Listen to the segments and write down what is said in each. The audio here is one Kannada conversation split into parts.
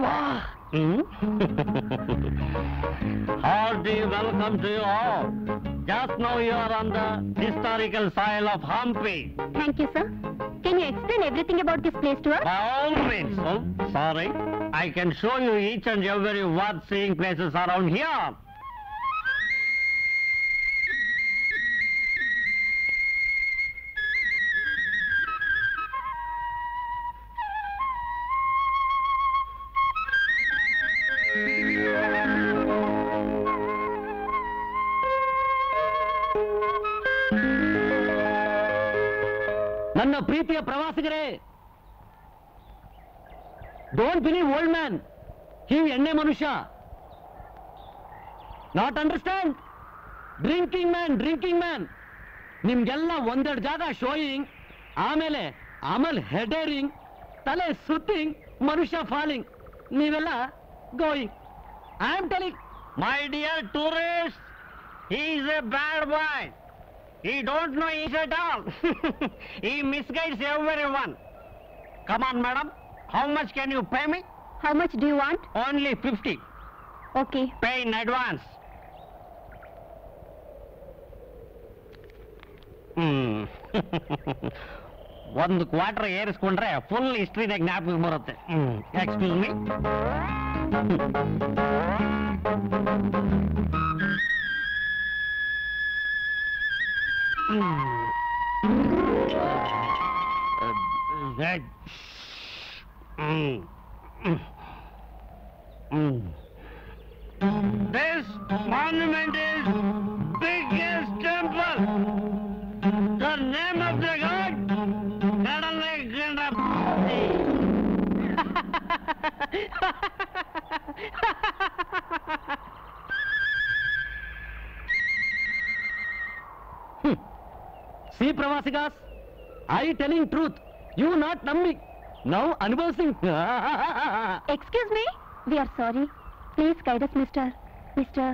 Wow. Hearty welcome to you all. Just now you are on the historical file of Hampi. Thank you, sir. Can you explain everything about this place to us? By all means. Oh, sorry. I can show you each and every worth seeing places around here. ನನ್ನ ಪ್ರೀತಿಯ ಪ್ರವಾಸಿಗರೇ, don't believe old man, he ಎಣ್ಣೆ ಮನುಷ್ಯ, ನಾಟ್ ಅಂಡರ್ಸ್ಟ್ಯಾಂಡ್ ಡ್ರಿಂಕಿಂಗ್ ಮ್ಯಾನ್. ನಿಮ್ಗೆಲ್ಲ ಒಂದೆರಡು ಜಾಗ ಶೋಯಿಂಗ್, ಆಮೇಲೆ ಹೆಡೇರಿಂಗ್, ತಲೆ ಸುತ್ತಿಂಗ್, ಮನುಷ್ಯ ಫಾಲಿಂಗ್, ನೀವೆಲ್ಲ going. I am telling, my dear tourist, he is a bad boy. He don't know English at all. He misguides everyone. Come on, madam. How much can you pay me? How much do you want? Only 50. Okay. Pay in advance. One quarter years kundre full history na gnapaka barutte. Excuse me. This monument is biggest temple. The name of the god Kannada. See, Pravasigas, I telling truth. You not numbing. Now unboasting. Excuse me. We are sorry. Please guide us, Mr. Krishna.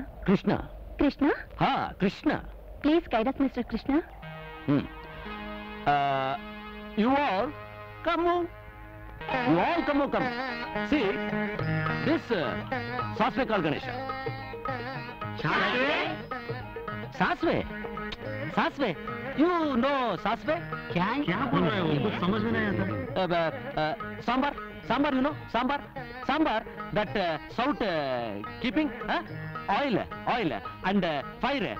Krishna? Ha, Krishna. Please guide us, Mr. Krishna. You all come on. You all come. See, this Sasve called Ganesha. Sasve. You know Sasve? क्या बोल रहे हो? कुछ समझ में नहीं आता। Sambar, you know, sambar, that salt keeping, oil, and fire,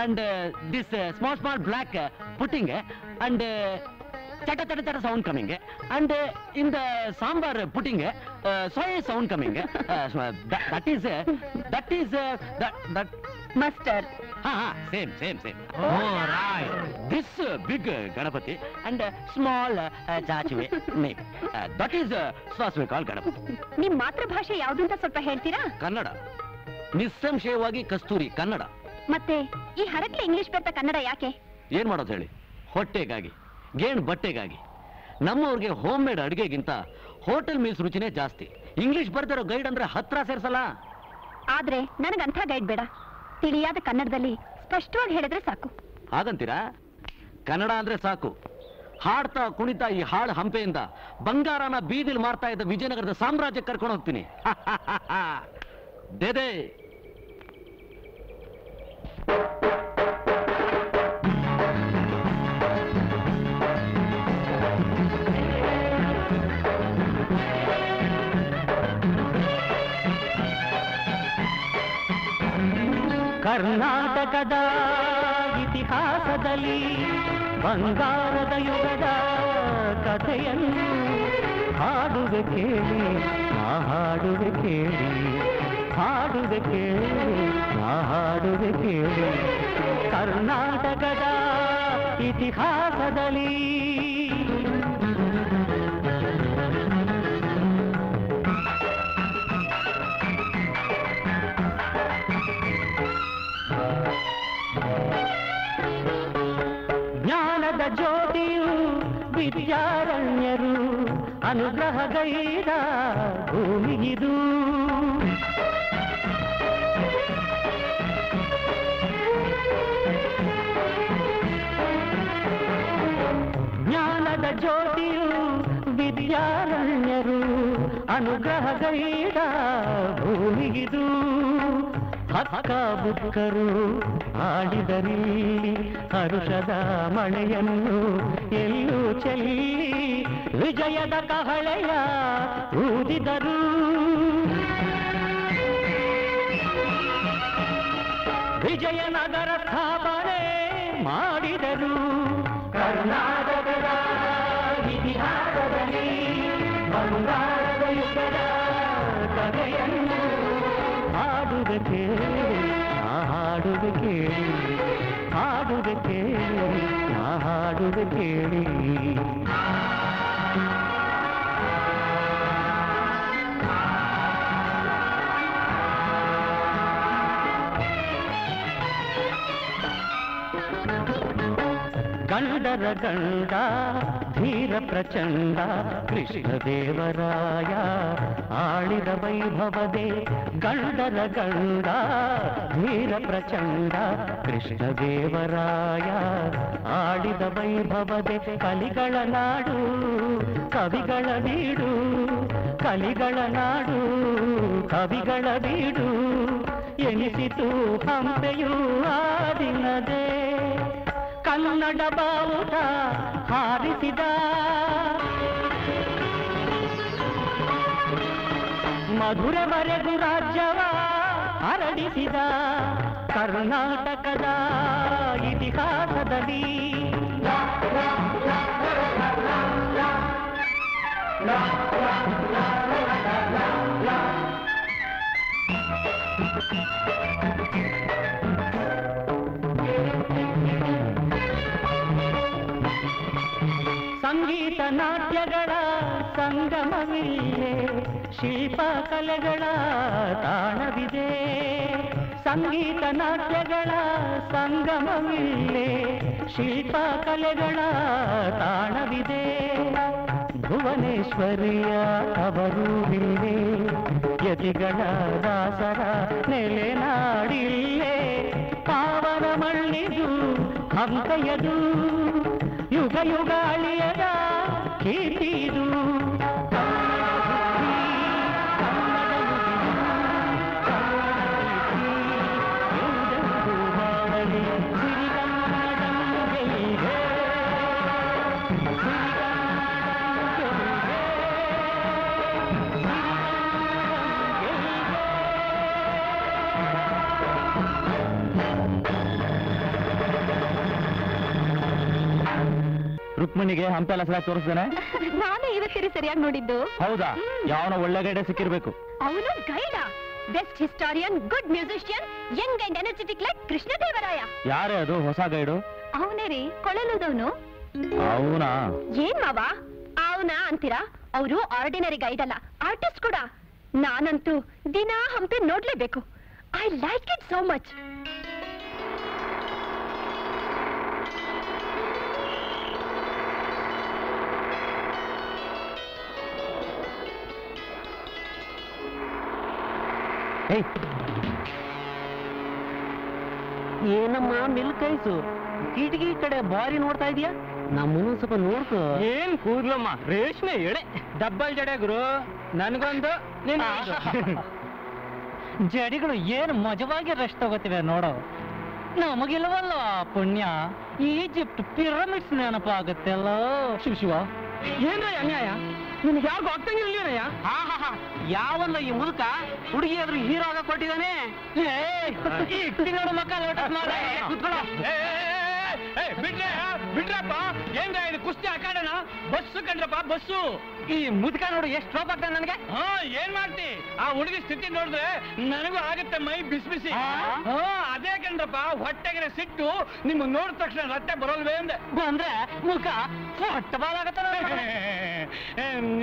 and this small black pudding, and chatter sound coming, and in the sambar pudding, soy sound coming. That is mustard. Same. Oh, right. This big Ganapati and small Chachive name. That is Sasve called Ganapati. ನಿಮ್ಮ ಮಾತೃಭಾಷೆ ಯಾವುದು ಅಂತ ಸ್ವಲ್ಪ ಹೇಳ್ತೀರಾ? ಕನ್ನಡ. ನಿಸ್ಸಂಶಯವಾಗಿ ಕಸ್ತೂರಿ ಕನ್ನಡ. ಮತ್ತೆ ಈ ಹರಕೆ ಇಂಗ್ಲಿಷ್ ಬರ್ತಾ ಕನ್ನಡ ಯಾಕೆ? ಏನು ಮಾಡೋದು ಹೇಳಿ? ಹೊಟ್ಟೆಗಾಗಿ, ಗೇಣ್ ಬಟ್ಟೆಗಾಗಿ. ನಮ್ಮವ್ರಿಗೆ ಹೋಮ್ ಮೇಡ್ ಅಡುಗೆಗಿಂತ ಹೋಟೆಲ್ ಮೀಲ್ಸ್ ರುಚಿನೇ ಜಾಸ್ತಿ. ಇಂಗ್ಲಿಷ್ ಬರ್ದಿರೋ ಗೈಡ್ ಅಂದ್ರೆ ಹತ್ರ ಸೇರ್ಸಲ್ಲ. ಆದ್ರೆ ನನಗಂಥ ಗೈಡ್ ಬೇಡ. ತಿಳಿಯಾದ ಕನ್ನಡದಲ್ಲಿ ಸ್ಪಷ್ಟವಾಗಿ ಹೇಳಿದ್ರೆ ಸಾಕು. ಹಾಗಂತೀರಾ? ಕನ್ನಡ ಅಂದ್ರೆ ಸಾಕು. ಹಾಡ್ತಾ ಕುಣಿತಾ ಈ ಹಾಳು ಹಂಪೆಯಿಂದ ಬಂಗಾರನ ಬೀದಿಲ್ ಮಾರ್ತಾ ಇದ್ದ ವಿಜಯನಗರದ ಸಾಮ್ರಾಜ್ಯಕ್ಕೆ ಕರ್ಕೊಂಡು ಹೋಗ್ತೀನಿ. ದೇದೇ ಕರ್ನಾಟಕದ ಇತಿಹಾಸದಲ್ಲಿ ಬಂಗಾರದ ಯುಗದ ಕಥೆಯನ್ನು ಹಾಡುವೆ ಕೇಳಿ ಕರ್ನಾಟಕದ ಇತಿಹಾಸದಲ್ಲಿ ಜ್ಯೋತಿಯು ವಿದ್ಯಾರಣ್ಯರು ಅನುಗ್ರಹಗೈದ ಭೂಮಿಗಿದು ಜ್ಞಾನದ ಜ್ಯೋತಿಯು ವಿದ್ಯಾರಣ್ಯರು ಅನುಗ್ರಹ ಗೈಡ ಭೂಮಿಗಿದು ಹಕ್ಕ ಬುಕ್ಕರು ಆಡಿದರಿ ಹರುಷದ ಮಳೆಯನ್ನು ಎಲ್ಲೂ ಚೆಲ್ಲಿ ವಿಜಯದ ಕಹಳೆಯ ಊದಿದರು ವಿಜಯನಗರ ಸ್ಥಾಪನೆ ಮಾಡಿದರು ಕರ್ನಾಟಕದ ಇತಿಹಾಸದಲ್ಲಿ ಬಂಗಾರದ ಯುಗದ ಕಥೆಯನ್ನು ಹಾಡುವೆ ಕೇಳಿ ಆ ಹಾಡುವೆ ಕೇಳಿ ಹಾಡುವೆ ಕೇಳಿ ಆ ಹಾಡುವೆ ಕೇಳಿ ಗಂಡರ ಗಂಡ ಧೀರ ಪ್ರಚಂಡ ಕೃಷ್ಣದೇವರಾಯ ಆಳಿದ ವೈಭವದೇ ಗಂಡರ ಗಂಡ ಧೀರ ಪ್ರಚಂಡ ಕೃಷ್ಣದೇವರಾಯ ಆಳಿದ ವೈಭವದೇ ಕಲಿಗಳ ನಾಡು ಕವಿಗಳ ಬೀಡು ಕಲಿಗಳ ನಾಡು ಕವಿಗಳ ಬೀಡು ಎನಿಸಿತು ಹಂಪೆಯು ಆ ದಿನದೇ ಕನ್ನಡ ಬಾವುಟ ಹಾರಿಸಿದ ಮಧುರವರೆಗೂ ರಾಜ್ಯವ ಹರಡಿಸಿದ ಕರ್ನಾಟಕದ ಇತಿಹಾಸದಲ್ಲಿ ಸಂಗೀತ ನಾಟ್ಯಗಳ ಸಂಗಮವಿದೆ ಶಿಲ್ಪ ಕಲೆಗಳ ತಾಣವಿದೆ ಸಂಗೀತ ನಾಟ್ಯಗಳ ಸಂಗಮವಿದೆ ಶಿಲ್ಪ ಕಲೆಗಳ ತಾಣವಿದೆ ಭುವನೇಶ್ವರಿಯ ಅವರು ಇಲ್ಲೇ ಯತಿಗಳ ದಾಸರ ನೆಲೆನಾಡಿಲ್ಲೇ ಪಾವನ ಮಣ್ಣಿದು ಹಂಪೆಯದು ಯುಗ ಯುಗ ಅಳಿಯದ ಕೀರ್ತಿದು ರುಕ್ಮಿಣಿಗೆ ಹಂಪೆಲ್ಲ ಸಲ ತೋರಿಸ್ತಾನೆ ನಾನೇ ಇವತ್ತೇ ಸರಿಯಾಗಿ ನೋಡಿದ್ದು. ಹೌದಾ? ಯಾವನ ಒಳ್ಳೆ ಗೈಡ ಸಿಕ್ಕಿರ್ಬೇಕು. ಅವನು guide, best historian, good musician, young and energetic like Krishnadevaraya. ಯಾರೇ ಅದು ಹೊಸ ಗೈಡು? ಅವನೇ ರೀ, ಕೊಳಲುದವನು. ಅವನಾ? ಏನ್ ಮಾವ ಅವನಾ ಅಂತೀರಾ? ಅವರು ಆರ್ಡಿನರಿ ಗೈಡ್ ಅಲ್ಲ, ಆರ್ಟಿಸ್ಟ್ ಕೂಡ. ನಾನಂತೂ ದಿನಾ ಹಂಪೆ ನೋಡ್ಲೇಬೇಕು. I like it so much. ಏನಮ್ಮ ಮಿಲ್ಕೈಸು ಕಿಟಕಿ ಕಡೆ ಬಾರಿ ನೋಡ್ತಾ ಇದೀಯಾ? ನಮ್ಮನ್ನು ಸ್ವಲ್ಪ ನೋಡ್ಕೋ. ಏನ್ ಕೂದ್ಲಮ್ಮ, ರೇಷ್ಮೆ ಎಳೆ, ಡಬ್ಬಲ್ ಜಡೆ ಗುರು. ನನ್ಗೊಂದು ಜಡಿಗಳು ಏನ್ ಮಜವಾಗಿ ರಶ್ ತಗೋತಿವೆ ನೋಡೋ. ನಮಗಿಲ್ವಲ್ಲ ಪುಣ್ಯ, ಈಜಿಪ್ಟ್ ಪಿರಮಿಡ್ಸ್ ನೆನಪ ಆಗುತ್ತೆಲ್ಲ. ಶಿವ ಶಿವ, ಏನ್ರ ಅನ್ಯಾಯ ನಿಮ್ಗೆ ಯಾರಿಗೂ ಆಗ್ತಂಗಿಲ್ಲೇನಯ್ಯ? ಹಾ ಹಾ ಹಾ, ಯಾವಲ್ಲ ಈ ಮುದುಕ ಹುಡುಗಿ ಆದ್ರೂ ಹೀರೋ ಆಗ ಕೊಟ್ಟಿದ್ದಾನೆ. ಬಿಡ್ರಪ್ಪ, ಏನ್ರ ಇದು ಕುಸ್ತಿ ಹಾಕಾಡೋಣ? Bus ಕಂಡ್ರಪ್ಪ bus. ಈ ಮುದುಕ ನೋಡು ಎಷ್ಟು ರೋಪ್ ಆಗ್ತಾನೆ ನನ್ಗೆ. ಹಾ, ಏನ್ ಮಾಡ್ತಿ, ಆ ಹುಡುಗಿ ಸ್ಥಿತಿ ನೋಡಿದ್ರೆ ನನಗೂ ಆಗುತ್ತೆ ಮೈ ಬಿಸಿ ಬಿಸಿ. ಹಾ, ಅದೇ ಕಂಡ್ರಪ್ಪ, ಹೊಟ್ಟೆಗೆ ಸಿಟ್ಟು. ನಿಮ್ ನೋಡಿದ ತಕ್ಷಣ ರಟ್ಟೆ ಬರೋಲ್ವೇ ಅಂದೆ, ಅಂದ್ರೆ ಮುಖ ಹೊಟ್ಟೆ ಬಾಲಾಗತ್ತ.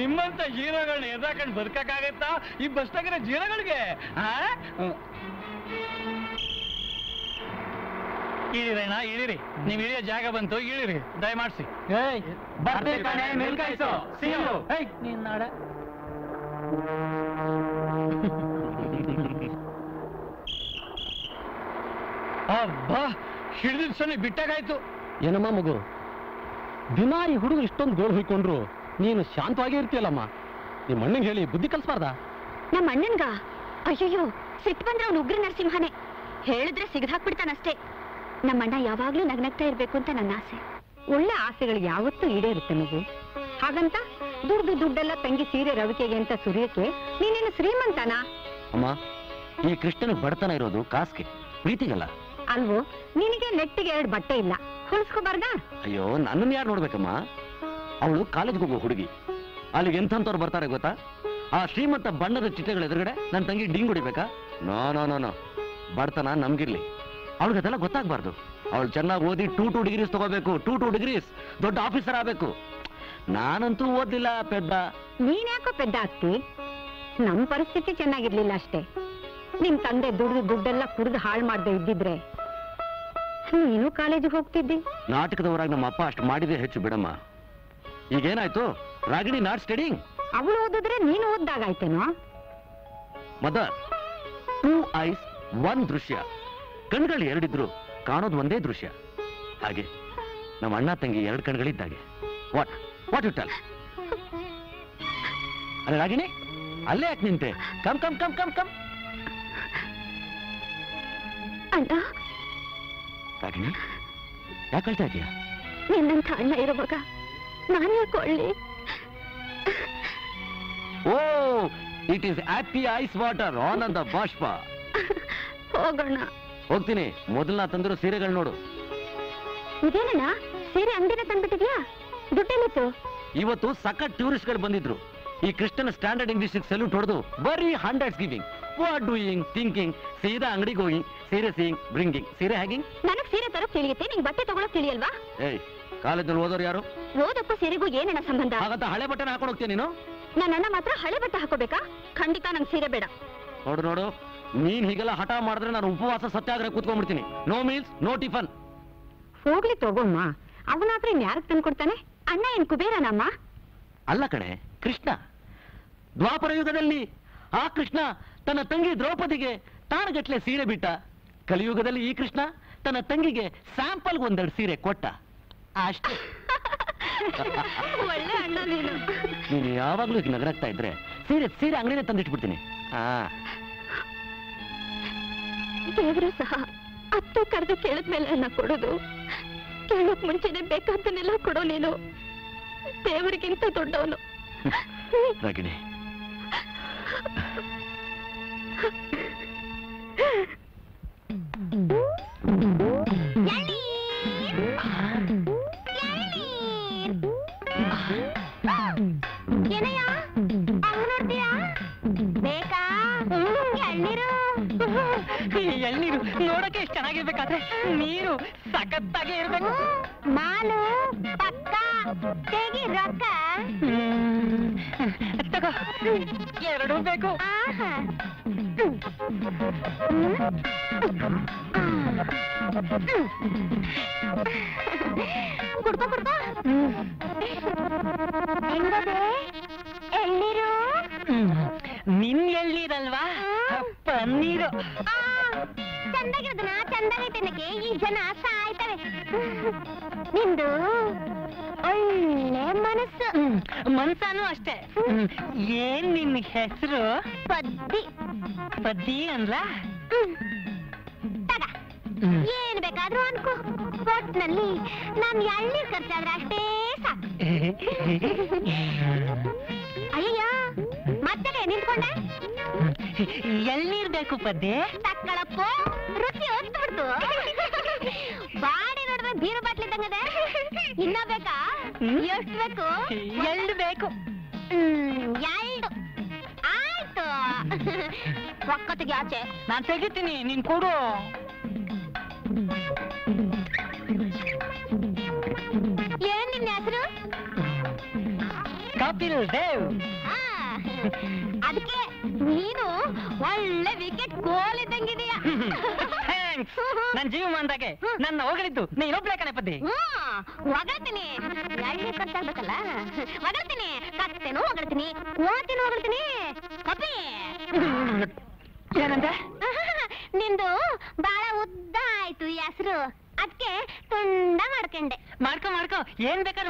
ನಿಮ್ಮಂತ ಜೀರೋಗಳನ್ನ ಎದಾಕೊಂಡು ಬದುಕಾಗತ್ತಾ ಈ ಬಸ್ನಾಗಿರೋ ಜೀರೋಗಳಿಗೆ? ಇಳಿರಣ್ಣ ಇಳಿರಿ, ನೀವ್ ಇಳಿಯೋ ಜಾಗ ಬಂತು, ಇಳಿರಿ ದಯಮಾಡಿಸಿ. ಅಬ್ಬಾ, ಹಿಡಿದಿದ್ ಸೊನ್ನೆ ಬಿಟ್ಟಾಗಾಯ್ತು. ಏನಮ್ಮ ಮಗು, ದಿನ ಈ ಹುಡುಗರು ಇಷ್ಟೊಂದು ಗೋಳು ಹೊಯ್ಕೊಂಡ್ರು ನೀನು ಶಾಂತವಾಗಿ ಇರ್ತೀಯಲ್ಲಮ್ಮ. निम्मण्णनिगे बुद्धि कलिसबारदा नम्मण्णनिगा अय्यो ಸಿಟ್ ಬಂದ್ರೆ ಅವನು ಉಗ್ರ ನರಸಿಂಹನೇ ಹೇಳಿದ್ರೆ ಸಿಗದ ಹಾಕ್ಬಿಡ್ತಾನೆ ಅಷ್ಟೇ ನಮ್ಮಣ್ಣ ಯಾವಾಗಲೂ ನಗ್ನಗ್ತಾ ಇರಬೇಕು ಅಂತ ನನ್ನ ಆಸೆ ಒಳ್ಳೆ ಆಸೆಗಳು ಯಾವತ್ತೂ ಈಡೇರುತ್ತೆ ಮಗು ಹಾಗಂತ ದುಡ್ಡು ದುಡ್ಡೆಲ್ಲ ತಂಗಿ ಸೀರೆ ರವಿಕೆಗೆ ಅಂತ ಸುರಿಯಕ್ಕೆ ನೀನೇನು ಶ್ರೀಮಂತನಾ ಅಮ್ಮ ಈ ಕೃಷ್ಣನ ಬಡತನ ಇರೋದು ಕಾಸ್ಕೆ ಪ್ರೀತಿಗಲ್ಲ ಅಲ್ವೋ ನಿನಗೆ ನೆಟ್ಟಿಗೆ ಎರಡು ಬಟ್ಟೆ ಇಲ್ಲ ಹೊಲಿಸ್ಕೋಬಾರದಾ ಅಯ್ಯೋ ನನ್ನನ್ನ ಯಾರು ನೋಡಬೇಕಮ್ಮ ಅವಳು ಕಾಲೇಜಿಗೆ ಹೋಗೋ ಹುಡುಗಿ ಅಲ್ಲಿಗೆ ಎಂತಂತವರು ಬರ್ತಾರೆ ಗೊತ್ತಾ ಆ ಶ್ರೀಮಂತ ಬಣ್ಣದ ಚಿತ್ರಗಳ ಎದುರುಗಡೆ ನನ್ನ ತಂಗಿ ಡಿಂಗ್ ಹೊಡಿಬೇಕಾ ನೋ ನೋ ನೋ ನೋ ಬಡತನ ನಮಗಿರ್ಲಿ ಅವಳಿಗದೆಲ್ಲ ಗೊತ್ತಾಗಬಾರ್ದು ಅವಳು ಚೆನ್ನಾಗಿ ಓದಿ 2-2 ಡಿಗ್ರೀಸ್ ತಗೋಬೇಕು 2-2 ಡಿಗ್ರೀಸ್ ದೊಡ್ಡ ಆಫೀಸರ್ ಆಗಬೇಕು ನಾನಂತೂ ಓದಿಲ್ಲ ಪೆದ್ದ ನೀನ್ ಯಾಕೋ ಪೆದ್ದ ಆಗ್ತಿ ನಮ್ಮ ಪರಿಸ್ಥಿತಿ ಚೆನ್ನಾಗಿರ್ಲಿಲ್ಲ ಅಷ್ಟೇ ನಿಮ್ ತಂದೆ ದುಡ್ಡು ದುಡ್ಡೆಲ್ಲ ಕುಡಿದು ಹಾಳು ಮಾಡದೆ ಇದ್ದಿದ್ರೆ ನೀನು ಕಾಲೇಜಿಗೆ ಹೋಗ್ತಿದ್ದಿ ನಾಟಕದವರಾಗಿ ನಮ್ಮ ಅಪ್ಪ ಅಷ್ಟು ಮಾಡಿದ್ರೆ ಹೆಚ್ಚು ಬಿಡಮ್ಮ ಈಗೇನಾಯ್ತು ರಾಗಿಣಿ ನಾಟ್ ಸ್ಟಡಿಂಗ್ ಅವಳು ಓದಿದ್ರೆ ನೀನು ಓದ್ದಾಗಾಯ್ತೇನೋ ಮದರ್ 2 eyes 1 ದೃಶ್ಯ ಕಣ್ಗಳು ಎರಡಿದ್ರು ಕಾಣೋದು ಒಂದೇ ದೃಶ್ಯ ಹಾಗೆ ನಮ್ಮ ಅಣ್ಣ ತಂಗಿ ಎರಡು ಕಣ್ಗಳಿದ್ದಾಗೆ ವಾಟ್ ವಾಟ್ ಯು ಟೆಲ್ ಅರೆ ರಾಗಿಣಿ ಅಲ್ಲೇ ಯಾಕೆ ನಿಂತೆ come come come come come ಅಣ್ಣ ರಾಗಿಣಿ ಯಾಕೆ ಹೇಳ್ತಾ ಇದೀಯಾ ನಿನ್ನಂತ ಅಣ್ಣ ಇರೋವಾಗ ನಾನು ಯಾಕೊಳ್ಳಿ oh it is happy eyes water on on the ಬಾಷ್ಪ ಹೋಗೋಣ ಹೋಗ್ತೀನಿ ಮೊದಲನ ತಂದಿರೋ ಸೀರೆಗಳು ನೋಡು ಇದೇನಣ್ಣ ಸೀರೆ ಅಂಗಡಿನ ತಂದ್ಬಿಟ್ಟಿದ್ಯಾ ದುಡ್ಡೇನಿತ್ತು ಇವತ್ತು ಸಖತ್ ಟೂರಿಸ್ಟ್ಗಳು ಬಂದಿದ್ರು ಈ ಕೃಷ್ಣನ ಸ್ಟ್ಯಾಂಡರ್ಡ್ ಇಂಗ್ಲಿಷ್ ಸೆಲ್ಯೂಟ್ ಹೊಡೆದು ಬರೀ hundreds giving what doing thinking ಸೀದಾ ಅಂಗಡಿಗೆ ಹೋಗಿ ಸೀರೆ ಸೀಯಿಂಗ್ ಬ್ರಿಂಗಿಂಗ್ ಸೀರೆ ಹ್ಯಾಗಿಂಗ್ ನನಗೆ ಸೀರೆ ತರೋಕ್ ತಿಳಿಯುತ್ತೆ ನಿಂಗೆ ಬಟ್ಟೆ ತಗೊಳಕ್ ತಿಳಿಯಲ್ವಾ ಏಯ್ ಕಾಲೇಜಲ್ಲಿ ಓದೋರು ಯಾರು ಓದಕ್ಕೂ ಸೀರೆಗೂ ಏನಣ್ಣ ಸಂಬಂಧ ಹಾಗಂತ ಹಳೆ ಬಟ್ಟೆನ ಹಾಕೊಂಡು ಹೋಗ್ತೀಯ ನೀನು ನನ್ನ ಅಣ್ಣ ಮಾತ್ರ ಹಳೆ ಬಟ್ಟೆ ಹಾಕೋಬೇಕಾ ಖಂಡಿತ ನಂಗೆ ಸೀರೆ ಬೇಡ ನೋಡು ನೋಡು ನೀನ್ ಹೀಗೆಲ್ಲ ಹಠ ಮಾಡಿದ್ರೆ ನಾನು ಉಪವಾಸ ಸತ್ಯಾಗ್ರಹ ಕೂತ್ಕೊಂಡ್ಬಿಡ್ತೀನಿ ನೋ ಮೀಲ್ಸ್ ನೋ ಟಿಫನ್ ಹೋಗ್ಲಿ ತಗೋಮ್ಮ ಅವನಾದ್ರೆ ಇನ್ ಯಾರಕ್ ತಂದ್ಕೊಡ್ತಾನೆ ಅಣ್ಣ ಏನ್ ಕುಬೇರನಮ್ಮ ಅಲ್ಲ ಕಣೆ ಕೃಷ್ಣ ದ್ವಾಪರ ಯುಗದಲ್ಲಿ ಆ ಕೃಷ್ಣ ತನ್ನ ತಂಗಿ ದ್ರೌಪದಿಗೆ ತಾನಗಟ್ಲೆ ಸೀರೆ ಬಿಟ್ಟ ಕಲಿಯುಗದಲ್ಲಿ ಈ ಕೃಷ್ಣ ತನ್ನ ತಂಗಿಗೆ ಸ್ಯಾಂಪಲ್ ಒಂದೆರಡು ಸೀರೆ ಕೊಟ್ಟ ಅಷ್ಟೇ ಒಳ್ಳೆ ಅಣ್ಣ ನೀನು ನೀನು ಯಾವಾಗ್ಲೂ ಈಗ ನಗರಾಗ್ತಾ ಇದ್ರೆ ಸೀರೆ ಅಂಗಡಿನೇ ತಂದಿಟ್ಬಿಡ್ತೀನಿ ಹಾ ದೇವರು ಸಹ ಅತ್ತೆ ಕರೆದು ಕೇಳಿದ್ಮೇಲೆ ಅನ್ನ ಕೊಡೋದು ಕೇಳೋಕ್ ಮುಂಚೆನೆ ಬೇಕಾದ್ದನ್ನೆಲ್ಲ ಕೊಡೋ ನೀನು ದೇವರಿಗಿಂತ ದೊಡ್ಡವನು ರಾಗಿಣಿ ಎಳ್ನೀರು ನೋಡಕ್ಕೆ ಎಷ್ಟು ಚೆನ್ನಾಗಿರ್ಬೇಕಾದ್ರೆ ನೀರು ಸಖತ್ತಾಗಿ ಇರ್ಬೇಕು ಮಾಲು ಪಕ್ಕ ತೆಗಿ ರೊಕ್ಕ ತಗೋ ಎರಡು ಬೇಕು ಕುಡ್ಕೋ ಕುಡ್ಕೋ ಹೆಂಗದೆ ಎಳ್ನೀರು ನಿನ್ ಎಳ್ನೀರಲ್ವಾ ಪನ್ನೀರು ಚಂದಾಗಿರೋದನ್ನ ಚಂದಾಗೈತೆ ಈ ಜನ ಸಾಯ್ತಾರೆ ನಿಂದು ಒಳ್ಳೆ ಮನಸ್ಸು ಮನ್ಸಾನು ಅಷ್ಟೇ ಏನ್ ನಿನ್ ಹೆಸರು ಪದ್ದಿ ಪದ್ದಿ ಅನ್ಲ ತಗ ಏನ್ ಬೇಕಾದ್ರೂ ಅನ್ಕೋ ಕೋಟ್ನಲ್ಲಿ ನಾನ್ ಎಳ್ನೀರ್ ಖರ್ಚಾದ್ರೆ ಅಷ್ಟೇ ಸಾಕು ಅಯ್ಯಯ್ಯ ಮತ್ತೆ ನಿಂತ್ಕೊಂಡೆ ಎಳ್ನೀರ್ ಬೇಕು ಪದ್ದೆ ತಕ್ಕಳಪ್ಪು ರುಚಿ ಹೊತ್ಬಿಡ್ತು ಬಾಡಿ ನೋಡಿದ್ರೆ ಬೀರು ಬಾಟ್ಲಿ ಇದ್ದಂಗದೆ ಇನ್ನ ಬೇಕಾ ಎಷ್ಟು ಬೇಕು ಎಳ್ಳು ಬೇಕು ಎಳ್ಳು ಆಯ್ತು ಒಕ್ಕತ್ತಿಗೆ ಆಚೆ ನಾನು ತೆಗಿತೀನಿ ನೀನ್ ಕೊಡು ಏನ್ ನಿನ್ನ ಹೆಸರು ಕಪಿಲ್ ದೇವ್ ಅದಕ್ಕೆ ನೀನು ಒಳ್ಳೆ ವಿಕೆಟ್ ಗೋಲಿದ್ದಂಗಿದೀಯ ನನ್ ಜೀವಮಾನದಾಗೆ ನನ್ನ ಹೊಗಳಿದ್ದು ನೀನ್ ಒಬ್ಳೆ ಕಣೆ ಪದ್ದಿ ಹೊಗಳ್ತೀನಿ ಎಳ್ನೀರ್ ಖರ್ಚಾಗ್ಬೇಕಲ್ಲ ಹೊಗಳ್ತೀನಿ ಕತ್ತೇನು ಹೊಗಳ್ತೀನಿ ಓದ್ತೀನಿ ಹೊಗಳ್ತೀನಿ ಕಪಿ ಏನಂದ ನಿಂದು ಬಾಳ ಉದ್ದ ಆಯ್ತು ಹೆಸರು ಅದಕ್ಕೆ ತುಂಡ ಮಾಡ್ಕೊಂಡೆ हंपे नोड्कोंड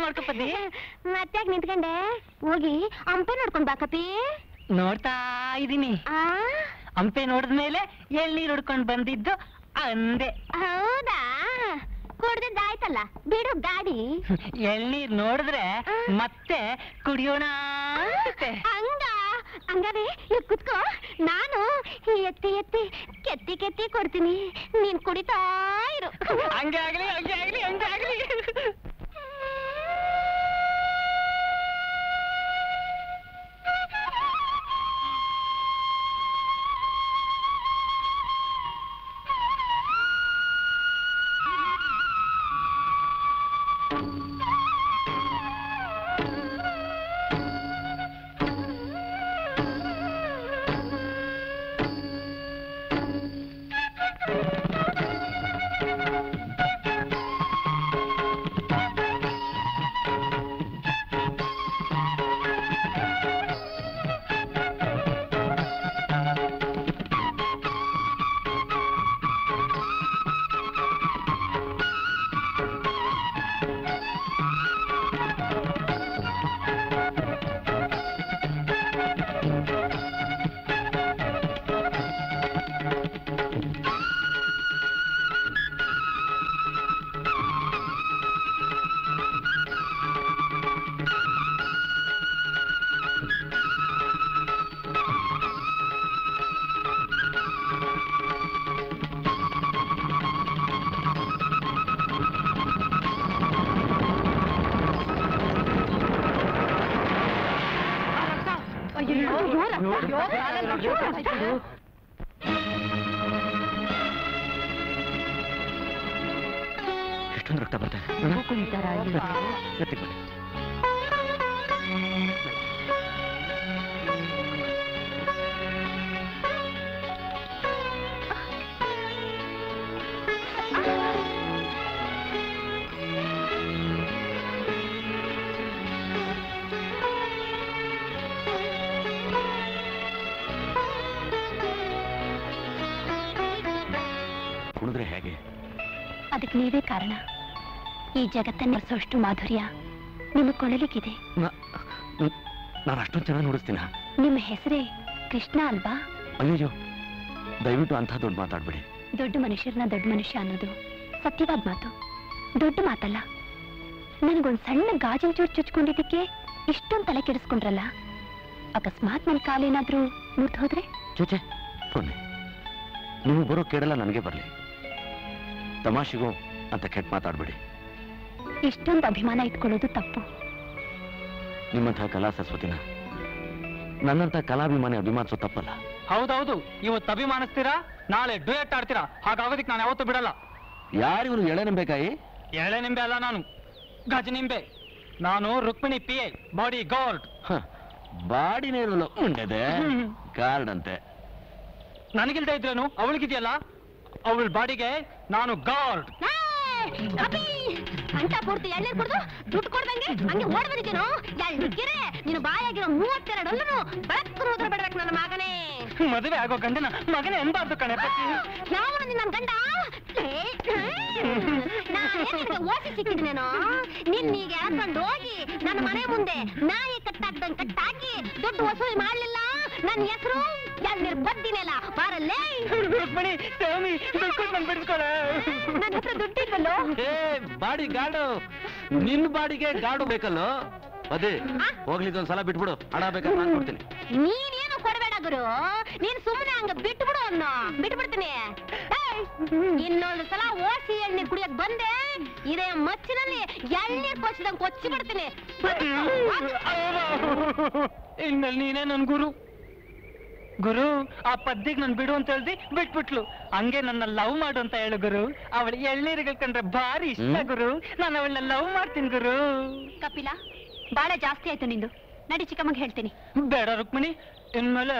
बा कपि नोड्ता इदीनि हंपे नोडिद मेले एळ्नीरु हुड्कोंड बंदिद्दु अंदे हौदा कोड्दिदायतल्ल बिडु गाडी एळ्नीरु नोडिद्रे मत्ते कुडियोण अंते अंगा अंगारे कुत्को नानु एत्ति एत्ति केत्ति केत्ति कोड्तीनि नीनु कुडिता इरु अंगे ಆಗಲಿ अंगे ಆಗಲಿ अंगे ಆಗಲಿ कारण जगत बरसोष्टु माधुर्य निम्बे ना अस्ट चेना नोड़स्तीनि कृष्ण अल्वा अयो दय अंत दुड्डे दुड्ड मनुष्य अब सत्यवाद दुड्डल नन सण्ण गाजन चूर चुच्चे इष्टों तले केड्रल अकस्मात् मन काले मुर्त होद्रे चोचे नहीं बरो केड़ल नन बरली तमाशेगो अंत केट्टाडबेडि इष्टोंद अभिमान इट्कोळ्ळोदु तप्पु निम्मंत कला सरस्वतिना नन्नंत कलाभिमानी अभिमानिसो तप्पल्ल हौदु हौदु इवत्तु अभिमानिस्तीरा नाळे ड्यूयेट आड्तीरा हागागोदिक्के नानु यावत्तू बिडल्ल यार इवनु एळेनिंबेकाई एळेनिंबे अल्ल नानु गजनिंबे नानु रुक्मिणी पिए बॉडी गार्ड ಬಾಡಿನೇ ಇರಲು ಮುಂಡೆದೆ ಗಾರ್ಡ್ ಅಂತೆ ನನಗಿಲ್ದೇ ಇದ್ರೇನು ಅವಳಿಗಿದೆಯಲ್ಲ ಅವಳ ಬಾಡಿಗೆ ನಾನು ಗಾರ್ಡ್ ಅಪ್ಪಿ ಅಂತ ಪೂರ್ತಿ ಎಳ್ಳೆ ಕುಡಿದು ದುಡ್ಡು ಕೊಡ್ದಂಗೆ ಹಂಗೆ ಓಡಿ ಬಂದಿದ್ದೀನೋ ಎಳ್ಳಿಗೆರೆ ನಿನ್ನ ಬಾಯಾಗಿರೋ 32 ಅಲ್ಲೂ ಬೆಳಕು ಹೋದ್ರ ಬಿಡಬೇಕು ನನ್ನ ಮಗನೇ ಮದುವೆ ಆಗೋ ಗಂಡನ ಮಗನೇ ಎಂಬಾರ್ದು ಕಣೆ ಪತಿ ಯಾವ ನಿನ್ನ ಗಂಡ ನಾನು ನಿನಗೆ ಓಸಿ ಸಿಕ್ಕಿದನೇನೋ ನಿನ್ನಿಗೆ ಹಾಕೊಂಡು ಹೋಗಿ ನನ್ನ ಮನೆ ಮುಂದೆ ನಾಯಿ ಕಟ್ಟಾಗ್ದಂಗೆ ಕಟ್ಟಾಗಿ ದುಡ್ಡು ವಸೂಲಿ ಮಾಡಲಿಲ್ಲ ನನ್ನ ಹೆಸರು ಎಳ್ಳೆ ಬದ್ದಿನೆಲ್ಲ ಬಾರಲೇ ರುಕ್ಮಿಣಿ ಸ್ವಾಮಿ ದುಡ್ಡು ನಾನು ಬಿಡ್ಕೊಳ ನನ್ನ ಹತ್ರ ದುಡ್ಡು ಇಲ್ಲೋ ಏ ಬಾಡಿ ಗಾಡು ನಿನ್ನ ಬಾಡಿಗೆ ಗಾಡು ಬೇಕಲ್ಲೋ ಅದೇ ಹೋಗ್ಲಿಕ್ಕೆ ಒಂದು ಸಲ ಬಿಟ್ಬಿಡು ಹಣ ಬೇಕಾದ್ರೆ ನಾನು ಕೊಡ್ತೀನಿ ನೀನು ಏನು ಕೊಡಬೇಡ ಗುರು ನೀನು ಸುಮ್ಮನೆ ಹಂಗ ಬಿಟ್ಬಿಡು ಅನ್ನೋ ಬಿಟ್ಬಿಡ್ತೀನಿ ಇನ್ನೊಂದು ಸಲ ಓಸಿ ಎಣ್ಣೆ ಕುಡಿಯೋಕೆ ಬಂದೆ ಇದೇ ಮಚ್ಚಿನಲ್ಲಿ ಎಣ್ಣೆ ಕೊಚ್ಚಿದಂಗೆ ಕೊಚ್ಚಿ ಬಿಡ್ತೀನಿ ಇನ್ನು ನೀನೇ ನನ್ನ ಗುರು ಗುರು ಆ ಪದ್ದಿಗೆ ನಾನು ಬಿಡು ಅಂತ ಹೇಳ್ದಿ ಬಿಟ್ಬಿಟ್ಲು ಹಂಗೆ ನನ್ನ ಲವ್ ಮಾಡು ಅಂತ ಹೇಳು ಗುರು ಅವಳು ಎಳ್ನೀರಿಗೆ ಕಂಡ್ರೆ ಭಾರಿ ಇಷ್ಟ ಗುರು ನಾನು ಅವಳನ್ನ ಲವ್ ಮಾಡ್ತೀನಿ ಗುರು ಕಪಿಲ ಬಾಳೆ ಜಾಸ್ತಿ ಆಯ್ತು ನಿಂದು ನಡಿ ಚಿಕ್ಕಮ್ಮಗೆ ಹೇಳ್ತೀನಿ ಬೇಡ ರುಕ್ಮಿಣಿ ಇನ್ಮೇಲೆ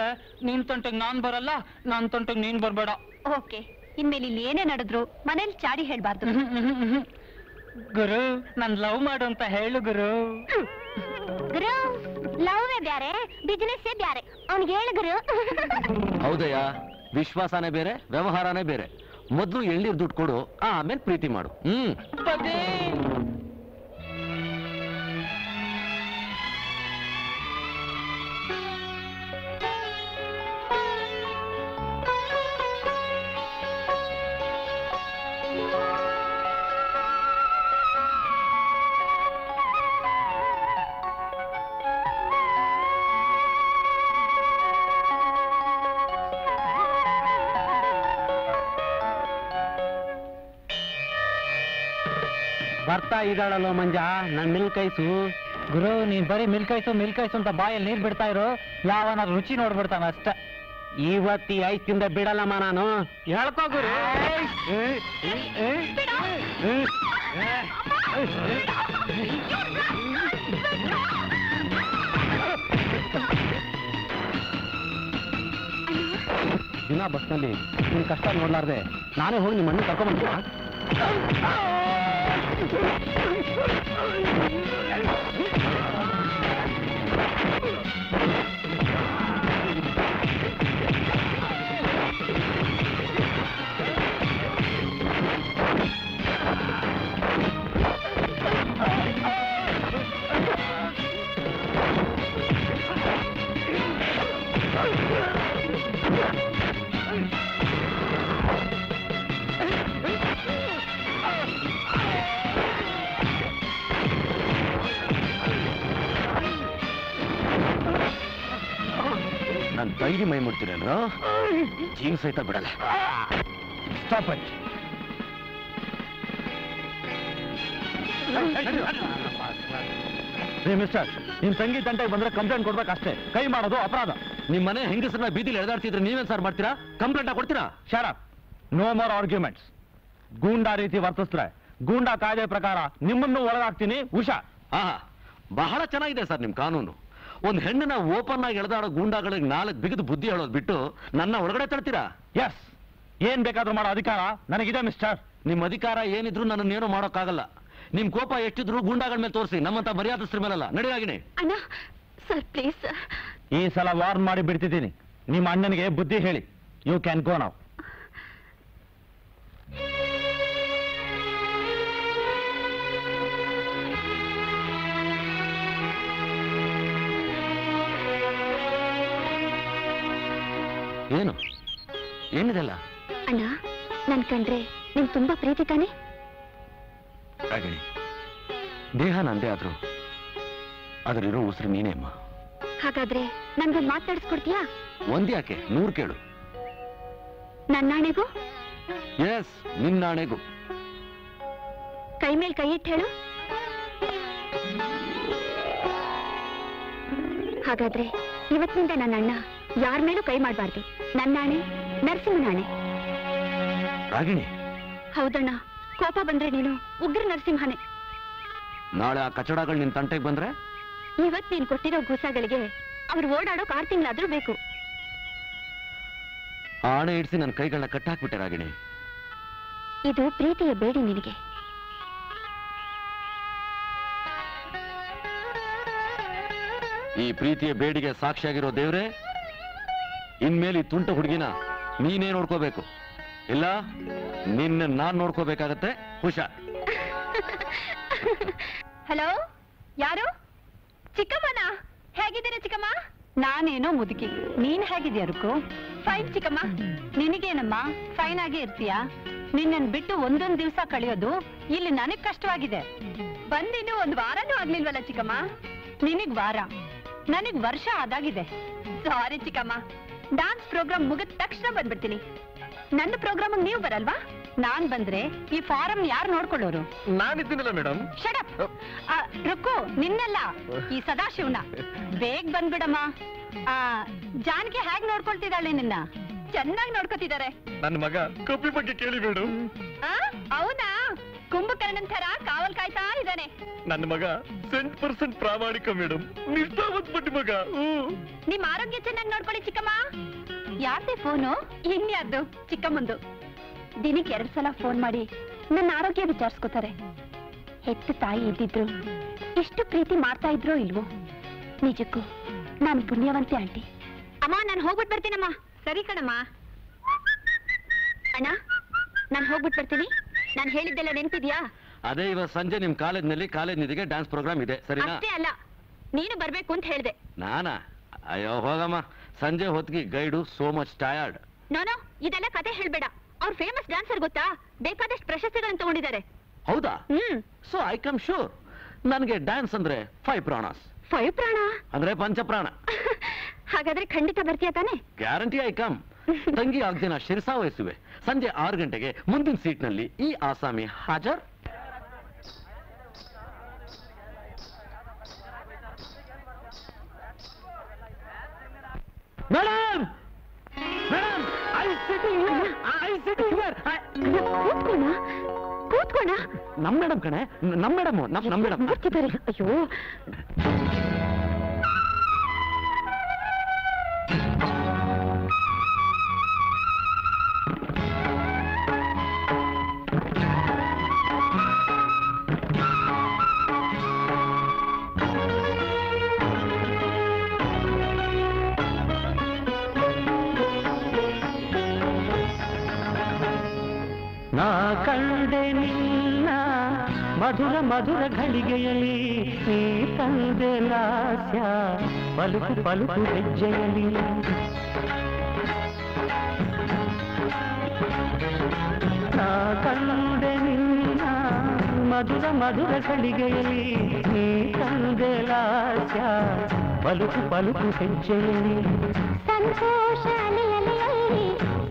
ನಿನ್ ತಂಟೆಗೆ ನಾನು ಬರಲ್ಲ ನನ್ನ ತಂಟೆಗೆ ನೀನು ಬರಬೇಡ ಓಕೆ ಇನ್ಮೇಲೆ ಇಲ್ಲಿ ಏನೇ ನಡೆದ್ರು ಮನೇಲಿ ಚಾಡಿ ಹೇಳಬಾರ್ದು ಗುರು ನಾನು ಲವ್ ಮಾಡು ಅಂತ ಹೇಳು ಗುರು ಗುರು ಲವ್ವೇ ಬ್ಯಾರೆ ಬಿಸಿನೆಸ್ಸೇ ಬ್ಯಾರೆ ಅವನಿಗೆ ಹೇಳು ಗುರು ಹೌದಯ್ಯ ವಿಶ್ವಾಸನೇ ಬೇರೆ ವ್ಯವಹಾರನೇ ಬೇರೆ ಮೊದಲು ಎಳ್ನೀರು ದುಡ್ಡು ಕೊಡು ಆಮೇಲೆ ಪ್ರೀತಿ ಮಾಡು ಬರ್ತಾ ಇದ್ದಾಳಲ್ಲೋ ಮಂಜ ನನ್ನ ಮಿಲ್ಕೈಸು. ಗುರು ನೀನ್ ಬರೀ ಮಿಲ್ಕೈಸು ಮಿಲ್ಕೈಸು ಅಂತ ಬಾಯಲ್ಲಿ ನೀರು ಬಿಡ್ತಾ ಇರೋ, ಯಾವನಾದ್ರು ರುಚಿ ನೋಡ್ಬಿಡ್ತಾನ ಅಷ್ಟ. ಇವತ್ತಿ ಐಸ್ತಿಂದ ಬಿಡಲ್ಲಮ್ಮ ನಾನು, ಹೇಳ್ಕೋ ಗುರು. ದಿನ ಬಸ್ನಲ್ಲಿ ನಿನ್ ಕಷ್ಟ ನೋಡ್ಲಾರ್ದೆ ನಾನೇ ಹೋಗಿ ನಿಮ್ಮ ಮಣ್ಣು ಕರ್ಕೊಂಡ್ಬಂದಿಲ್ಲ. ಧೈರ್ಯ ಮೈ ಮುಡ್ತೀರಲ್ರ, ಜೀವ ಸಹಿತ ಬಿಡಲ್ಲ. Stop it. ಮಿಸ್ಟರ್, ನಿಮ್ ಸಂಗೀತ ತಂಟೆಗೆ ಬಂದ್ರೆ ಕಂಪ್ಲೇಂಟ್ ಕೊಡ್ಬೇಕಷ್ಟೇ, ಕೈ ಮಾಡೋದು ಅಪರಾಧ. ನಿಮ್ ಮನೆ ಹೆಂಗಸರನ್ನ ಬೀದಿಲಿ ಎಳೆದಾಡ್ತಿದ್ರೆ ನೀವೇನ್ ಸರ್ ಮಾಡ್ತೀರಾ? ಕಂಪ್ಲೇಂಟ್ ಕೊಡ್ತೀರಾ? Shut up, no more arguments. ಗೂಂಡಾ ರೀತಿ ವರ್ತಿಸ್ತಾರೆ, ಗೂಂಡಾ ಕಾಯ್ದೆ ಪ್ರಕಾರ ನಿಮ್ಮನ್ನು ಒಳಗಾಗ್ತೀನಿ. ಉಷಾ, ಬಹಳ ಚೆನ್ನಾಗಿದೆ ಸರ್ ನಿಮ್ ಕಾನೂನು. ಒಂದು ಹೆಣ್ಣನ್ನ ಓಪನ್ ಆಗಿ ಎಳೆದಾಡೋ ಗೂಂಡಾಗಳಿಗೆ ನಾಲ್ಕು ಬಿಗಿದು ಬುದ್ಧಿ ಹೇಳೋದು ಬಿಟ್ಟು ನನ್ನ ಒಳಗಡೆ ತಳ್ತೀರಾ? ಎಸ್, ಏನ್ ಬೇಕಾದ್ರೂ ಮಾಡೋ ಅಧಿಕಾರ ನನಗಿದೆ ಮಿಸ್ಟರ್. ನಿಮ್ಮ ಅಧಿಕಾರ ಏನಿದ್ರು ನನ್ನ ಏನು ಮಾಡೋಕ್ಕಾಗಲ್ಲ. ನಿಮ್ ಕೋಪ ಎಷ್ಟಿದ್ರು ಗೂಂಡಾಗಳ ಮೇಲೆ ತೋರಿಸಿ, ನಮ್ಮಂತ ಮರ್ಯಾದಸ್ತ್ರ ಮೇಲಲ್ಲ. ನಡೆಯಾಗಿಣಿ ಈ ಸಲ ವಾರ್ನ್ ಮಾಡಿ ಬಿಡ್ತಿದ್ದೀನಿ, ನಿಮ್ಮ ಅಣ್ಣನಿಗೆ ಬುದ್ಧಿ ಹೇಳಿ. You can go now. ಏನು ಏನಿದೆಲ್ಲ? ಅಣ್ಣ, ನನ್ ಕಂಡ್ರೆ ನಿಮ್ ತುಂಬಾ ಪ್ರೀತಿ ತಾನೆ? ಹಾಗೆ ದೇಹ ನಂದೇ ಆದ್ರು ಅದ್ರಿರೋ ಉಸಿರು ನೀನೇ ಅಮ್ಮ. ಹಾಗಾದ್ರೆ ನನ್ಗೊಂದು ಮಾತಾಡಿಸ್ಕೊಡ್ತೀಯಾ? ಒಂದ್ಯಾಕೆ, ನೂರ್ ಕೇಳು. ನನ್ನ ನಾಣೆಗೂ? ಎಸ್, ನಿಮ್ ನಾಣೆಗೂ. ಕೈ ಮೇಲ್ ಕೈ ಇಟ್ಟು ಹೇಳು. ಹಾಗಾದ್ರೆ ಇವತ್ತಿನಿಂದ ನನ್ನ ಅಣ್ಣ ಯಾರ ಮೇಲೂ ಕೈ ಮಾಡಬಾರ್ದು. ನನ್ನಾಣೆ ನರಸಿಂಹನಾಣೆ. ರಾಗಿಣಿ. ಹೌದಣ್ಣ, ಕೋಪ ಬಂದ್ರೆ ನೀನು ಉಗ್ರ ನರಸಿಂಹನೇ. ನಾಳೆ ಆ ಕಚಡಗಳು ನಿನ್ ತಂಟೆಗೆ ಬಂದ್ರೆ? ಇವತ್ ನೀನ್ ಕೊಟ್ಟಿರೋ ಗೂಸಾಗಳಿಗೆ ಅವ್ರು ಓಡಾಡೋಕ್ 6 ತಿಂಗಳಾದ್ರೂ ಬೇಕು. ಆಣೆ ಇಡ್ಸಿ ನನ್ನ ಕೈಗಳನ್ನ ಕಟ್ಟಾಕ್ಬಿಟ್ಟೆ ರಾಗಿಣಿ. ಇದು ಪ್ರೀತಿಯ ಬೇಡಿ ನಿನಗೆ. ಈ ಪ್ರೀತಿಯ ಬೇಡಿಗೆ ಸಾಕ್ಷಿಯಾಗಿರೋ ದೇವ್ರೆ, ಇನ್ಮೇಲೆ ಈ ತುಂಟ ಹುಡುಗಿನ ನೀನೇ ನೋಡ್ಕೋಬೇಕು, ಇಲ್ಲ ನಿನ್ನ ನಾನ್ ನೋಡ್ಕೋಬೇಕಾಗತ್ತೆ. ಹುಷಾ. ಹಲೋ, ಯಾರು? ಚಿಕ್ಕಮ್ಮನ? ಹೇಗಿದ್ದೀರಾ ಚಿಕ್ಕಮ್ಮ? ನಾನೇನೋ ಮುದುಕಿ, ನೀನ್ ಹೇಗಿದ್ಯಾ ರುಕು? ಫೈನ್ ಚಿಕ್ಕಮ್ಮ. ನಿನಗೇನಮ್ಮ ಫೈನ್ ಆಗಿ ಇರ್ತೀಯಾ? ನಿನ್ನನ್ ಬಿಟ್ಟು ಒಂದೊಂದ್ ದಿವ್ಸ ಕಳೆಯೋದು ಇಲ್ಲಿ ನನಗ್ ಕಷ್ಟವಾಗಿದೆ. ಬಂದಿನ್ನು 1 ವಾರನೂ ಆಗ್ಲಿಲ್ವಲ್ಲ ಚಿಕ್ಕಮ್ಮ. ನಿನಗ್ ವಾರ, ನನಗ್ ವರ್ಷ ಆದಾಗಿದೆ. ಸಾರಿ ಚಿಕ್ಕಮ್ಮ, ಡಾನ್ಸ್ ಪ್ರೋಗ್ರಾಮ್ ಮುಗಿದ ತಕ್ಷಣ ಬಂದ್ಬಿಡ್ತೀನಿ. ನನ್ನ ಪ್ರೋಗ್ರಾಮ್ ನೀವು ಬರಲ್ವಾ? ನಾನ್ ಬಂದ್ರೆ ಈ ಫಾರಂ ಯಾರು ನೋಡ್ಕೊಳ್ಳೋರು? ನಾನಿದ್ದೀನಲ್ಲ ಮೇಡಮ್. Shut up. ರುಕ್ಕು, ನಿನ್ನೆಲ್ಲ ಈ ಸದಾಶಿವನ. ಬೇಗ ಬಂದ್ಬಿಡಮ್ಮ. ಜಾನ್ಗೆ ಹೇಗ್ ನೋಡ್ಕೊಳ್ತಿದ್ದಾಳೆ ನಿನ್ನ? ಚೆನ್ನಾಗಿ ನೋಡ್ಕೊತಿದ್ದಾರೆ. ನನ್ನ ಮಗ ಕಪ್ಪಿ ಬಗ್ಗೆ ಕೇಳಿ ಮೇಡಮ್. ಅವನಾ ಕುಂಭಕರ್ಣನ್ ತರ ಕಾವಲ್ ಕಾಯ್ತಾ ಇದ್ದಾನೆ. ನನ್ನ ಮಗ 100% ಪ್ರಾಮಾಣಿಕ ಮೇಡಮ್, ನಿಷ್ಠಾವಂತ ಮಗ. ನಿಮ್ ಆರೋಗ್ಯ ಚೆನ್ನಾಗಿ ನೋಡ್ಕೊಳ್ಳಿ ಚಿಕ್ಕಮ್ಮ. ಯಾರ್ದೇ ಫೋನು? ಇನ್ಯಾರ್ದು? ಚಿಕ್ಕಮ್ಮಂದು. ದಿನಕ್ಕೆ 2 ಸಲ ಫೋನ್ ಮಾಡಿ ನನ್ನ ಆರೋಗ್ಯ ವಿಚಾರಿಸ್ಕೋತಾರೆ. ಹೆತ್ತ ತಾಯಿ ಇದ್ದಿದ್ರು ಎಷ್ಟು ಪ್ರೀತಿ ಮಾಡ್ತಾ ಇದ್ರೋ ಇಲ್ವೋ. ನಿಜಕ್ಕೂ ನಾನು ಪುಣ್ಯವಂತೆ ಆಂಟಿ. ಅಮ್ಮ, ನಾನು ಹೋಗ್ಬಿಟ್ಟು ಬರ್ತೀನಮ್ಮ. ಸರಿ ಕಣಮ್ಮ. ಅಣ್ಣ, ನಾನು ಹೋಗ್ಬಿಟ್ಟು ಬರ್ತೀನಿ. ನಾನು ಹೇಳಿದ್ದೆಲ್ಲ ನೆನಪಿದ್ಯಾ? ಅದೇ ಇವತ್ತು ಸಂಜೆ ನಿಮ್ ಕಾಲೇಜ್ನಲ್ಲಿ ಕಾಲೇಜ್ ನಿಧಿಗೆ ಡ್ಯಾನ್ಸ್ ಪ್ರೋಗ್ರಾಮ್ ಇದೆ. ಸರಿ ಅಲ್ಲ, ನೀನು ಬರ್ಬೇಕು ಅಂತ ಹೇಳ್ದೆ. ನಾನಾ? ಅಯ್ಯೋ ಹೋಗಮ್ಮ, ಸಂಜೆ ಹೊತ್ತಿಗೆ guide so much tired. No no, ಇದೆಲ್ಲ ಕತೆ ಹೇಳ್ಬೇಡ. ಅವ್ರು ಫೇಮಸ್ ಡ್ಯಾನ್ಸರ್ ಗೊತ್ತಾ, ಬೇಕಾದಷ್ಟು ಪ್ರಶಸ್ತಿಗಳನ್ನು ತಗೊಂಡಿದ್ದಾರೆ. ಹೌದಾ? ಸೊ ಐ ಕಮ್ ಶೂರ್ ನನ್ಗೆ ಡ್ಯಾನ್ಸ್ ಅಂದ್ರೆ 5 ಪ್ರಾಣಸ್. 5 ಪ್ರಾಣ ಅಂದ್ರೆ 5 ಪ್ರಾಣ. ಹಾಗಾದ್ರೆ ಖಂಡಿತ ಬರ್ತೀಯ ತಾನೆ? Guarantee I come. ತಂಗಿ ಆಗ್ದಿನ ಶಿರ್ಸಾ ವಹಿಸುವೆ. ಸಂಜೆ 6 ಗಂಟೆಗೆ ಮುಂದಿನ ಸೀಟ್ನಲ್ಲಿ ಈ ಆಸಾಮಿ ಹಾಜರ್. Madam! Madam, I'm sitting here. I'm sitting here. ಕೂತ್ಕೋಣ ನಮ್ಮ ಮೇಡಂ ಕಣೆ ನಮ್ಮ ಮೇಡಂ ನಮ್ಮ ಮೇಡಂ ಬರ್ತಿದ್ದಾರೆ ಅಯ್ಯೋ मधुर मधुर घलिगेयली नी तंदे लास्या पलुकु पलुकु हेज्जेयली ना कंदे निन्न मधुर मधुर घलिगेयली नी तंदे लास्या पलुकु पलुकु हेज्जेयली संतोष अलियली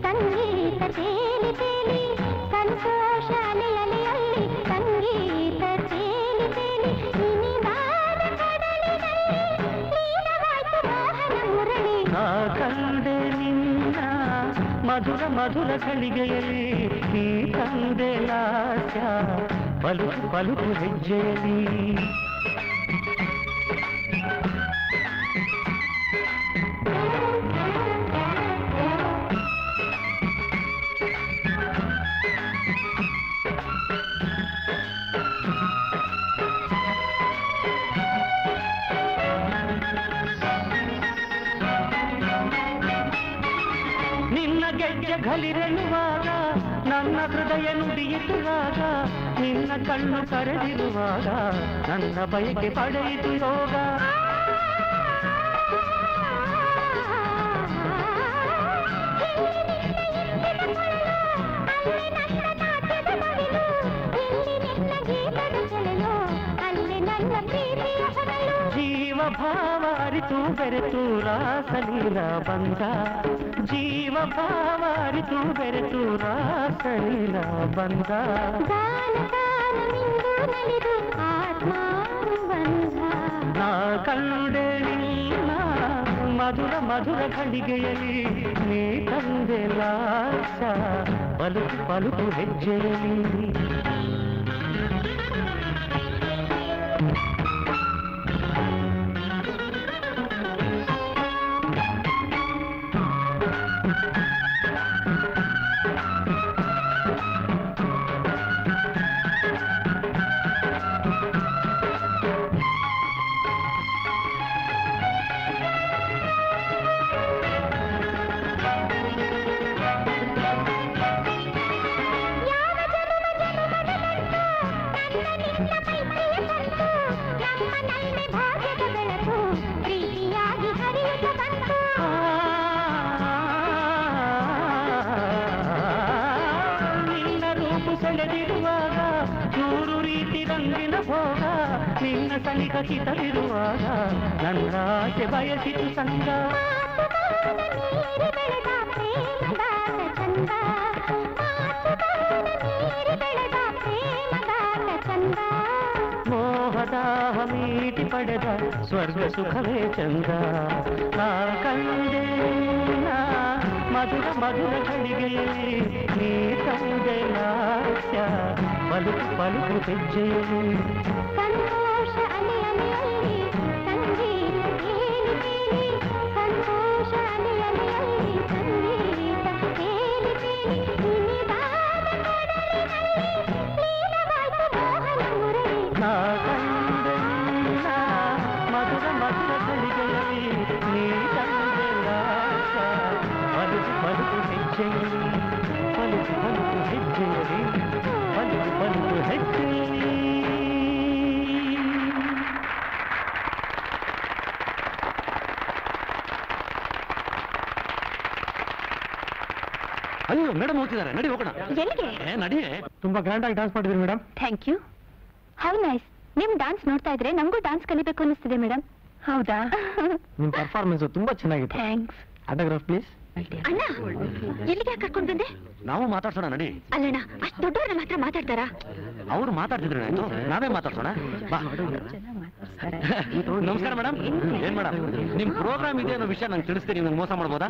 संगीत तेली तेली संतोष अलियली संगीत मधुर मधुर ಗಳಿಗೆಯಲ್ಲಿ ನೀ ತಂದೆ ಲಾಸ್ಯ ಬಲುಕು ಬಲುಕು ಹೆಜ್ಜೆಯಲ್ಲಿ ಘಲಿರೆನುವಾಗ ನನ್ನ ಹೃದಯ ನುಡಿಯುವಾಗ ನಿನ್ನ ಕಣ್ಣು ಕರೆದಿರುವಾಗ ನನ್ನ ಬಯಕೆ ಪಡೆಯಿತು ಯೋಗ ಭಾವ ಅರಿತು ಬೆರೆತು ರಾಸಲೀಲ ಬಂದ ಜೀವ ಭಾವ ಅರಿತು ಬೆರೆತು ರಾಸಲೀಲ ಬಂದ ನಾ ಕಂಡೆ ನಿನ್ನ ಮಧುರ ಮಧುರ ಘಳಿಗೆಯಲ್ಲಿ ನೀ ತಂದೆ ಲಾಸ ಬಲುಕು ಬಲುಕು ಹೆಜ್ಜೆಯಲ್ಲಿ ಿರುವಾಗ ನನ್ನ ಆಸೆ ಬಯಸಿತು ಸಂಗ ಮೋಹದ ಮೀಟಿ ಪಡೆದ ಸ್ವರ್ಗ ಸುಖವೇ ಚಂದ ನಾ ಕಂದೆ ಮಧುರ ಮಧುರ ಘಳಿಗೆಯಲ್ಲಿ ನೀ ತಂದೆ ಲಾಸ್ಯ ಬಲುಕು ಬಲುಕು ಹೆಜ್ಜೆಯಲ್ಲಿ ತುಂಬಾ ಗ್ರ್ಯಾಂಡ್ ಆಗಿ ಡಾನ್ಸ್ ಮಾಡಿದ್ರಿ madam thank you how nice ನಿಮ್ ಡಾನ್ಸ್ ನೋಡ್ತಾ ಇದ್ರೆ ನಮಗೂ ಡಾನ್ಸ್ ಕಲಿಬೇಕು ಅನಿಸ್ತಿದೆ ಮೇಡಮ್ ಹೌದಾ ನಿಮ್ ಪರ್ಫಾರ್ಮೆನ್ಸ್ ತುಂಬಾ ಚೆನ್ನಾಗಿದೆ ಥ್ಯಾಂಕ್ಸ್ ಆಟೋಗ್ರಾಫ್ ಪ್ಲೀಸ್ ಅಣ್ಣ ಎಲ್ಲಿಗೆ ಕರ್ಕೊಂಡು ಬಂದೆ ನಾವು ಮಾತಾಡ್ಸೋಣ ನಡಿ ಅಲ್ಲಣ್ಣ ಅಷ್ಟು ದೊಡ್ಡವ್ರನ್ನ ಮಾತ್ರ ಮಾತಾಡ್ತಾರಾ ಅವ್ರು ಮಾತಾಡ್ತಿದ್ರು ನಾವೇ ಮಾತಾಡ್ಸೋಣ ಬಾ नमस्कार मैडम ऐन मैडम निम प्रोग्राम इदे ಅನ್ನೋ ವಿಷಯ ನನಗೆ ತಿಳಿಸ್ತೀರಿ ನನಗೆ ಮೋಸ ಮಾಡಬಹುದಾ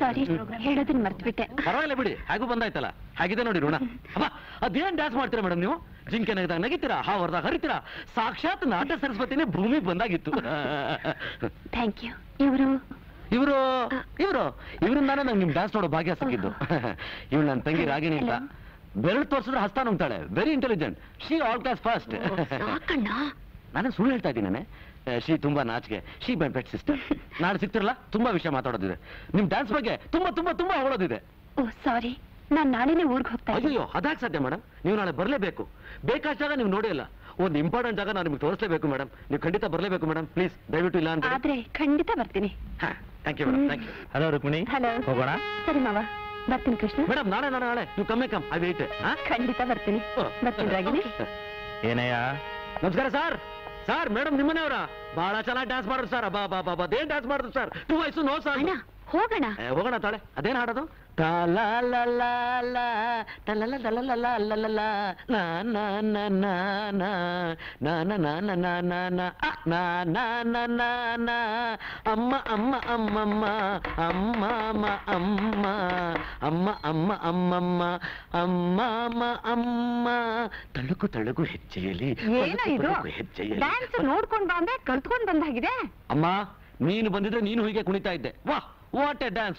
ಸಾರಿ ಪ್ರೋಗ್ರಾಮ್ ಹೇಳೋದನ್ನ ಮರ್ತಿಬಿಟ್ಟೆ ಪರವಾಗಿಲ್ಲ ಬಿಡಿ ಹಾಗೂ ಬಂದಾಯ್ತಲ್ಲ ಹಾಗಿದೆ ನೋಡಿ ಋಣ ಅಪ್ಪ ಅದೇನ್ ಡ್ಯಾನ್ಸ್ ಮಾಡ್ತೀರಾ ಮೇಡಂ ನೀವು ಜಿಂಕೆನಗದಾಗ ನಗಿತೀರಾ ಹಾ ಹೊರದಾಗ ಹರಿತೀರಾ ಸಾಕ್ಷಾತ್ ನಾಟ ಸರಸ್ವತಿನೇ ಭೂಮಿಗೆ ಬಂದಾಗಿತ್ತು ಥ್ಯಾಂಕ್ ಯು ಇವರು ಇವರು ಇವರು ಇವರಿಂದಾನೆ ನನಗೆ ನಿಮ್ಮ ಡ್ಯಾನ್ಸ್ ನೋಡೋ ಭಾಗ್ಯ ಸಿಕ್ಕಿದ್ದು ಇವಳು ನನ್ನ ತಂಗಿ ರಾಗಿಣಿ ಅಂತ ಬೆರಳು ತೋರಿಸಿದ್ರೆ ಹಸ್ತ ನುಂಗ್ತಾಳೆ very intelligent she all class first ಸಾಕಣ್ಣ नान सुन हेल्ता श्री तुम नाचिके श्री बै बेट सिस्टर ना सिक्तिरल्ल तुम्बा विषय माताडोदिदे निम डांस बग्गे तुम्बा तुम्बा तुम्बा हेळोदिदे ओह सारी नान नाळेने ऊरिगे होग्ता इद्दीनि अय्यो अदाक साध्य मैडम नीवु नाळे बरलेबेकु बेकादाग नीवु नोडियल्ल ओंदु इंपार्टेंट जागा नानु निमगे तोरिसलेबेकु मैडम नीवु खंडित बरलेबेकु मैडम प्लीज दयविट्टु इल्ल अंद्रे आद्रे खंडित बर्तीनि हा thank you madam thank you hello Rukmini hello होगोण सरी मावा बर्तीनि कृष्ण मैडम नाळे नाळे नाळे you come come I wait हा खंडित बर्तीनि बर्तीनि रागिनी ಏನಯ್ಯ नमस्कार सर सर मैडम निम्मनेवर बहळ चला डांस माड्रु सर अब्बा अब्बा देन डांस माड्रु sir twice no sir अण्णा ಹೋಗಣ ಹೋಗಣ ತಾಳೆ ಅದೇನ ಹಾಡೋದು ತ ಲ ಲ ಲ ಲ ತ ಲ ಲ ಲ ಲ ಲ ಲ ಲ ನಾ ನಾ ನಾ ನಾ ನಾ ನಾ ನಾ ನಾ ನಾ ನಾ ನಾ ನಾ ನಾ ನಾ ನಾ ನಾ ನಾ ಅಮ್ಮ ಅಮ್ಮ ಅಮ್ಮ ಅಮ್ಮ ಅಮ್ಮ ಅಮ್ಮ ಅಮ್ಮ ಅಮ್ಮ ಅಮ್ಮ ಅಮ್ಮ ಅಮ್ಮ ಅಮ್ಮ ಅಮ್ಮ ತಳುಕು ತಳುಕು ಹೆಜ್ಜೆಯಲ್ಲಿ ಏನು ಇದು ಡ್ಯಾನ್ಸ್ ನೋಡ್ಕೊಂಡು ಬಂದೆ ಕಲ್ತ್ಕೊಂಡು ಬಂದಾಗಿದೆ ಅಮ್ಮ ನೀನು ಬಂದಿದ್ರೆ ನೀನು ಹೀಗೆ ಕುಣಿತಾ ಇದ್ದೆ ವಾಹ್ ವಾಟ್ ಎ ಡ್ಯಾನ್ಸ್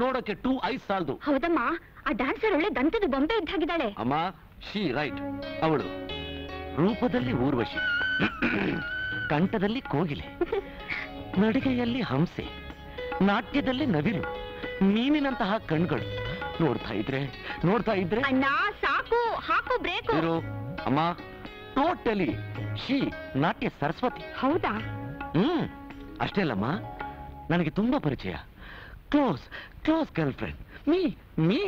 ನೋಡೋಕೆ ಟೂ ಐಸ್ ಸಾಲದು ಹೌದಮ್ಮ ಆ ಡ್ಯಾನ್ಸರ್ ಒಳ್ಳೆ ದಂತದ ಬೊಂಬೆ ಇದ್ದಾಗಿದ್ದಾಳೆ ಅಮ್ಮ ಶಿ ರೈಟ್ ಅವಳು ರೂಪದಲ್ಲಿ ಊರ್ವಶಿ ಕಂಠದಲ್ಲಿ ಕೋಗಿಲೆ ನಡಿಗೆಯಲ್ಲಿ ಹಂಸೆ ನಾಟ್ಯದಲ್ಲಿ ನವಿಲು ಮೀನಿನಂತಹ ಕಣ್ಗಳು ನೋಡ್ತಾ ಇದ್ರೆ ಅಣ್ಣ ಸಾಕು ಹಾಕು ಬ್ರೇಕ್ ಇರು ಅಮ್ಮ ಟೋಟಲಿ ಶಿ ನಾಟ್ಯ ಸರಸ್ವತಿ ಹೌದಾ ಅಷ್ಟೇ ಅಲ್ಲಮ್ಮ ನನಗೆ ತುಂಬಾ ಪರಿಚಯ ಕ್ಲೋಸ್ ಕ್ಲೋಸ್ ಗರ್ಲ್ ಫ್ರೆಂಡ್ ಮೀ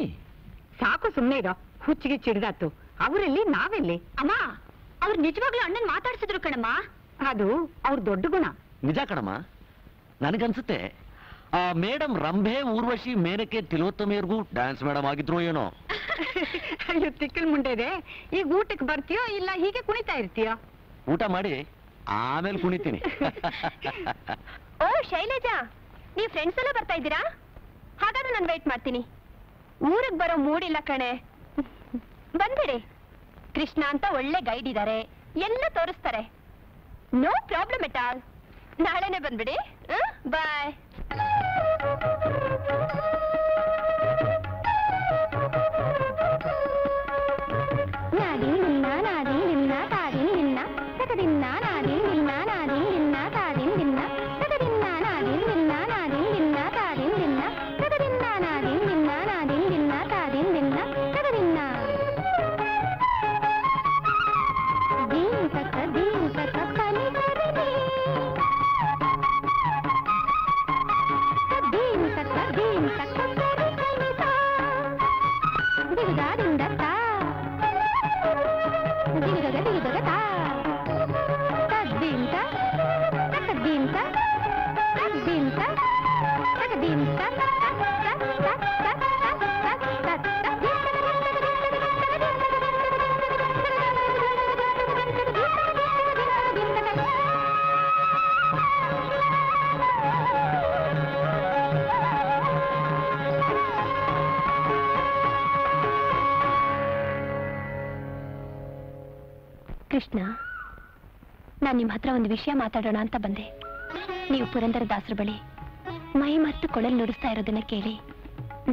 ಸಾಕು ಸುಮ್ಮನೆ ಇರೋ ಹುಚ್ಚಿಗೆ ಚಿಡಿದಾತು ಅವರಲ್ಲಿ ನಾವೆಲ್ಲಿ ಅಮ್ಮ ಅವ್ರು ನಿಜವಾಗ್ಲೂ ಅಣ್ಣನ ಮಾತಾಡ್ಸಿದ್ರು ಕಣಮ್ಮ ಅದು ಅವ್ರ ದೊಡ್ಡ ಗುಣ ನಿಜ ಕಣಮ್ಮ ನನಗನ್ಸುತ್ತೆ ಆ ಮೇಡಮ್ ರಂಭೆ ಊರ್ವಶಿ ಮೇನಕೆ ತಿಲೋತ್ತಮೆಯರ್ಗೂ ಡ್ಯಾನ್ಸ್ ಮೇಡಮ್ ಆಗಿದ್ರು ಏನೋ ಅಯ್ಯೋ ತಿಕ್ಕಲ್ ಮುಂಡೆ ಇದೆ ಈಗ ಊಟಕ್ಕೆ ಬರ್ತೀಯೋ ಇಲ್ಲ ಹೀಗೆ ಕುಣಿತಾ ಇರ್ತೀಯೋ ಊಟ ಮಾಡಿ ಆಮೇಲೆ ಕುಣಿತೀನಿ ಓ ಶೈಲಜಾ ನೀ ಫ್ರೆಂಡ್ಸ್ ಎಲ್ಲ ಬರ್ತಾ ಇದ್ದೀರಾ ಹಾಗಾದ್ರೆ ನಾನು ವೇಟ್ ಮಾಡ್ತೀನಿ ಊರಿಗೆ ಬರೋ ಮೂಡಿಲ್ಲ ಕಣೆ ಬಂದಿರಿ ಕೃಷ್ಣ ಅಂತ ಒಳ್ಳೆ ಗೈಡ್ ಇದ್ದಾರೆ ಎಲ್ಲ ತೋರಿಸ್ತಾರೆ ನೋ ಪ್ರಾಬ್ಲಮ್ ಅಟ್ ಆಲ್ ನಾಳೆನೇ ಬಂದ್ಬಿಡಿ ಬಾಯ್ ಕೃಷ್ಣ ನಾನು ನಿಮ್ಮ ಹತ್ರ ಒಂದು ವಿಷಯ ಮಾತಾಡೋಣ ಅಂತ ಬಂದೆ ನೀವು ಪುರಂದರ ದಾಸರ ಬಳಿ ಮೈ ಮತ್ತು ಕೊಳಲ್ ನುಡಿಸ್ತಾ ಇರೋದನ್ನ ಕೇಳಿ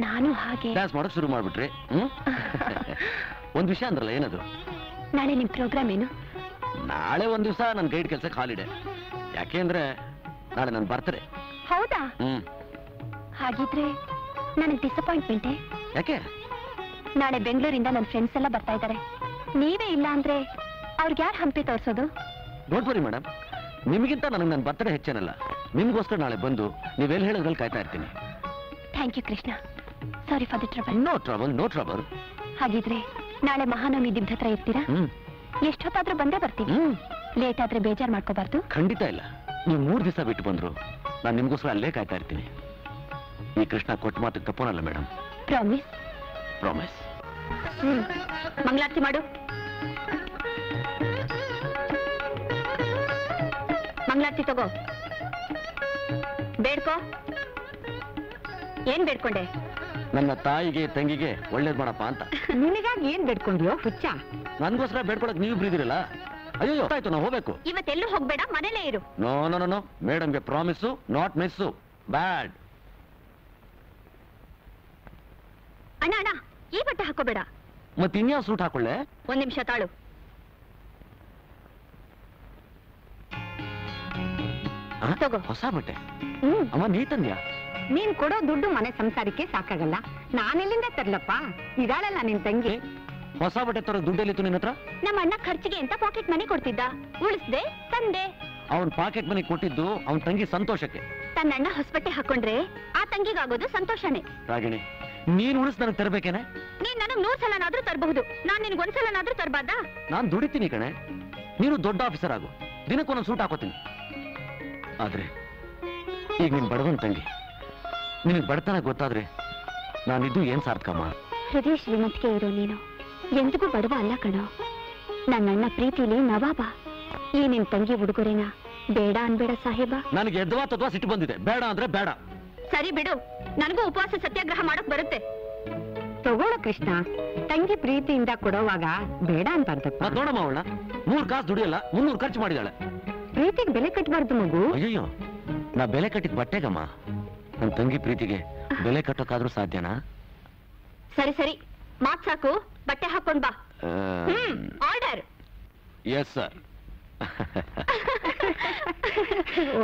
ನಾನು ಹಾಗೆ ಡ್ಯಾನ್ಸ್ ಮಾಡೋಕೆ ಶುರು ಮಾಡ್ಬಿಟ್ರಿ ಒಂದು ವಿಷಯ ಅಂದ್ರಲ್ಲ ಏನದು ನಾಳೆ ನಿಮ್ಮ ಪ್ರೋಗ್ರಾಮ್ ಏನು ನಾಳೆ ಒಂದು ದಿವಸ ನನ್ನ ಗೈಡ್ ಕೆಲಸಕ್ಕೆ ಹಾಲಿಡೇ ಯಾಕೆಂದ್ರೆ ನಾಳೆ ನಾನು ಬರ್ತಾರೆ ಹೌದಾ ಹಾಗಿದ್ರೆ ನನಗೆ ಡಿಸಪಾಯಿಂಟ್ಮೆಂಟ್ ಯಾಕೆ ನಾಳೆ ಬೆಂಗಳೂರಿಂದ ನನ್ನ ಫ್ರೆಂಡ್ಸ್ ಎಲ್ಲ ಬರ್ತಾ ಇದ್ದಾರೆ ನೀವೇ ಇಲ್ಲ ಅಂದ್ರೆ ಅವ್ರಿಗೆ ಯಾರು ಹಂಪಿ ತೋರಿಸೋದು ನೋಡ್ಬೋರಿ ಮೇಡಮ್ ನಿಮಗಿಂತ ನನಗೆ ನನ್ನ ಬರ್ತಡೇ ಹೆಚ್ಚೇನಲ್ಲ ನಿಮಗೋಸ್ಕರ ನಾಳೆ ಬಂದು ನೀವೆಲ್ಲಿ ಹೇಳೋದ್ರಲ್ಲಿ ಕಾಯ್ತಾ ಇರ್ತೀನಿ thank you Krishna sorry for the trouble no trouble no trouble ಹಾಗಿದ್ರೆ ನಾಳೆ ಮಹಾನವಮಿ ದಿಬ್ಬದ ಹತ್ರ ಇರ್ತೀರಾ ಎಷ್ಟೊತ್ತಾದ್ರೂ ಬಂದೇ ಬರ್ತೀನಿ ಲೇಟ್ ಆದ್ರೆ ಬೇಜಾರು ಮಾಡ್ಕೋಬಾರ್ದು ಖಂಡಿತ ಇಲ್ಲ ನೀವು 3 ದಿವಸ ಬಿಟ್ಟು ಬಂದ್ರು ನಾನು ನಿಮಗೋಸ್ಕರ ಅಲ್ಲೇ ಕಾಯ್ತಾ ಇರ್ತೀನಿ ಈ ಕೃಷ್ಣ ಕೊಟ್ಟ ಮಾತಿಗೆ ತಪ್ಪೋನಲ್ಲ ಮೇಡಮ್ ಪ್ರಾಮಿಸ್ ಪ್ರಾಮಿಸ್ ಮಂಗಳಾರತಿ ಮಾಡು ಜಾಸ್ತಿ ತಗೋ. ಬೇಡ್ಕೋ, ಏನ್ ಬೇಡ್ಕೊಂಡೆ? ನನ್ನ ತಾಯಿಗೆ ತಂಗಿಗೆ ಒಳ್ಳೇದ್ ಮಾಡಪ್ಪ ಅಂತ. ನಿನಗಾಗಿ ಏನ್ ಬೇಡ್ಕೊಂಡಿಯೋ ಹುಚ್ಚ? ನನ್ಗೋಸ್ಕರ ಬೇಡ್ಕೊಳಕ್ ನೀವು ಇಬ್ರಿದಿರಲ್ಲ. ಅಯ್ಯೋ ಗೊತ್ತಾಯ್ತು, ನಾವು ಹೋಗ್ಬೇಕು. ಇವತ್ತೆಲ್ಲೂ ಹೋಗ್ಬೇಡ, ಮನೇಲೇ ಇರು. ನೋ ನೋ ನೋ, ಮೇಡಮ್ಗೆ ಪ್ರಾಮಿಸು, ನಾಟ್ ಮಿಸ್ಸು. ಬ್ಯಾಡ್ ಅಣ್ಣ ಅಣ್ಣ, ಈ ಬಟ್ಟೆ ಹಾಕೋಬೇಡ. ಮತ್ತೆ ಇನ್ಯಾವ ಸೂಟ್ ಹಾಕೊಳ್ಳೆ? ಒಂದ್ ನಿಮಿಷ ತಾಳು. ಹೊಸ ಬಟ್ಟೆ ಅಮ್ಮ, ನೀ ತಂದ್ಯಾ? ನೀನ್ ಕೊಡೋ ದುಡ್ಡು ಮನೆ ಸಂಸಾರಕ್ಕೆ ಸಾಕಾಗಲ್ಲ, ನಾನೆಲ್ಲಿಂದ ತರ್ಲಪ್ಪ? ಇದಾಳಲ್ಲ ನಿನ್ ತಂಗಿ. ಹೊಸ ಬಟ್ಟೆ ತರೋ ದುಡ್ಡೆಲ್ಲಿತ್ತು ನಿನ್ನ ಹತ್ರ? ನಮ್ಮ ಅಣ್ಣ ಖರ್ಚಿಗೆ ಅಂತ ಪಾಕೆಟ್ ಮನಿ ಕೊಡ್ತಿದ್ದ, ಉಳಿಸ್ದೆ ತಂದೆ. ಅವನ್ ಪಾಕೆಟ್ ಮನಿ ಕೊಟ್ಟಿದ್ದು ಅವನ್ ತಂಗಿ ಸಂತೋಷಕ್ಕೆ. ತನ್ನಣ್ಣ ಹೊಸ ಬಟ್ಟೆ ಹಾಕೊಂಡ್ರೆ ಆ ತಂಗಿಗಾಗೋದು ಸಂತೋಷನೇ. ರಾಗಿಣಿ, ನೀನ್ ಉಳಿಸ್ ನನಗ್ ತರ್ಬೇಕೇನೆ? ನೀನ್ ನನಗ್ 100 ಸಲನಾದ್ರೂ ತರಬಹುದು, ನಾನ್ ನಿನ್ಗೆ 1 ಸಲನಾದ್ರೂ ತರಬಾರ್ದ? ನಾನ್ ದುಡಿತೀನಿ ಕಣೆ, ನೀನು ದೊಡ್ಡ ಆಫೀಸರ್ ಆಗು, ದಿನಕ್ಕೊಂದೊಂದು ಸೂಟ್ ಹಾಕೋತೀನಿ. ಆದ್ರೆ ಈಗ ನೀನ್ ಬಡವನ್ ತಂಗಿ, ನಿನಗ್ ಬಡತನ ಗೊತ್ತಾದ್ರೆ ನಾನಿದ್ದು ಏನ್ ಸಾರ್ಥಕಮ್ಮ? ಹೃದಯ ಶ್ರೀಮಂತಿಕೆ ಇರೋ ನೀನು ಎಂದಿಗೂ ಬಡವ ಅಲ್ಲ ಕಣೋ. ನನ್ನಣ್ಣ ಪ್ರೀತಿಲಿ ನವಾಬ, ಈ ನಿನ್ ತಂಗಿ ಹುಡುಗರೇನ ಬೇಡ ಅನ್ಬೇಡ ಸಾಹೇಬ. ನನಗೆ ಎದ್ವಾ ತದ್ವಾ ಸಿಟ್ಟು ಬಂದಿದೆ, ಬೇಡ ಅಂದ್ರೆ ಬೇಡ. ಸರಿ ಬಿಡು, ನನಗೂ ಉಪವಾಸ ಸತ್ಯಾಗ್ರಹ ಮಾಡೋಕ್ ಬರುತ್ತೆ. ತಗೋಳು ಕೃಷ್ಣ, ತಂಗಿ ಪ್ರೀತಿಯಿಂದ ಕೊಡೋವಾಗ ಬೇಡ ಅಂತ ಅಂತ ನೋಡಮ್ಮ. ಅವಳ 3 ಕಾಸು ದುಡಿಯಲ್ಲ, 300 ಖರ್ಚು ಮಾಡಿದಾಳೆ. ಪ್ರೀತಿಗೆ ಬೆಲೆ ಕಟ್ಟಬಾರ್ದು ಮಗು. ಅಯ್ಯೋ, ನಾ ಬೆಲೆ ಕಟ್ಟಿದ್ ಬಟ್ಟೆಗಮ್ಮ, ನನ್ ತಂಗಿ ಪ್ರೀತಿಗೆ ಬೆಲೆ ಕಟ್ಟೋಕಾದ್ರೂ ಸಾಧ್ಯನಾ? ಸರಿ ಸರಿ, ಮಾತ್ ಸಾಕು, ಬಟ್ಟೆ ಹಾಕೊಂಡ್ ಬಾ. ಆರ್ಡರ್. Yes sir.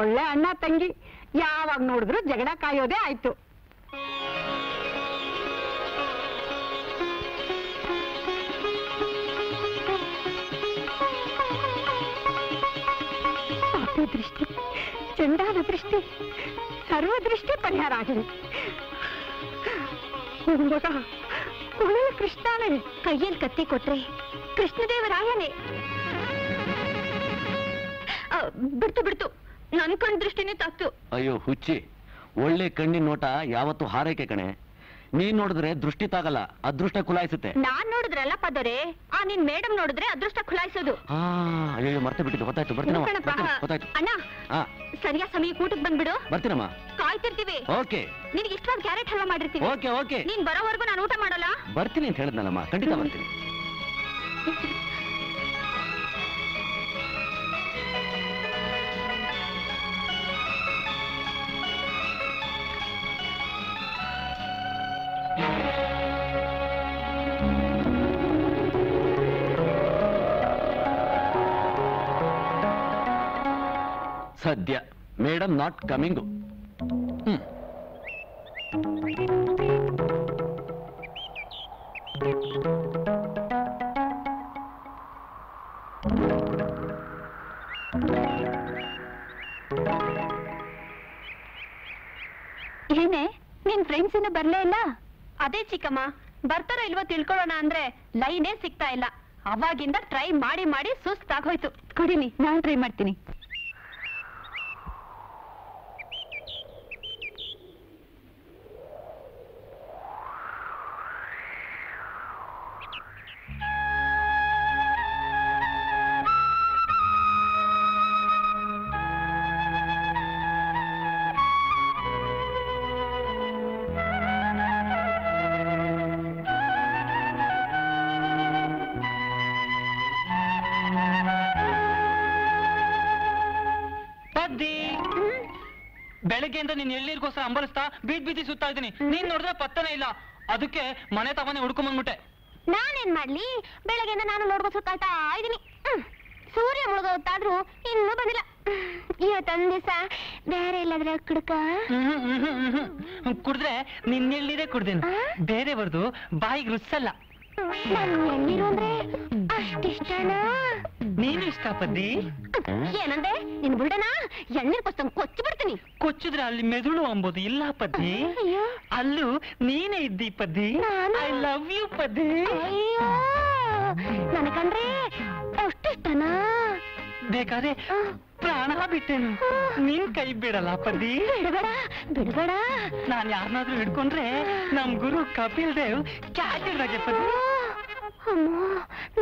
ಒಳ್ಳೆ ಅಣ್ಣ ತಂಗಿ, ಯಾವಾಗ ನೋಡಿದ್ರು ಜಗಳ ಕಾಯೋದೇ ಆಯ್ತು. ದೃಷ್ಟಿ, ಚಂಡಾಲ ದೃಷ್ಟಿ, ಸರ್ವ ದೃಷ್ಟಿ ಪರಿಹಾರ ಆಗಲಿ. ಮಗ ಕುಳಿಯ ಕೃಷ್ಣನೇ, ಕೈಯಲ್ಲಿ ಕತ್ತಿ ಕೊಟ್ರೆ ಕೃಷ್ಣದೇವರಾಯನೇ. ಬಿಡ್ತು ಬಿಡ್ತು, ನನ್ ಕಣ್ ದೃಷ್ಟಿನೇ ತಾಕ್ತು. ಅಯ್ಯೋ ಹುಚ್ಚಿ, ಒಳ್ಳೆ ಕಣ್ಣಿನ ನೋಟ ಯಾವತ್ತು ಹಾರೈಕೆ ಕಣೆ. ನೀನ್ ನೋಡಿದ್ರೆ ದೃಷ್ಟಿ ತಾಗಲ್ಲ, ಅದೃಷ್ಟ ಖುಲಾಯಿಸುತ್ತೆ. ನಾನ್ ನೋಡಿದ್ರಲ್ಲ ಪದರೇ, ಆ ನಿನ್ ಮೇಡಮ್ ನೋಡಿದ್ರೆ ಅದೃಷ್ಟ ಖುಲಾಯಿಸೋದು. ಮರ್ತ ಬಿಟ್ಟಿದ್ದು, ಗೊತ್ತಾಯ್ತು. ಬರ್ತೀನಿ ಅಣ್ಣ, ಸರಿಯಾ ಸಮಯ ಊಟಕ್ಕೆ ಬಂದ್ಬಿಡು. ಬರ್ತೀನಮ್ಮ, ಕಾಯ್ತಿರ್ತೀವಿ. ಓಕೆ, ನಿನ್ಗೆ ಇಷ್ಟೊಂದು ಕ್ಯಾರೆಟ್ ಹಲ್ವಾ ಮಾಡಿರ್ತೀವಿ. ಓಕೆ ಓಕೆ, ನೀನ್ ಬರೋವರೆಗೂ ನಾನು ಊಟ ಮಾಡಲ್ಲ. ಬರ್ತೀನಿ ಅಂತ ಹೇಳಿದ್ನಲ್ಲಮ್ಮ, ಖಂಡಿತ ಬರ್ತೀನಿ. ಸದ್ಯ ಮೇಡಮ್ ನಾಟ್ ಕಮಿಂಗು. ಏನೇ, ನಿನ್ ಫ್ರೆಂಡ್ಸ್ ಇನ್ನು ಬರ್ಲೇ ಇಲ್ಲ? ಅದೇ ಚಿಕ್ಕಮ್ಮ, ಬರ್ತಾರೋ ಇಲ್ವೋ ತಿಳ್ಕೊಳ್ಳೋಣ ಅಂದ್ರೆ ಲೈನೇ ಸಿಗ್ತಾ ಇಲ್ಲ. ಅವಾಗಿಂದ ಟ್ರೈ ಮಾಡಿ ಮಾಡಿ ಸುಸ್ತಾಗೋಯ್ತು. ಕೊಡಿನಿ, ನಾನು ಟ್ರೈ ಮಾಡ್ತೀನಿ. ನೀನ್ ಎಳ್ಳೀರ್ಗೋಸ್ಕರ ಅಂಬರಿಸ್ತಾ ಬೀಟ್ ಬೀದಿ ಸುತ್ತಾ ಇದ್ದೀನಿ, ನೀನ್ ನೋಡಿದ್ರೆ ಪತ್ತನೇ ಇಲ್ಲ. ಅದಕ್ಕೆ ಮನೆ ತವನೇ ಹುಡ್ಕೊಂಡ್ ಬಂದ್ಬಿಟ್ಟೆ. ನಾನೇನ್ ಮಾಡ್ಲಿ, ಬೆಳಗ್ಗೆಯಿಂದ ನಾನು ನೋಡ್ಕೊ ಸುತ್ತಾಯ್ತಾ ಇದ್ದೀನಿ. ಸೂರ್ಯ ಮುಳುಗೋತಾದ್ರೂ ಇನ್ನೂ ಬಂದಿಲ್ಲ. ಇವತ್ತೊಂದ್ ದಿವಸ ಬೇರೆ ಇಲ್ಲದ್ರೆ ಕುಡ್ಕ ಕುಡಿದ್ರೆ ನಿನ್ ಎಳ್ಳೀರೇ ಕುಡ್ದೇನು, ಬೇರೆ ಬರ್ದು ಬಾಯಿಗೆ ರುಚಲ್ಲ. ಎಳ್ಳೀರು ಅಂದ್ರೆ ಅಷ್ಟಿಷ್ಟನಾ? ನೀನು ಇಷ್ಟ ಪದ್ದಿ? ಏನಂದೆ, ನಿನ್ ಬುಡನಾ ಎಣ್ಣೀರ್ ಕೊಚ್ಚಂಗ್ ಕೊಚ್ಚಿ ಬಿಡ್ತೀನಿ. ಕೊಚ್ಚಿದ್ರೆ ಅಲ್ಲಿ ಮೆದುಳು ಅಂಬೋದು ಇಲ್ಲ ಪದ್ದಿ, ಅಲ್ಲೂ ನೀನೇ ಇದ್ದಿ Paddi. I love you Paddi. ಅಯ್ಯೋ, ನನಗಂದ್ರೆ ಅಷ್ಟಿಷ್ಟನಾ? ಬೇಕಾದ್ರೆ ಪ್ರಾಣ ಬಿಟ್ಟೇನು, ನೀನ್ ಕೈ ಬಿಡಲ್ಲ ಪದ್ದಿ. ಬಿಡಬೇಡ ಬಿಡಬೇಡ, ನಾನ್ ಯಾರನ್ನಾದ್ರೂ ಹಿಡ್ಕೊಂಡ್ರೆ ನಮ್ ಗುರು ಕಪಿಲ್ ದೇವ್ ಕ್ಯಾಟರಾಗೆ ಪದ್ದಿ.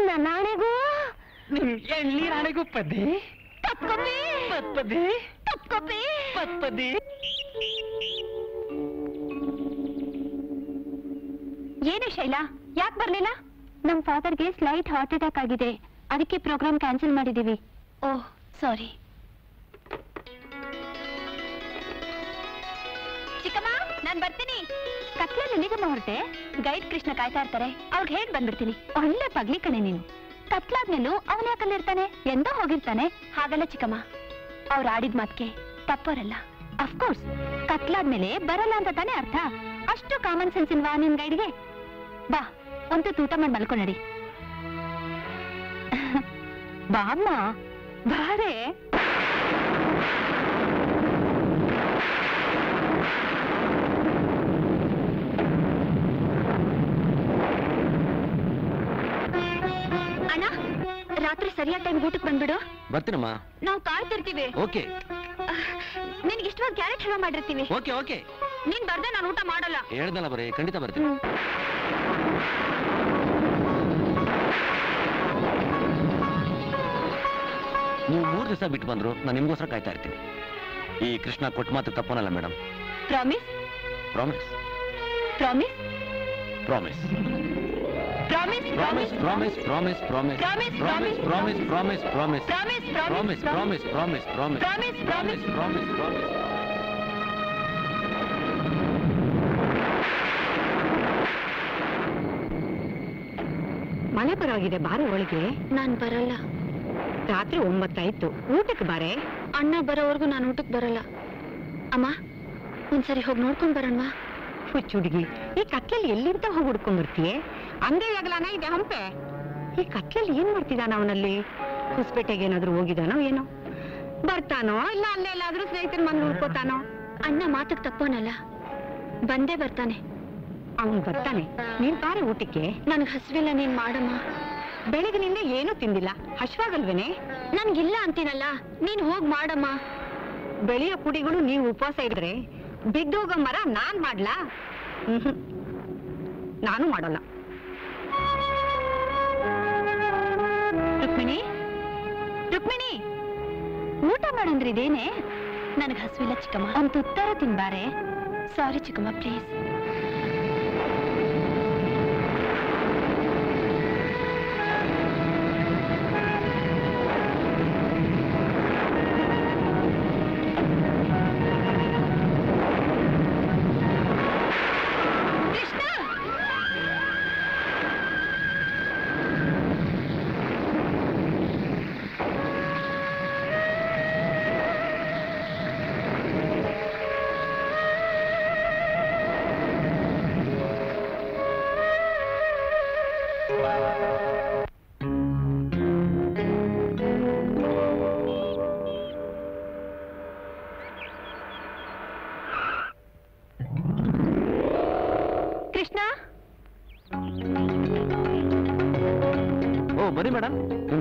ನನ್ನ ಆಣೆಗೂ ನಿಮ್ ಎಳ್ಳಿ ರಾಣೆಗೂ ಪದ್ದಿ. तत्पदी तत्पदी तत्पदी। ಏನು ಶೈಲಾ ಯಾಕೆ ಬರಲಿಲ್ಲ? ನಮ್ಮ ಫಾದರ್ ಗೆ ಸ್ಲೈಟ್ ಹಾರ್ಟ್ ಅಟ್ಯಾಕ್ ಆಗಿದೆ, ಅದಕ್ಕೆ ಪ್ರೋಗ್ರಾಮ್ ಕ್ಯಾನ್ಸಲ್ ಮಾಡಿದೀವಿ. ಓಹ್ ಸಾರಿ ಚಿಕ್ಕಮ್ಮ, ನಾನು ಬರ್ತೀನಿ. ಕತ್ಲಲ್ಲಿ ನಿಗಮ ಹೊರಟೆ, ಗೈಡ್ ಕೃಷ್ಣ ಕಾಯ್ತಾ ಇರ್ತಾರೆ, ಅವ್ರಿಗೆ ಹೇಳಿ ಬಂದ್ಬಿಡ್ತೀನಿ. ಒಳ್ಳೆ ಪಗ್ಲಿ ಕಣೆ ನೀನು, ಕತ್ಲಾದ್ಮೇಲೂ ಅವನ ಯಾಕಲ್ಲಿರ್ತಾನೆ ಎಂದೋ ಹೋಗಿರ್ತಾನೆ. ಹಾಗಲ್ಲ ಚಿಕ್ಕಮ್ಮ, ಅವ್ರು ಆಡಿದ ಮಾತಿಗೆ ತಪ್ಪೋರಲ್ಲ. ಅಫ್ಕೋರ್ಸ್ ಕತ್ಲಾದ್ಮೇಲೆ ಬರಲ್ಲ ಅಂತ ತಾನೇ ಅರ್ಥ. ಅಷ್ಟು ಕಾಮನ್ ಸೆನ್ಸ್ ಇಲ್ವಾ ನಿನ್ ಗೈಡ್ಗೆ? ಬಾ ಒಂದು ತೂಟ ಮಾಡಿ ಮಲ್ಕೊಂಡಿ. ಬಾಮ್ಮ ಬಾರೆ. ಅಣ್ಣ ರಾತ್ರಿ ಸರಿಯಾದ ಟೈಮ್ ಊಟಕ್ಕೆ ಬಂದ್ಬಿಡು. ಬರ್ತೀನಮ್ಮ, ನಾವು ಕಾಯ್ತಿರ್ತೀವಿ. ಓಕೆ, ನಿನ್ಗೆ ಇಷ್ಟವಾದ ಕ್ಯಾರೆಟ್ ಹಲ್ವಾ ಮಾಡಿರ್ತೀವಿ. ಓಕೆ ಓಕೆ, ನೀನ್ ಬರ್ದೆ ನಾನು ಊಟ ಮಾಡಲ್ಲ. ಹೇಳ್ದಲ್ಲ ಬರೀ, ಖಂಡಿತ ಬರ್ತೀನಿ. ನೀವು 3 ದಿವಸ ಬಿಟ್ಟು ಬಂದ್ರು, ನಾನು ನಿಮ್ಗೋಸ್ಕರ ಕಾಯ್ತಾ ಇರ್ತೀನಿ. ಈ ಕೃಷ್ಣ ಕೊಟ್ಟ ಮಾತು ತಪ್ಪನಲ್ಲ madam. Promise promise promise promise promise promise promise promise promise promise promise promise promise promise promise promise promise promise promise promise promise. ಮನೆ ಪರವಾಗಿದೆ, ಬಾರೆ ಒಳಗೆ. ನಾನು ಬರಲ್ಲ, ರಾತ್ರಿ 9 ಆಯ್ತು, ಊಟಕ್ಕೆ ಬಾರೆ. ಅಣ್ಣ ಬರೋವರೆಗೂ ನಾನು ಊಟಕ್ಕೆ ಬರಲ್ಲ. ಅಮ್ಮ ಒಂದ್ಸರಿ ಹೋಗಿ ನೋಡ್ಕೊಂಡ್ ಬರೋಣ. ಹುಚ್ಚು ಹುಡುಗಿ, ಈ ಕತ್ಲಲ್ಲಿ ಎಲ್ಲಿಂತ ಹೋಗಿ ಹುಡ್ಕೊಂಡ್ ಬರ್ತೀಯೇ? ಅಂದೇ ಆಗಲಾನ ಇದೆ ಹಂಪೆ. ಈ ಕತ್ಲಲ್ಲಿ ಏನ್ ಮಾಡ್ತಿದ್ದಾನ ಅವನಲ್ಲಿ? ಹೊಸಪೇಟೆಗೆ ಏನಾದ್ರು ಹೋಗಿದಾನೋ ಏನೋ? ಬರ್ತಾನೋ ಇಲ್ಲ ಅಲ್ಲೇ ಎಲ್ಲಾದ್ರೂ ಸ್ನೇಹಿತನ ಮನೇಲಿ ಉಳ್ಕೋತಾನೋ? ಅಣ್ಣ ಮಾತಕ್ಕೆ ತಪ್ಪೋನಲ್ಲ, ಬಂದೇ ಬರ್ತಾನೆ. ಅವನು ಬರ್ತಾನೆ, ನೀನ್ ಬಾರೆ ಊಟಕ್ಕೆ. ನನ್ಗೆ ಹಸಿವಿಲ್ಲ, ನೀನ್ ಮಾಡಮ್ಮ. ಬೆಳಗಿನಿಂದ ಏನೂ ತಿಂದಿಲ್ಲ, ಹಶ್ವಾಗಲ್ವೇನೆ? ನನ್ಗಿಲ್ಲ ಅಂತೀನಲ್ಲ, ನೀನ್ ಹೋಗ್ ಮಾಡಮ್ಮ. ಬೆಳೆಯೋ ಪುಡಿಗಳು ನೀವು ಉಪವಾಸ ಇದ್ರೆ ಬಿದ್ದೋಗ ಮರ ನಾನ್ ಮಾಡ್ಲಾ? ನಾನು ಮಾಡಲ್ಲ. ರುಕ್ಮಿಣಿ ರುಕ್ಮಿಣಿ, ಊಟ ಮಾಡಂದ್ರೆ ಇದೇನೆ? ನನ್ಗೆ ಹಸಿವಿಲ್ಲ ಚಿಕ್ಕಮ್ಮ ಅಂತ ಉತ್ತರ ತಿನ್ಬಾರೆ. ಸಾರಿ ಚಿಕ್ಕಮ್ಮ, please.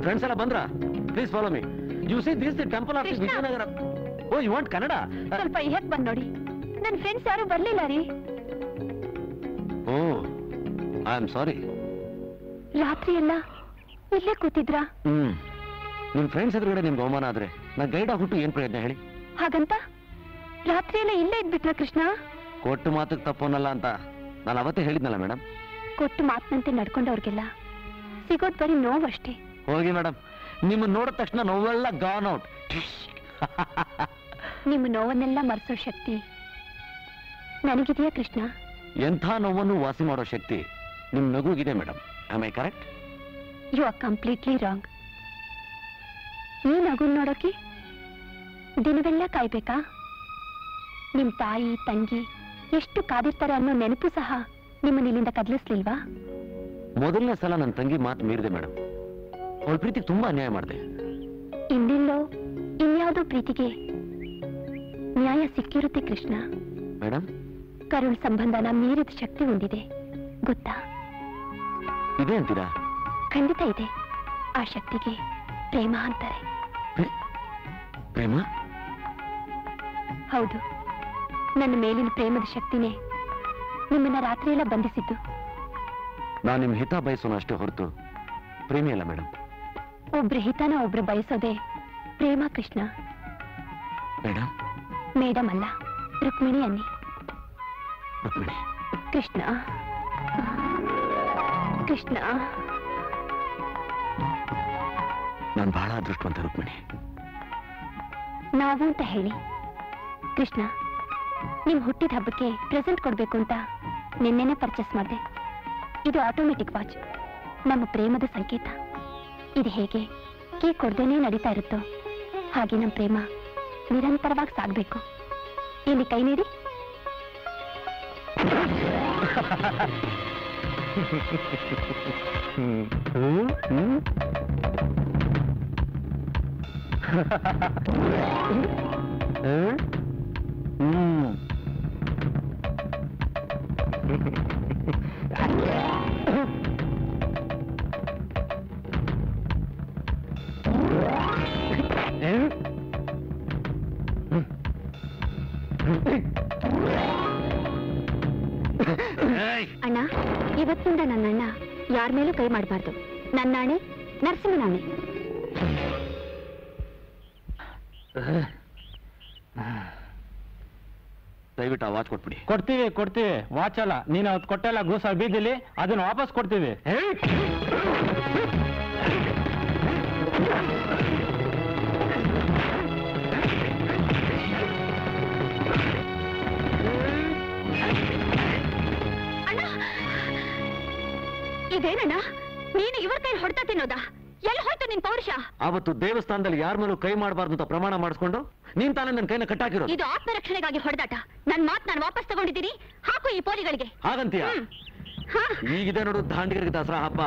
Friends alla bandra, please follow me. You see, this is the temple of Vidyanagar. Oh, you want Kannada? Solpa ihek band nodi, nan friends yaru barlilla ri. Oh, I am sorry. Ratri ella ille kutidra? Nin friends edrugade nimge avamana adre na guide aguttu yen prayatna heli? Haganta ratri ella ille idbitra Krishna? Kottu maatake tapponalla anta nan avatte helidnalla madam. Kottu maatnante nadkondavurgella sigod bari novu ashte. ಹೋಗಿ ಮೇಡಮ್, ನಿಮ್ಮ ನೋಡಿದ ತಕ್ಷಣ ನೋವೆಲ್ಲ ಗಾನ್ ಔಟ್. ನಿಮ್ಮ ನೋವನ್ನೆಲ್ಲ ಮರೆಸೋ ಶಕ್ತಿ ನನಗಿದೆಯಾ ಕೃಷ್ಣ? ಎಂಥ ನೋವನ್ನು ವಾಸಿ ಮಾಡೋ ಶಕ್ತಿ ನಿಮ್ಮ ನಗುಗಿದೆ madam. Am I correct? You are completely wrong. ಈ ನಗು ನೋಡೋಕೆ ದಿನವೆಲ್ಲ ಕಾಯ್ಬೇಕಾ? ನಿಮ್ಮ ತಾಯಿ ತಂಗಿ ಎಷ್ಟು ಕಾದಿರ್ತಾರೆ ಅನ್ನೋ ನೆನಪು ಸಹ ನಿಮ್ಮನ್ನ ಇಲ್ಲಿಂದ ಕದಲಿಸ್ಲಿಲ್ವಾ? ಮೊದಲನೇ ಸಲ ನನ್ನ ತಂಗಿ ಮಾತು ಮೀರಿದೆ ಮೇಡಮ್. ಅವಳ ಪ್ರೀತಿಗೆ ತುಂಬಾ ಅನ್ಯಾಯ ಮಾಡಿದೆ. ಇನ್ನಿಲ್ಲೋ ಇನ್ಯಾವುದೋ ಪ್ರೀತಿಗೆ ನ್ಯಾಯ ಸಿಕ್ಕಿರುತ್ತೆ ಕೃಷ್ಣ. ಮೇಡಮ್, ಕರುಣ್ ಸಂಬಂಧನ ಮೀರಿದ ಶಕ್ತಿ ಹೊಂದಿದೆ, ಗೊತ್ತಾ? ಇದೆ ಅಂತೀರಾ? ಖಂಡಿತ ಇದೆ. ಆ ಶಕ್ತಿಗೆ ಪ್ರೇಮ ಅಂತಾರೆ. ಪ್ರೇಮ? ಹೌದು, ನನ್ನ ಮೇಲಿನ ಪ್ರೇಮದ ಶಕ್ತಿನೇ ನಿಮ್ಮನ್ನ ರಾತ್ರಿ ಎಲ್ಲ ಬಂಧಿಸಿದ್ದು. ನಾನು ನಿಮ್ಮ ಹಿತ ಬಯಸೋಣ ಅಷ್ಟೇ ಹೊರತು ಪ್ರೇಮಿ ಅಲ್ಲ ಮೇಡಮ್. ಒಬ್ರು ಹಿತನ ಒಬ್ರು ಬಯಸೋದೆ ಪ್ರೇಮ ಕೃಷ್ಣ. मैडम मैडम अल्ल रुक्मिणी अन्नी कृष्ण कृष्ण नान बहळ अदृष्टवंत रुक्मिणी नावु अंत हेळि कृष्ण निम्म हुट्टिद हब्बक्के प्रेजेंट कोडबेकु अंत निन्नेने पर्चेस माडिदे इदु आटोमेटिक वाच नम्म प्रेमद संकेत इदु हेगे केक कोडदेने नडीता इरुत्तो ಹಾಗೆ ನಮ್ಮ ಪ್ರೇಮ ನಿರಂತರವಾಗಿ ಸಾಗಬೇಕು ಇಲ್ಲಿ ಕೈ ನೀಡಿ ಅಣ್ಣ ಇವತ್ತಿನಿಂದ ನನ್ನಣ್ಣ ಯಾರ ಮೇಲೂ ಕೈ ಮಾಡಬಾರದು. ನನ್ನಾಣೆ ನರಸಿಂಹನಾಣೆ. ದಯವಿಟ್ಟು ಆ ವಾಚ್ ಕೊಟ್ಬಿಡಿ. ಕೊಡ್ತೀವಿ ಕೊಡ್ತೀವಿ ವಾಚ್ ಅಲ್ಲ, ನೀನು ಅದು ಕೊಟ್ಟೆಲ್ಲ ಗೂಸಾ ಬೀದಿಲಿ ಅದನ್ನ ವಾಪಸ್ ಕೊಡ್ತೀವಿ. ಇದೇನಣ್ಣ ನೀನು ಇವರ ಕೈ ಹೊಡೆತ ತಿನ್ನೋದಾ? ಎಲ್ಲಿ ಹೋಯ್ತು ನಿನ್ ಪೌರುಷ? ಆವತ್ತು ದೇವಸ್ಥಾನದಲ್ಲಿ ಯಾರ ಮೇಲೂ ಕೈ ಮಾಡಬಾರದು ಅಂತ ಪ್ರಮಾಣ ಮಾಡಿಸ್ಕೊಂಡು ನೀನ್ ತಾನೇ ನನ್ನ ಕೈನ ಕಟ್ಟಾಕಿರೋ. ಇದು ಆತ್ಮರಕ್ಷಣೆಗಾಗಿ ಹೊಡೆದಾಟ. ನನ್ನ ಮಾತು ನಾನು ವಾಪಸ್ ತಗೊಂಡಿದ್ದೀನಿ. ಹಾಕು ಈ ಪೋಲಿಗಳಿಗೆ. ಹಾಗಂತೀಯ? ಈಗಿದೆ ನೋಡು ದಾಂಡಿಗರಿಗೆ ದಸರಾ ಹಬ್ಬ.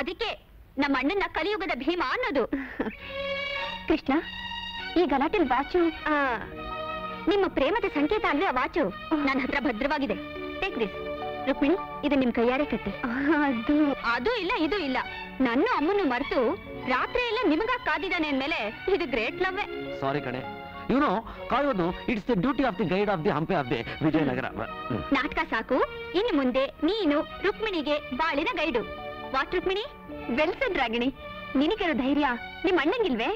ಅದಕ್ಕೆ ನಮ್ಮ ಅಣ್ಣನ ಕಲಿಯುಗದ ಭೀಮ ಅನ್ನೋದು. ಕೃಷ್ಣ, ಈ ಗಲಾಟೆಲ್ ವಾಚು ನಿಮ್ಮ ಪ್ರೇಮದ ಸಂಕೇತ ಅಲ್ವೇ? ಆ ವಾಚು ನನ್ನ ಹತ್ರ ಭದ್ರವಾಗಿದೆ. ಟೇಕ್ ದಿಸ್ ರುಕ್ಮಿಣಿ, ಇದು ನಿಮ್ ಕೈಯಾರೆ ಕಟ್ಟಿ. ಅದು ಅದು ಇಲ್ಲ ಇದು ಇಲ್ಲ, ನನ್ನ ಅಮ್ಮನ್ನು ಮರೆತು ರಾತ್ರಿ ಎಲ್ಲ ನಿಮಗ ಕಾದಿದ್ದಾನೆ ಅಂದ್ಮೇಲೆ ಇದು ಗ್ರೇಟ್ ಲವ್. ಸಾರಿ ಕಣೆ, ಇವನು ಕಾಯೋದು it's the duty of the guide of the Hampi of the Vijayanagara. ನಾಟಕ ಸಾಕು, ಇನ್ನು ಮುಂದೆ ನೀನು ರುಕ್ಮಿಣಿಗೆ ಬಾಳಿನ guide. What Rukmini, well said Ragini. ನಿನಗಿರೋ ಧೈರ್ಯ ನಿಮ್ಮ ಅಣ್ಣಂಗಿಲ್ವೇ?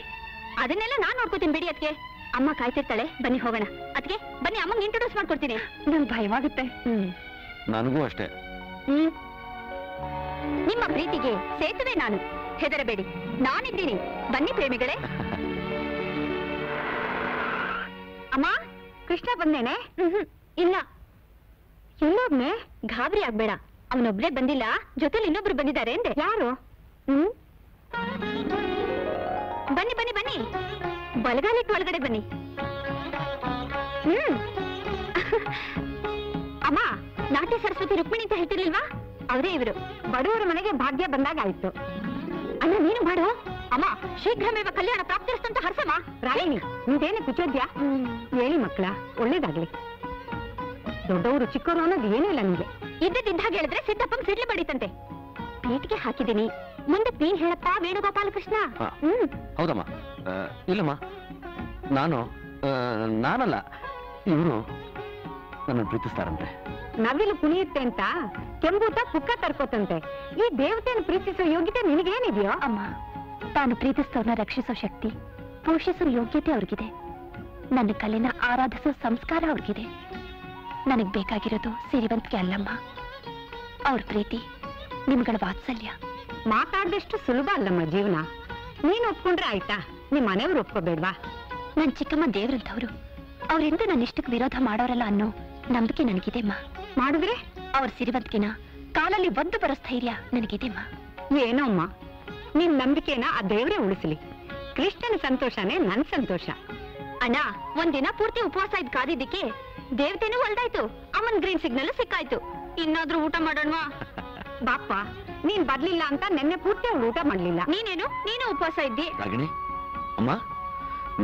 ಅದನ್ನೆಲ್ಲ ನಾನು ನೋಡ್ಕೋತೀನಿ ಬಿಡಿ. ಅದಕ್ಕೆ ಅಮ್ಮ ಕಾಯ್ತಿರ್ತಾಳೆ, ಬನ್ನಿ ಹೋಗೋಣ. ಅದಕ್ಕೆ ಬನ್ನಿ, ಅಮ್ಮಂಗೆ ಇಂಟ್ರೊಡ್ಯೂಸ್ ಮಾಡ್ಕೊಡ್ತೀನಿ. ನಂಗೆ ಭಯವಾಗುತ್ತೆ. ನನಗೂ ಅಷ್ಟೇ. ನಿಮ್ಮ ಪ್ರೀತಿಗೆ ಸೇತುವೆ ನಾನು, ಹೆದರಬೇಡಿ, ನಾನಿದ್ದೀನಿ. ಬನ್ನಿ ಪ್ರೇಮಿಗಳೇ. ಅಮ್ಮ, ಕೃಷ್ಣ ಬಂದೇನೆ? ಇಲ್ಲ, ಇನ್ನೊಬ್ನೇ. ಗಾಬರಿ ಆಗ್ಬೇಡ, ಅವನೊಬ್ರೇ ಬಂದಿಲ್ಲ, ಜೊತೆಲಿ ಇನ್ನೊಬ್ರು ಬಂದಿದ್ದಾರೆ ಅಂದೆ. ಯಾರು? ಬನ್ನಿ ಬನ್ನಿ ಬನ್ನಿ, ಬಲಗಾಲಿಟ್ಟು ಒಳಗಡೆ ಬನ್ನಿ. ಅಮ್ಮ, ನಾಟ್ಯ ಸರಸ್ವತಿ ರುಕ್ಮಿಣಿ ಅಂತ ಹೇಳ್ತಿರ್ಲಿಲ್ವಾ? ಅವರೇ ಇವರು. ಬಡವರ ಮನೆಗೆ ಭಾಗ್ಯ ಬಂದಾಗ ಆಯ್ತು. ಅಣ್ಣ, ನೀನು ಮಾಡು. ಅಮ್ಮ, ಶೀಘ್ರಮೇವ ಕಲ್ಯಾಣ ಪ್ರಾಪ್ತಿಸ್ತಂತ ಹರ್ಸಮ್ಮ. ರಾಯಿಣಿ, ನಿಂದೇನೆ ಕುಚೋದ್ಯಾ? ಹೇಳಿ ಮಕ್ಕಳ, ಒಳ್ಳೇದಾಗ್ಲಿ. ದೊಡ್ಡವರು ಚಿಕ್ಕವರು ಅನ್ನೋದು ಏನೂ ಇಲ್ಲ ನಿಮಗೆ. ಇದ್ದದಿದ್ದ ಹಾಗೆ ಹೇಳಿದ್ರೆ ಸಿದ್ದಪ್ಪಂಗೆ ಸಿಡ್ಲಿ ಬಡೀತಂತೆ. ಪೇಟಿಗೆ ಹಾಕಿದ್ದೀನಿ, ಮುಂದೆ ಪೀನ್ ಹೇಳಪ್ಪ ವೇಣುಗೋಪಾಲ ಕೃಷ್ಣ. ಹೌದಮ್ಮ. ಇಲ್ಲಮ್ಮ, ನಾನಲ್ಲ, ಇವರು ನನ್ನ ಪ್ರೀತಿಸ್ತಾರಂತೆ. ನವಿಲು ಕುಣಿಯುತ್ತೆ ಅಂತ ಕೆಂಬೂತ ಪುಕ್ಕ ತರ್ಕೋತಂತೆ. ಈ ದೇವತೆಯನ್ನು ಪ್ರೀತಿಸೋ ಯೋಗ್ಯತೆ ನಿನಗೇನಿದೆಯೋ? ಅಮ್ಮ, ತಾನು ಪ್ರೀತಿಸ್ತವ್ರನ್ನ ರಕ್ಷಿಸೋ ಶಕ್ತಿ, ಪೋಷಿಸೋ ಯೋಗ್ಯತೆ ಅವ್ರಿಗಿದೆ. ನನ್ನ ಕಲೆನ ಆರಾಧಿಸೋ ಸಂಸ್ಕಾರ ಅವ್ರಿಗಿದೆ. ನನಗೆ ಬೇಕಾಗಿರೋದು ಸಿರಿವಂತಿಕೆ ಅಲ್ಲಮ್ಮ, ಅವ್ರ ಪ್ರೀತಿ, ನಿಮ್ಗಳ ವಾತ್ಸಲ್ಯ. ಮಾತಾಡಿದಷ್ಟು ಸುಲಭ ಅಲ್ಲಮ್ಮ ಜೀವನ. ನೀನು ಒಪ್ಕೊಂಡ್ರೆ ಆಯ್ತಾ, ನಿಮ್ಮ ಮನೆಯವ್ರು ಒಪ್ಕೋಬೇಡ್ವಾ? ನನ್ನ ಚಿಕ್ಕಮ್ಮ ದೇವ್ರಂಥವ್ರು. ಅವರಿಂದ ನಾನು ಇಷ್ಟಕ್ಕೆ ವಿರೋಧ ಮಾಡೋರಲ್ಲ ಅನ್ನೋ ನಂಬಿಕೆ ನನಗಿದೆಮ್ಮ. ಮಾಡಿದ್ರೆ ಅವ್ರ ಸಿರಿವಂತಿಕೆನ ಕಾಲಲ್ಲಿ ಒದ್ದು ಬರೋ ಸ್ಥೈರ್ಯ ನನಗಿದೆಮ್ಮ. ಏನೋ ಅಮ್ಮ, ನಿನ್ನ ನಂಬಿಕೆನ ಆ ದೇವರೇ ಉಳಿಸಲಿ. ಕೃಷ್ಣನ ಸಂತೋಷನೇ ನನ್ನ ಸಂತೋಷ. ಅಣ್ಣ ಒಂದಿನ ಪೂರ್ತಿ ಉಪವಾಸ ಇದ್ದ ಕಾದಿದ್ದಕ್ಕೆ ದೇವತೆನೂ ಒಳ್ದಾಯ್ತು, ಅಮ್ಮನ ಗ್ರೀನ್ ಸಿಗ್ನಲ್ ಸಿಕ್ಕಾಯ್ತು. ಇನ್ನಾದ್ರೂ ಊಟ ಮಾಡೋಣವಾ? ಬಾಪ್ಪ ನೀನ್ ಬರ್ಲಿಲ್ಲ ಅಂತ ನೆನ್ನೆ ಪೂರ್ತಿ ಅವಳು ಊಟ ಮಾಡ್ಲಿಲ್ಲ. ನೀನೇನು ನೀನು ಉಪವಾಸ ಇದ್ದಿ. ರಾಗಿಣಿ ಅಮ್ಮ,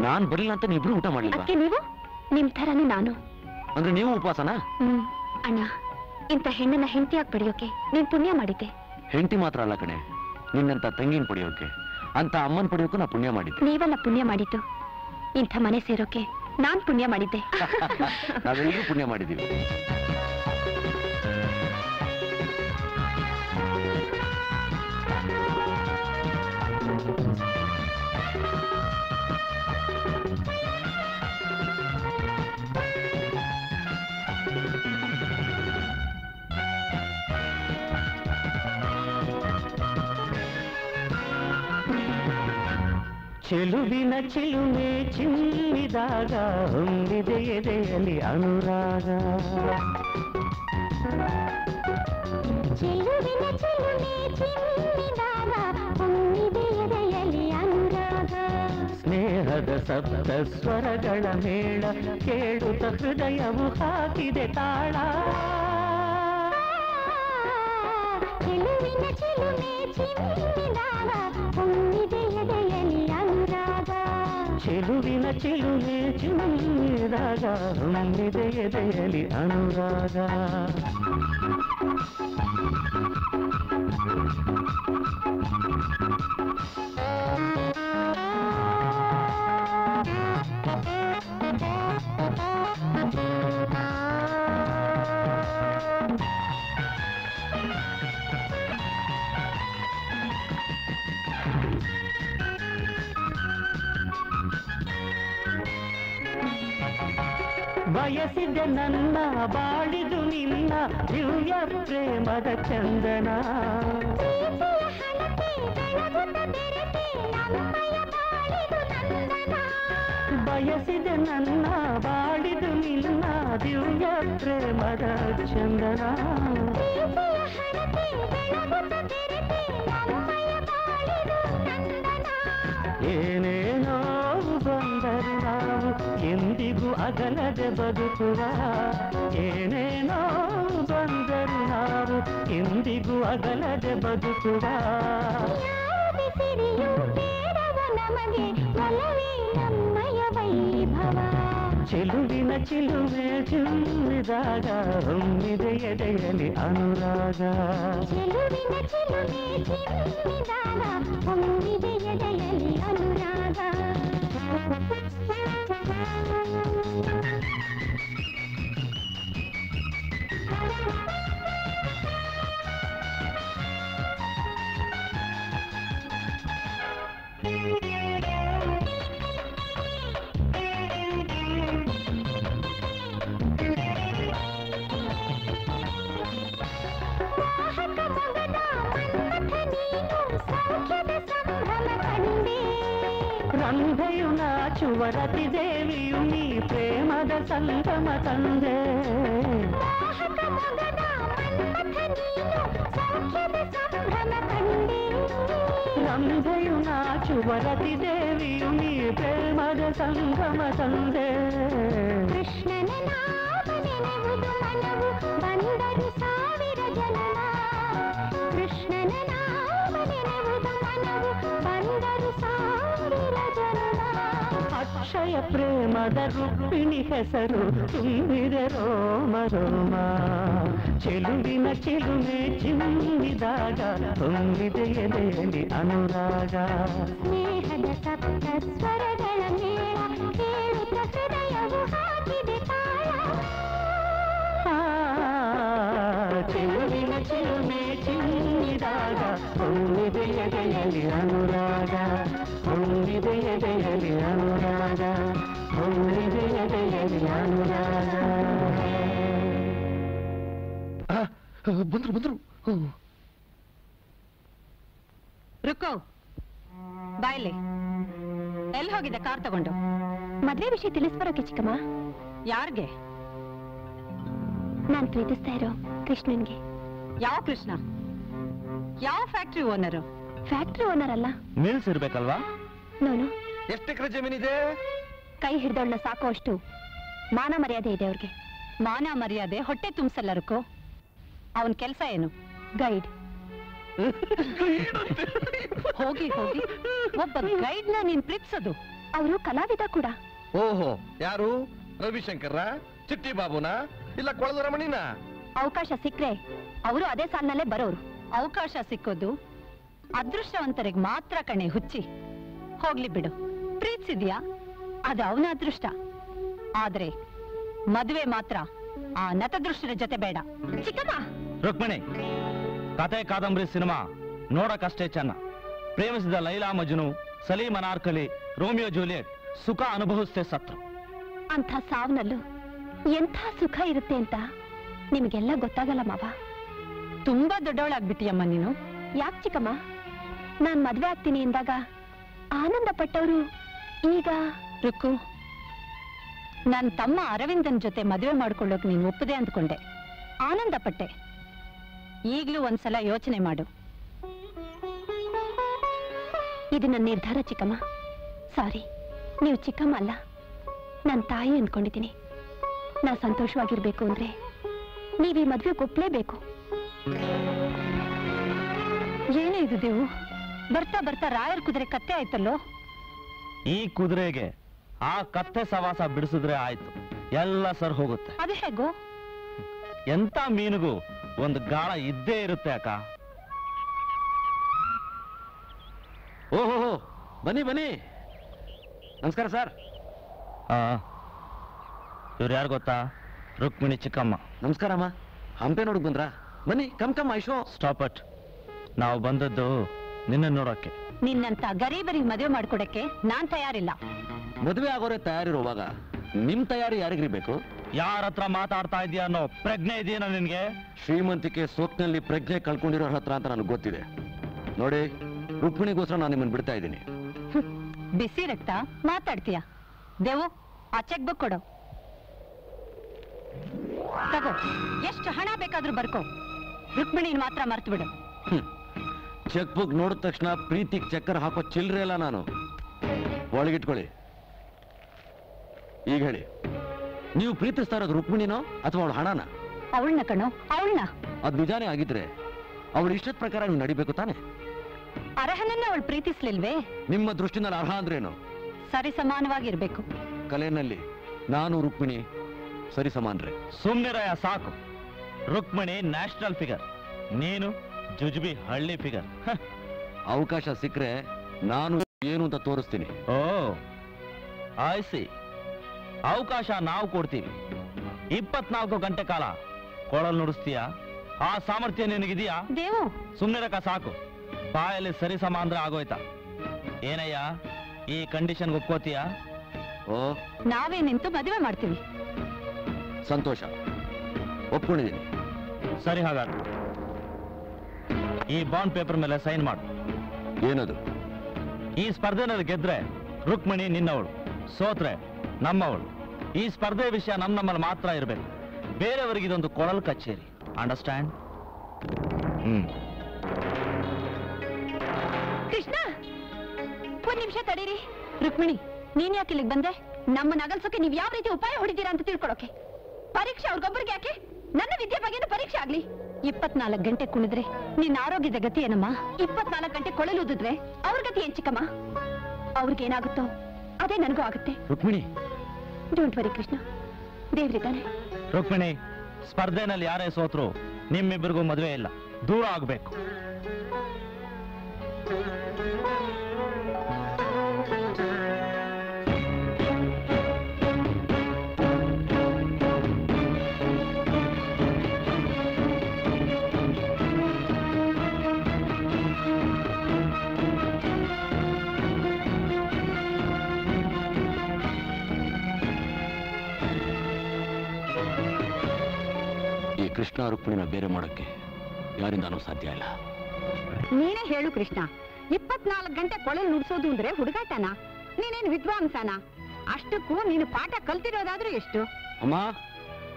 ನಾನ್ ಬರ್ಲಿಲ್ಲ ಅಂತ ನೀವಿಬ್ರು ಊಟ ಮಾಡ್ಲಿಲ್ಲ. ಅದಕ್ಕೆ ನೀವು ನಿಮ್ ತರನೇ ನಾನು. ಅಂದ್ರೆ ನೀವು ಉಪವಾಸನಾ? ಅಣ್ಣ ಇಂತ ಹೆಣ್ಣನ್ನ ಹೆಂಡತಿಯಾಗಿ ಪಡೆಯೋಕೆ ನೀನ್ ಪುಣ್ಯ ಮಾಡಿದ್ದೆ. ಹೆಂಡತಿ ಮಾತ್ರ ಅಲ್ಲ ಕಣೆ, ನಿನ್ನಂತ ತಂಗಿನ ಪಡೆಯೋಕೆ ಅಂತ ಅಮ್ಮನ್ ಪಡೆಯೋಕೆ ನಾ ಪುಣ್ಯ ಮಾಡಿದ್ದೆ. ನೀವಲ್ಲ ಪುಣ್ಯ ಮಾಡಿದ್ದು, ಇಂಥ ಮನೆ ಸೇರೋಕೆ ನಾನ್ ಪುಣ್ಯ ಮಾಡಿದ್ದೆ. ನಾವೆಲ್ಲರೂ ಪುಣ್ಯ ಮಾಡಿದ್ದೀವಿ. ಚೆಲುವಿನ ಚಿಲುಮೆ ಚಿಮ್ಮಿದಾಗ ಹೊಂದಿದೆ ಎದೆಯಲ್ಲಿ ಅನುರಾಗ. ಚೆಲುವಿನ ಚಿಲುಮೆ ಚಿಮ್ಮಿದಾಗ ಹೊಂದಿದೆ ಎದೆಯಲ್ಲಿ ಅನುರಾಗ. ಸ್ನೇಹದ ಸಪ್ತ ಸ್ವರಗಳ ಮೇಳ ಕೇಳುತ್ತ ಹೃದಯವು ಹಾಕಿದೆ ತಾಳ. ಚೆಲುವಿನ ಚಿಲುಮೆ ಚಿಮ್ಮಿದಾಗ ಹೊಂದಿದೆ ಎದೆಯಲ್ಲಿ ಅನುರಾಗ. ಚೆಲುವಿನ ಚಿಲುಮೆ ಚಿಮ್ಮಿದಾಗ ಹೊಂದಿದೆ ಎದೆಯಲ್ಲಿ ಅನುರಾಗ. ಬಯಸಿದೆ ನನ್ನ ಬಾಳಿದು ನಿನ್ನ ದಿವ್ಯ ಪ್ರೇಮದ ಚಂದನ. ಬಯಸಿದೆ ನನ್ನ ಬಾಳಿದು ನಿನ್ನ ದಿವ್ಯ ಪ್ರೇಮದ ಚಂದನ. ಏನೇನೋ ಬಂದರು ನಾವು ಎಂದಿಗೂ ಅಗಲದೆ ಬದುಕುವ. ಏನೇನೋ ಬಂದರು ನಾವು ಎಂದಿಗೂ ಅಗಲದೆ ಬದುಕುವ. ಚೆಲುವಿನ ಚಿಲುಮೆ ಚಿಮ್ಮಿದಾಗ ಹೊಮ್ಮಿದೆ ಎದೆಯಲ್ಲಿ ಅನುರಾಗ. ಚೆಲುವಿನ ಚಿಲುಮೆ ಚಿಮ್ಮಿದಾಗ ಹೊಮ್ಮಿದೆ ಎದೆಯಲ್ಲಿ ಅನುರಾಗ. ರಂಭೆಯು ನಾಚುವ ರತಿ ದೇವಿಯು ನೀ ಪ್ರೇಮದ ಸಂಗಮ ತಂದೆ. ರಂಭೆಯು ನಾಚುವ ರತಿ ದೇವಿಯು ನೀ ಪ್ರೇಮದ ಸಂಗಮ ತಂದೆ. ಕೃಷ್ಣನ ನಾಮನೆನೆಯುವುದು ಮನವು ಬಂದರು ಸಾವಿರ ಜನನ. ಕೃಷ್ಣನ ನಾಮನೆನೆಯುವುದು ಮನವು ಬಂದರು ಸಾವಿರ ಜನನ. ಅಕ್ಷಯ ಪ್ರೇಮದ ರುಕ್ಮಿಣಿ ಹೆಸರು ತುಂಬಿದೆ ರೋಮ ರೋಮ. ಚೆಲುವಿನ ಚಿಲುಮೆ ಚಿಮ್ಮಿದಾಗ ತುಂಬಿದೆ ಎದೆಯಲ್ಲಿ ಅನುರಾಗ. ಸ್ನೇಹದ ಸಪ್ತ ಸ್ವರಗಳ ಮೇಳ ಕೇಳುತ್ತ ಹೃದಯವು ಹಾಕಿದೆ ತಾಳ. ಚೆಲುವಿನ ಚಿಲುಮೆ ಚಿಮ್ಮಿದಾಗ ತುಂಬಿದೆ ಎದೆಯಲ್ಲಿ ಅನುರಾಗ. ತುಂಬಿದೆ ಎದೆಯಲ್ಲಿ ಅನುರಾಗ. ತುಂಬಿದೆ ಎದೆಯಲ್ಲಿ ಅನುರಾಗ. ಬಂದ್ರು ಬಂದ್ರು. ರುಕೋ ಬಾಯ್ಲೆ, ಎಲ್ಲಿ ಹೋಗಿದ್ದ ಕಾರ್ ತಗೊಂಡು? ಮದ್ವೆ ವಿಷಯ ತಿಳಿಸ್ಬರೋಕೆ ಚಿಕ್ಕಮ್ಮ. ಯಾರ್ಗೆ? ನಾನು ಪ್ರೀತಿಸ್ತಾ ಇರೋ ಕೃಷ್ಣನ್ಗೆ. ಯಾವ ಕೃಷ್ಣ? ಯಾವ ಫ್ಯಾಕ್ಟ್ರಿ ಓನರು? ಫ್ಯಾಕ್ಟ್ರಿ ಓನರ್ ಅಲ್ಲ. ನಿಲ್ಸಿರ್ಬೇಕಲ್ವಾ? ನೋನು ಎಷ್ಟು ಎಕರೆ ಜಮೀನು ಇದೆ ಕೈ ಹಿಡಿದವನ್ನ ಸಾಕೋಷ್ಟು ಮಾನ ಮರ್ಯಾದೆ ಇದೆ ಅವರಿಗೆ ಮಾನ ಮರ್ಯಾದೆ ಹೊಟ್ಟೆ ತುಂಬಿಸಲ್ಲರಕೋ ಅವನ ಕೆಲಸ ಏನು ಗೈಡ್ ಹೋಗಿ ಹೋಗಿ ಒಬ್ಬ ಗೈಡ್ ನ ನೀನು ಪ್ರೀತಿಸೋದು ಅವರು ಕಲಾವಿದ ಕೂಡ ಓಹೋ ಯಾರು ರವಿಶಂಕರ ಚಿಟ್ಟಿ ಬಾಬುನಾ ಇಲ್ಲ ಕೊಳದ ರಮಣಿನಾ ಅವಕಾಶ ಸಿಕ್ಕರೆ ಅವರು ಅದೇ ಸಾಲಿನಲ್ಲೇ ಬರೋರು ಅವಕಾಶ ಸಿಕ್ಕೋದು ಅದೃಷ್ಟವಂತರಿಗೆ ಮಾತ್ರ ಕಣೆ ಹುಚ್ಚಿ ಹೋಗ್ಲಿ ಬಿಡು ಪ್ರೀತಿಸಿದ್ಯಾ ಅದು ಅವನ ಅದೃಷ್ಟ ಆದ್ರೆ ಮದುವೆ ಮಾತ್ರ ಆ ನತದೃಷ್ಟರ ಜೊತೆ ಬೇಡ ಚಿಕ್ಕಮ್ಮ ರುಕ್ಮಿಣಿ ಕತೆ ಕಾದಂಬರಿ ಸಿನಿಮಾ ನೋಡಕಷ್ಟೇ ಚೆನ್ನ ಪ್ರೇಮಿಸಿದ ಲೈಲಾ ಮಜ್ನು ಸಲೀಮ್ ಅನಾರ್ಕಲಿ ರೋಮಿಯೋ ಜೂಲಿಯೆಟ್ ಸುಖ ಅನುಭವಿಸ್ತೇ ಸತ್ರು ಅಂಥ ಸಾವನಲ್ಲೂ ಎಂಥ ಸುಖ ಇರುತ್ತೆ ಅಂತ ನಿಮಗೆಲ್ಲ ಗೊತ್ತಾಗಲ್ಲ ಮಾವ ತುಂಬಾ ದೊಡ್ಡವಳಾಗ್ಬಿಟ್ಟಿಯಮ್ಮ ನೀನು ಯಾಕೆ ಚಿಕ್ಕಮ್ಮ ನಾನು ಮದುವೆ ಆಗ್ತೀನಿ ಎಂದಾಗ ಆನಂದ ಪಟ್ಟವರು ಈಗ ರುಕ್ಕು ನನ್ನ ತಮ್ಮ ಅರವಿಂದನ್ ಜೊತೆ ಮದುವೆ ಮಾಡ್ಕೊಳ್ಳೋಕೆ ನೀನು ಒಪ್ಪದೆ ಅಂದ್ಕೊಂಡೆ ಆನಂದ ಪಟ್ಟೆ ಈಗಲೂ ಒಂದ್ಸಲ ಯೋಚನೆ ಮಾಡು ಇದು ನನ್ನ ನಿರ್ಧಾರ ಚಿಕ್ಕಮ್ಮ ಸಾರಿ ನೀವು ಚಿಕ್ಕಮ್ಮ ಅಲ್ಲ ನನ್ನ ತಾಯಿ ಅಂದ್ಕೊಂಡಿದ್ದೀನಿ ನಾ ಸಂತೋಷವಾಗಿರ್ಬೇಕು ಅಂದ್ರೆ ನೀವು ಈ ಮದುವೆಗೆ ಒಪ್ಪಲೇಬೇಕು ಏನೇ ಇದು ದೇವು ಬರ್ತಾ ಬರ್ತಾ ರಾಯರ್ ಕುದುರೆ ಕತ್ತೆ ಆಯ್ತಲ್ಲೋ ಈ ಕುದುರೆಗೆ ಆ ಕತ್ತೆ ಸವಾಸ ಬಿಡಿಸಿದ್ರೆ ಆಯ್ತು ಎಲ್ಲ ಸರ್ ಹೋಗುತ್ತೆ ಅದು ಹೇಗೋ ಎಂತ ಮೀನಿಗೂ ಒಂದು ಗಾಳ ಇದ್ದೇ ಇರುತ್ತೆ ಅಕ್ಕ ಓಹೋ ಬನ್ನಿ ಬನ್ನಿ ನಮಸ್ಕಾರ ಸರ್ ಇವ್ರು ಯಾರು ಗೊತ್ತಾ ರುಕ್ಮಿಣಿ ಚಿಕ್ಕಮ್ಮ ನಮಸ್ಕಾರಮ್ಮ ಹಂಪೆ ನೋಡಕ್ ಬಂದ್ರಾ ಬನ್ನಿ ಕಮ್ ಕಮ್ ಐಶೋ ಸ್ಟಾಪ್ ಅಟ್ ನಾವು ಬಂದದ್ದು ನಿನ್ನ ನೋಡಕ್ಕೆ ನಿನ್ನಂತ ಗರೀಬರಿಗೆ ಮದುವೆ ಮಾಡ್ಕೊಡಕ್ಕೆ ನಾನ್ ತಯಾರಿಲ್ಲ ಮದುವೆ ಆಗೋರೆ ತಯಾರಿರುವಾಗ ನಿಮ್ ತಯಾರಿ ಯಾರಿಗಿರ್ಬೇಕು ಯಾರ ಹತ್ರ ಮಾತಾಡ್ತಾ ಇದೀಯ ಅನ್ನೋ ಪ್ರಜ್ಞೆ ಇದೆಯಾ ನಿನ್ಗೆ ಶ್ರೀಮಂತಿಕೆ ಸೋಕ್ನಲ್ಲಿ ಪ್ರಜ್ಞೆ ಕಳ್ಕೊಂಡಿರೋ ಹತ್ರ ಅಂತ ನನಗೆ ಗೊತ್ತಿದೆ ನೋಡಿ ರುಕ್ಮಿಣಿಗೋಸ್ಕರ ನಾನು ನಿಮ್ಮನ್ನು ಬಿಡ್ತಾ ಇದ್ದೀನಿ ಬಿಸಿ ರಕ್ತ ಮಾತಾಡ್ತೀಯ ದೇವು ಆ ಚೆಕ್ ಬುಕ್ ಕೊಡು ತಗೋ ಎಷ್ಟು ಹಣ ಬೇಕಾದ್ರೂ ಬರ್ಕೋ ರುಕ್ಮಿಣಿ ಮಾತ್ರ ಮರ್ತು ಬಿಡು ಚೆಕ್ ಬುಕ್ ನೋಡಿದ ತಕ್ಷಣ ಪ್ರೀತಿಗೆ ಚಕ್ಕರ್ ಹಾಕೋ ಚಿಲ್ಲರೆ ಇಲ್ಲ ನಾನು ಒಳಗಿಟ್ಕೊಳ್ಳಿ ಈಗ ಹೇಳಿ ನೀವು ಪ್ರೀತಿಸ್ತಾ ಇರೋದು ರುಕ್ಮಿಣಿನೋ ಅಥವಾ ಅವಳು ಹಣನ ಅವಳನ್ನ ಕಣೋ ಅವಳನ್ನ ಅದು ನಿಜಾನೇ ಆಗಿದ್ರೆ ಅವಳು ಇಷ್ಟದ ಪ್ರಕಾರ ನೀವು ನಡಿಬೇಕು ತಾನೆ ಅರ್ಹನನ್ನ ಅವಳು ಪ್ರೀತಿಸ್ಲಿಲ್ವೇ ನಿಮ್ಮ ದೃಷ್ಟಿನಲ್ಲಿ ಅರ್ಹ ಅಂದ್ರೇನು ಸರಿ ಸಮಾನವಾಗಿರ್ಬೇಕು ಕಲೆಯಲ್ಲಿ ನಾನು ರುಕ್ಮಿಣಿ ಸರಿ ಸಮಾನ್ರೆ ಸುಮ್ನಿರಾಯ ಸಾಕು ರುಕ್ಮಿಣಿ ನ್ಯಾಷನಲ್ ಫಿಗರ್ ನೀನು ಜುಜುಬಿ ಹಳ್ಳಿ ಫಿಗರ್ ಅವಕಾಶ ಸಿಕ್ಕರೆ ನಾನು ಏನು ಅಂತ ತೋರಿಸ್ತೀನಿ ಓ ಆಯ್ಸಿ ಅವಕಾಶ ನಾವು ಕೊಡ್ತೀವಿ 24 ಗಂಟೆ ಕಾಲ ಕೊಳಲ್ ನುಡಿಸ್ತೀಯಾ ಆ ಸಾಮರ್ಥ್ಯ ನಿನಗಿದೆಯಾ ದೇವು ಸುಮ್ನಿರಕ ಸಾಕು ಬಾಯಲ್ಲಿ ಸರಿ ಸಮಾನ್ರೆ ಆಗೋಯ್ತಾ ಏನಯ್ಯ ಈ ಕಂಡೀಷನ್ಗೆ ಒಪ್ಕೋತೀಯಾ ಓ ನಾವೇ ನಿಂತು ಮದುವೆ ಮಾಡ್ತೀವಿ ಸಂತೋಷ ಒಪ್ಕೊಂಡಿದ್ದೀನಿ ಸರಿ ಹಾಗಾದ್ರೆ ಈ ಬಾಂಡ್ ಪೇಪರ್ ಮೇಲೆ ಸೈನ್ ಮಾಡು ಏನದು ಈ ಸ್ಪರ್ಧೆನಲ್ಲಿ ಗೆದ್ರೆ ರುಕ್ಮಿಣಿ ನಿನ್ನವಳು ಸೋತ್ರೆ ನಮ್ಮವಳು ಈ ಸ್ಪರ್ಧೆ ವಿಷಯ ನಮ್ಮಲ್ಲಿ ಮಾತ್ರ ಇರಬೇಕು ಬೇರೆಯವರಿಗೆ ಇದೊಂದು ಕೊಳಲ್ ಕಚೇರಿ ಅಂಡರ್ಸ್ಟ್ಯಾಂಡ್ ಕೃಷ್ಣ ಒಂದ್ ನಿಮಿಷ ತಡೀರಿ ರುಕ್ಮಿಣಿ ನೀನ್ ಯಾಕೆ ಇಲ್ಲಿಗೆ ಬಂದೆ ನಮ್ಮನ್ನ ಅಗಲ್ಸೋಕೆ ನೀವ್ ಯಾವ ರೀತಿ ಉಪಾಯ ಹೊಡಿತೀರಾ ಅಂತ ತಿಳ್ಕೊಳೋಕೆ ಪರೀಕ್ಷೆ ಅವ್ರಿಗೊಬ್ಬರಿಗೆ ಯಾಕೆ ನನ್ನ ವಿದ್ಯೆ ಬಗ್ಗೆ ಪರೀಕ್ಷೆ ಆಗ್ಲಿ 24 ಗಂಟೆ ಕುಣಿದ್ರೆ ನಿನ್ನ ಆರೋಗ್ಯದ ಗತಿ ಏನಮ್ಮ 24 ಗಂಟೆ ಕೊಳಲು ಊದಿದ್ರೆ ಅವ್ರ ಗತಿ ಏನ್ ಚಿಕ್ಕಮ್ಮ ಅವ್ರಿಗೇನಾಗುತ್ತೋ ಅದೇ ನನಗೂ ಆಗುತ್ತೆ ರುಕ್ಮಿಣಿ ಡೋಂಟ್ ವರಿ ಕೃಷ್ಣ ದೇವ್ರಿದ್ದಾನೆ ರುಕ್ಮಿಣಿ ಸ್ಪರ್ಧೆನಲ್ಲಿ ಯಾರೇ ಸೋತ್ರು ನಿಮ್ಮಿಬ್ಬರಿಗೂ ಮದುವೆ ಇಲ್ಲ ದೂರ ಆಗ್ಬೇಕು ಕೃಷ್ಣ ರುಕ್ಮಿಣಿನ ಬೇರೆ ಮಾಡೋಕ್ಕೆ ಯಾರಿಂದಾನೂ ಸಾಧ್ಯ ಇಲ್ಲ ನೀನೇ ಹೇಳು ಕೃಷ್ಣ 24 ಗಂಟೆ ಕೊಳಲು ನುಡಿಸೋದು ಅಂದ್ರೆ ಹುಡುಗಾಟನ ನೀನೇನು ವಿದ್ವಾಂಸನ ಅಷ್ಟಕ್ಕೂ ನೀನು ಪಾಠ ಕಲ್ತಿರೋದಾದ್ರೂ ಎಷ್ಟು ಅಮ್ಮ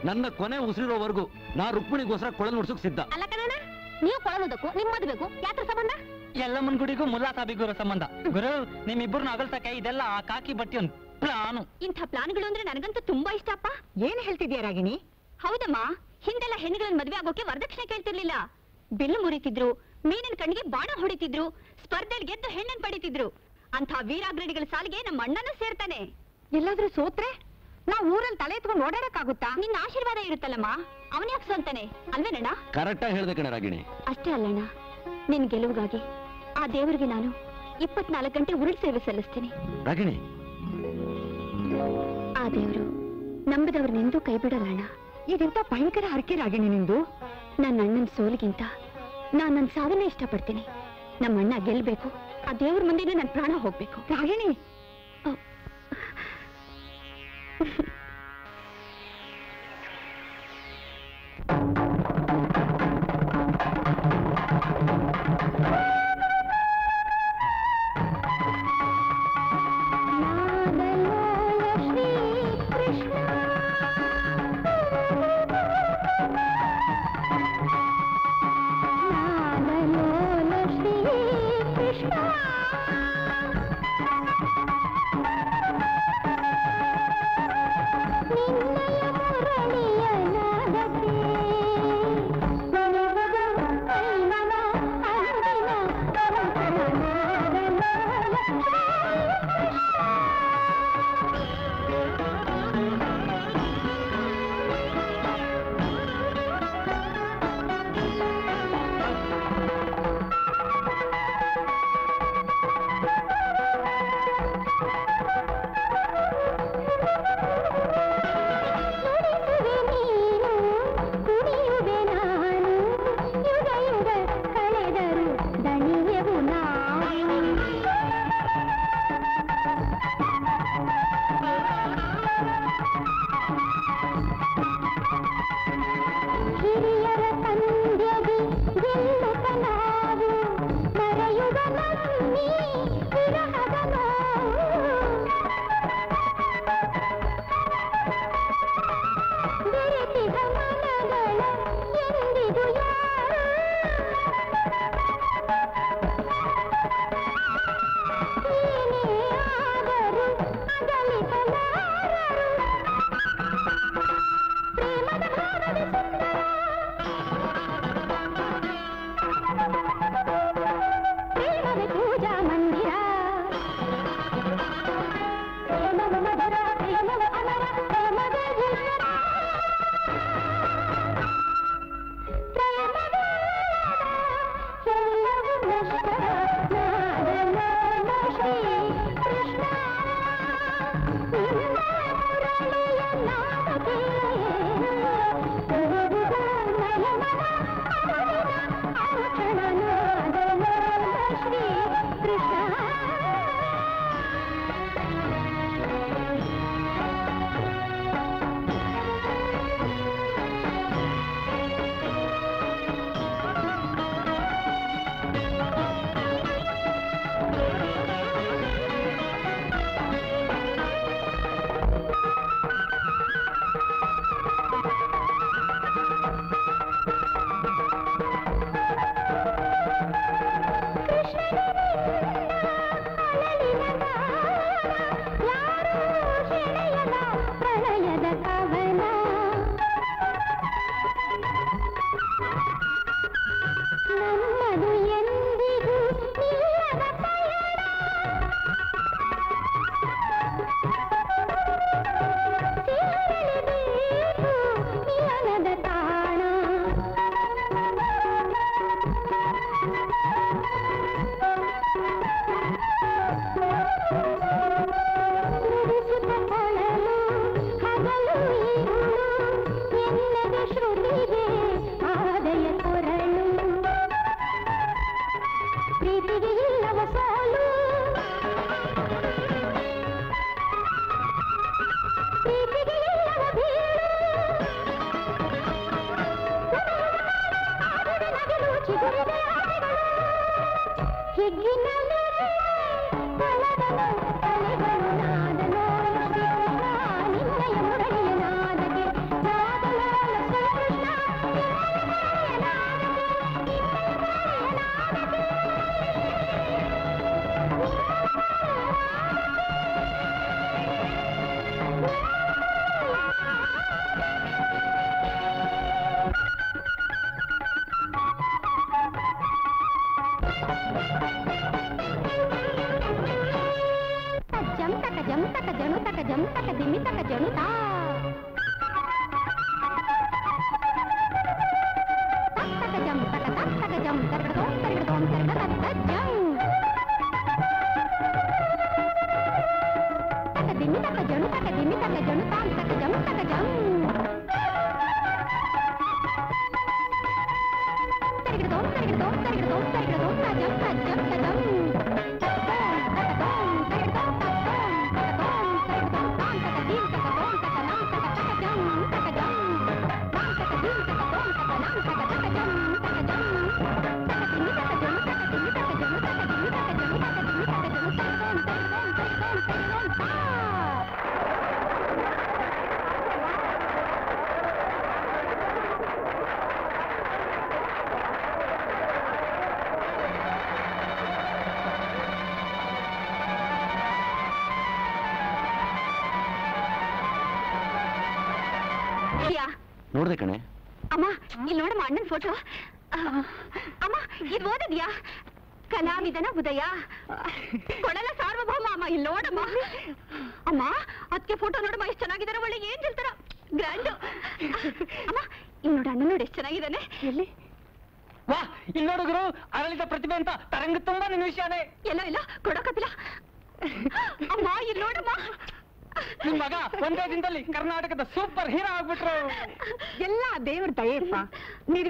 ನನ್ನ ಕೊನೆ ಉಸಿರಿರೋವರೆಗೂ ನಾ ರುಕ್ಮಿಣಿಗೋಸ್ಕರ ಕೊಳಲು ನುಡಿಸೋಕೆ ಸಿದ್ಧ ಅಲ್ಲ ಕಣಣ್ಣ ನೀವು ಕೊಳಲುದಕ್ಕೂ ನಿಮ್ಮದು ಬೇಕು ಯಾತ್ರ ಸಂಬಂಧ ಎಲ್ಲಮ್ಮನ ಗುಡಿಗೂ ಮುಲ್ಲಾ ಸಾಬಿಗೂರ ಸಂಬಂಧ ಗುರು ನಿಮ್ಮಿಬ್ಬರನ್ನ ಅಗಲ್ಸಕ್ಕೆ ಇದೆಲ್ಲ ಆ ಕಾಕಿ ಬಟ್ಟಿ ಒಂದು ಪ್ಲಾನ್. ಇಂಥ ಪ್ಲಾನ್ಗಳು ಅಂದ್ರೆ ನನಗಂತೂ ತುಂಬಾ ಇಷ್ಟ ಅಪ್ಪ. ಏನ್ ಹೇಳ್ತಿದ್ಯಾ ರಾಗಿಣಿ? ಹೌದಮ್ಮ, ಹಿಂದೆಲ್ಲ ಹೆಣ್ಣುಗಳನ್ನ ಮದುವೆ ಆಗೋಕೆ ವರದಕ್ಷಿಣೆ ಕೇಳ್ತಿರ್ಲಿಲ್ಲ. ಬಿಲ್ಲು ಮುರಿತಿದ್ರು, ಮೀನಿನ ಕಣ್ಣಿಗೆ ಬಾಣ ಹೊಡಿತಿದ್ರು, ಸ್ಪರ್ಧೆಲ್ ಗೆದ್ದು ಹೆಣ್ಣನ್ ಪಡಿತಿದ್ರು. ಅಂತ ವೀರಾಗ್ರಣಿಗಳ ಸಾಲಿಗೆ ನಮ್ಮ ಅಣ್ಣನೂ ಸೇರ್ತಾನೆ. ಎಲ್ಲಾದ್ರೂ ಸೋತ್ರೆ ನಾವ್ ಊರಲ್ಲಿ ತಲೆ ಎತ್ಕೊಂಡು ಓಡಾಡಕ್ಕಾಗುತ್ತಾ? ನಿನ್ನ ಆಶೀರ್ವಾದ ಇರುತ್ತಲ್ಲಮ್ಮ, ಅವನ್ಯಾಕ್ ಸೋಲ್ತಾನೆ ಅಲ್ವೇನಣ್ಣ? ಕರೆಕ್ಟ್ ಆಗಿ ಹೇಳ್ದೆ ಕಣ ರಾಗಿಣಿ. ಅಷ್ಟೇ ಅಲ್ಲಣ್ಣ, ನಿನ್ ಗೆಲುವಿಗಾಗಿ ಆ ದೇವರಿಗೆ ನಾನು 24 ಗಂಟೆ ಉರುಳು ಸೇವೆ ಸಲ್ಲಿಸ್ತೀನಿ. ರಾಗಿಣಿ, ಆ ದೇವರು ನಂಬಿದವ್ರನ್ನೆಂದೂ ಕೈ ಬಿಡಲಣ್ಣ. ಇದೆಂತ ಭಯಂಕರ ಹರಕೆ ರಾಗಿಣಿ ನಿಂದು. ನನ್ನ ಅಣ್ಣನ ಸೋಲಿಗಿಂತ ನಾನ್ ನನ್ನ ಸಾವನ್ನ ಇಷ್ಟಪಡ್ತೀನಿ. ನಮ್ಮ ಅಣ್ಣ ಗೆಲ್ಬೇಕು, ಆ ದೇವ್ರ ಮುಂದೆನೇ ನನ್ನ ಪ್ರಾಣ ಹೋಗ್ಬೇಕು. ರಾಗಿಣಿ,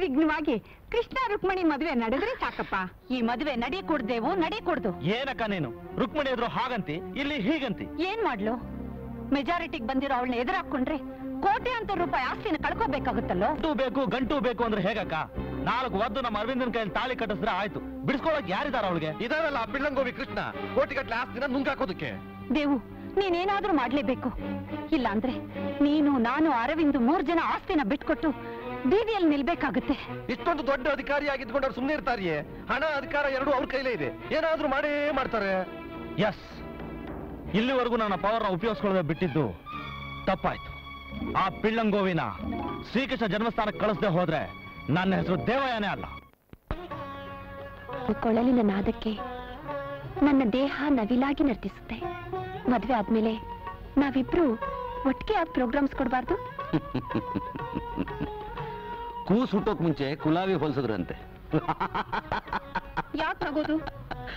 ನಿರ್ವಿಘ್ನವಾಗಿ ಕೃಷ್ಣ ರುಕ್ಮಿಣಿ ಮದುವೆ ನಡೆದ್ರೆ ಸಾಕಪ್ಪ. ಈ ಮದುವೆ ನಡೆಯಕೂಡ್ದೇವು ನಡೆಯಕೂಡ್ದು. ಏನಕ್ಕ ನೀನು ರುಕ್ಮಿಣಿ ಎದುರು ಹಾಗಂತಿ ಇಲ್ಲಿ ಹೀಗಂತಿ. ಏನ್ ಮಾಡ್ಲು, ಮೆಜಾರಿಟಿಗೆ ಬಂದಿರೋ ಅವಳನ್ನ ಎದುರಾಕೊಂಡ್ರೆ ಕೋಟ್ಯಾಂತರ ರೂಪಾಯಿ ಆಸ್ತಿನ ಕಳ್ಕೋಬೇಕಾಗುತ್ತಲ್ಲೋ. ಬೇಕು ಗಂಟು ಬೇಕು ಅಂದ್ರೆ ಹೇಗಕ್ಕ? ನಾಲ್ಕು ಒದ್ದು ನಮ್ಮ ಅರವಿಂದನ ಕೈಯಲ್ಲಿ ತಾಳಿ ಕಟ್ಟಿಸಿದ್ರೆ ಆಯ್ತು, ಬಿಡಿಸ್ಕೊಳ್ಳೋಕೆ ಯಾರಿದಾರ ಅವಳಿಗೆ? ಇದಾರಲ್ಲ ಬಿಡ್ಲಂಗೋವಿ ಕೃಷ್ಣ, ಕೋಟಿಗಟ್ಟಲೆ ಆಸ್ತಿನ ನುಂಗಾಕೋದಕ್ಕೆ. ದೇವು ನೀನೇನಾದ್ರೂ ಮಾಡ್ಲೇಬೇಕು, ಇಲ್ಲ ಅಂದ್ರೆ ನೀನು ನಾನು ಅರವಿಂದ್ ಮೂರ್ ಜನ ಆಸ್ತಿನ ಬಿಟ್ಕೊಟ್ಟು ಬೀದಿಯಲ್ಲಿ ನಿಲ್ಬೇಕಾಗುತ್ತೆ. ಇಷ್ಟೊಂದು ದೊಡ್ಡ ಅಧಿಕಾರಿ ಆಗಿದ್ಕೊಂಡು ಅವ್ರು ಸುಮ್ಮನೆ ಇರ್ತಾರಿಯೇ? ಹಣ ಅಧಿಕಾರ ಎರಡು ಅವ್ರ ಕೈಲೇ ಇದೆ, ಏನಾದ್ರೂ ಮಾಡೇ ಮಾಡ್ತಾರೆ. ಎಸ್, ಇಲ್ಲಿವರೆಗೂ ನನ್ನ ಪವರ್ನ ಉಪಯೋಗಿಸ್ಕೊಳ್ಳದೆ ಬಿಟ್ಟಿದ್ದು ತಪ್ಪಾಯ್ತು. ಆ ಪಿಳ್ಳಂಗೋವಿನ ಶ್ರೀಕೃಷ್ಣ ಜನ್ಮಸ್ಥಾನಕ್ಕೆ ಕಳಿಸದೆ ಹೋದ್ರೆ ನನ್ನ ಹೆಸರು ದೇವಯಾನೇ ಅಲ್ಲ. ಕೊಳಲಿನ ನಾದಕ್ಕೆ ನನ್ನ ದೇಹ ನವಿಲಾಗಿ ನರ್ತಿಸುತ್ತೆ. ಮದುವೆ ಆದ್ಮೇಲೆ ನಾವಿಬ್ರು ಒಟ್ಟಿಗೆ ಆ ಪ್ರೋಗ್ರಾಮ್ಸ್ ಕೊಡಬಾರ್ದು? ಕೂಸ್ ಹುಟ್ಟೋಕ್ ಮುಂಚೆ ಕುಲಾವಿ ಹೋಲಿಸಿದ್ರಂತೆ. ಯಾಕೆ ಆಗೋದು?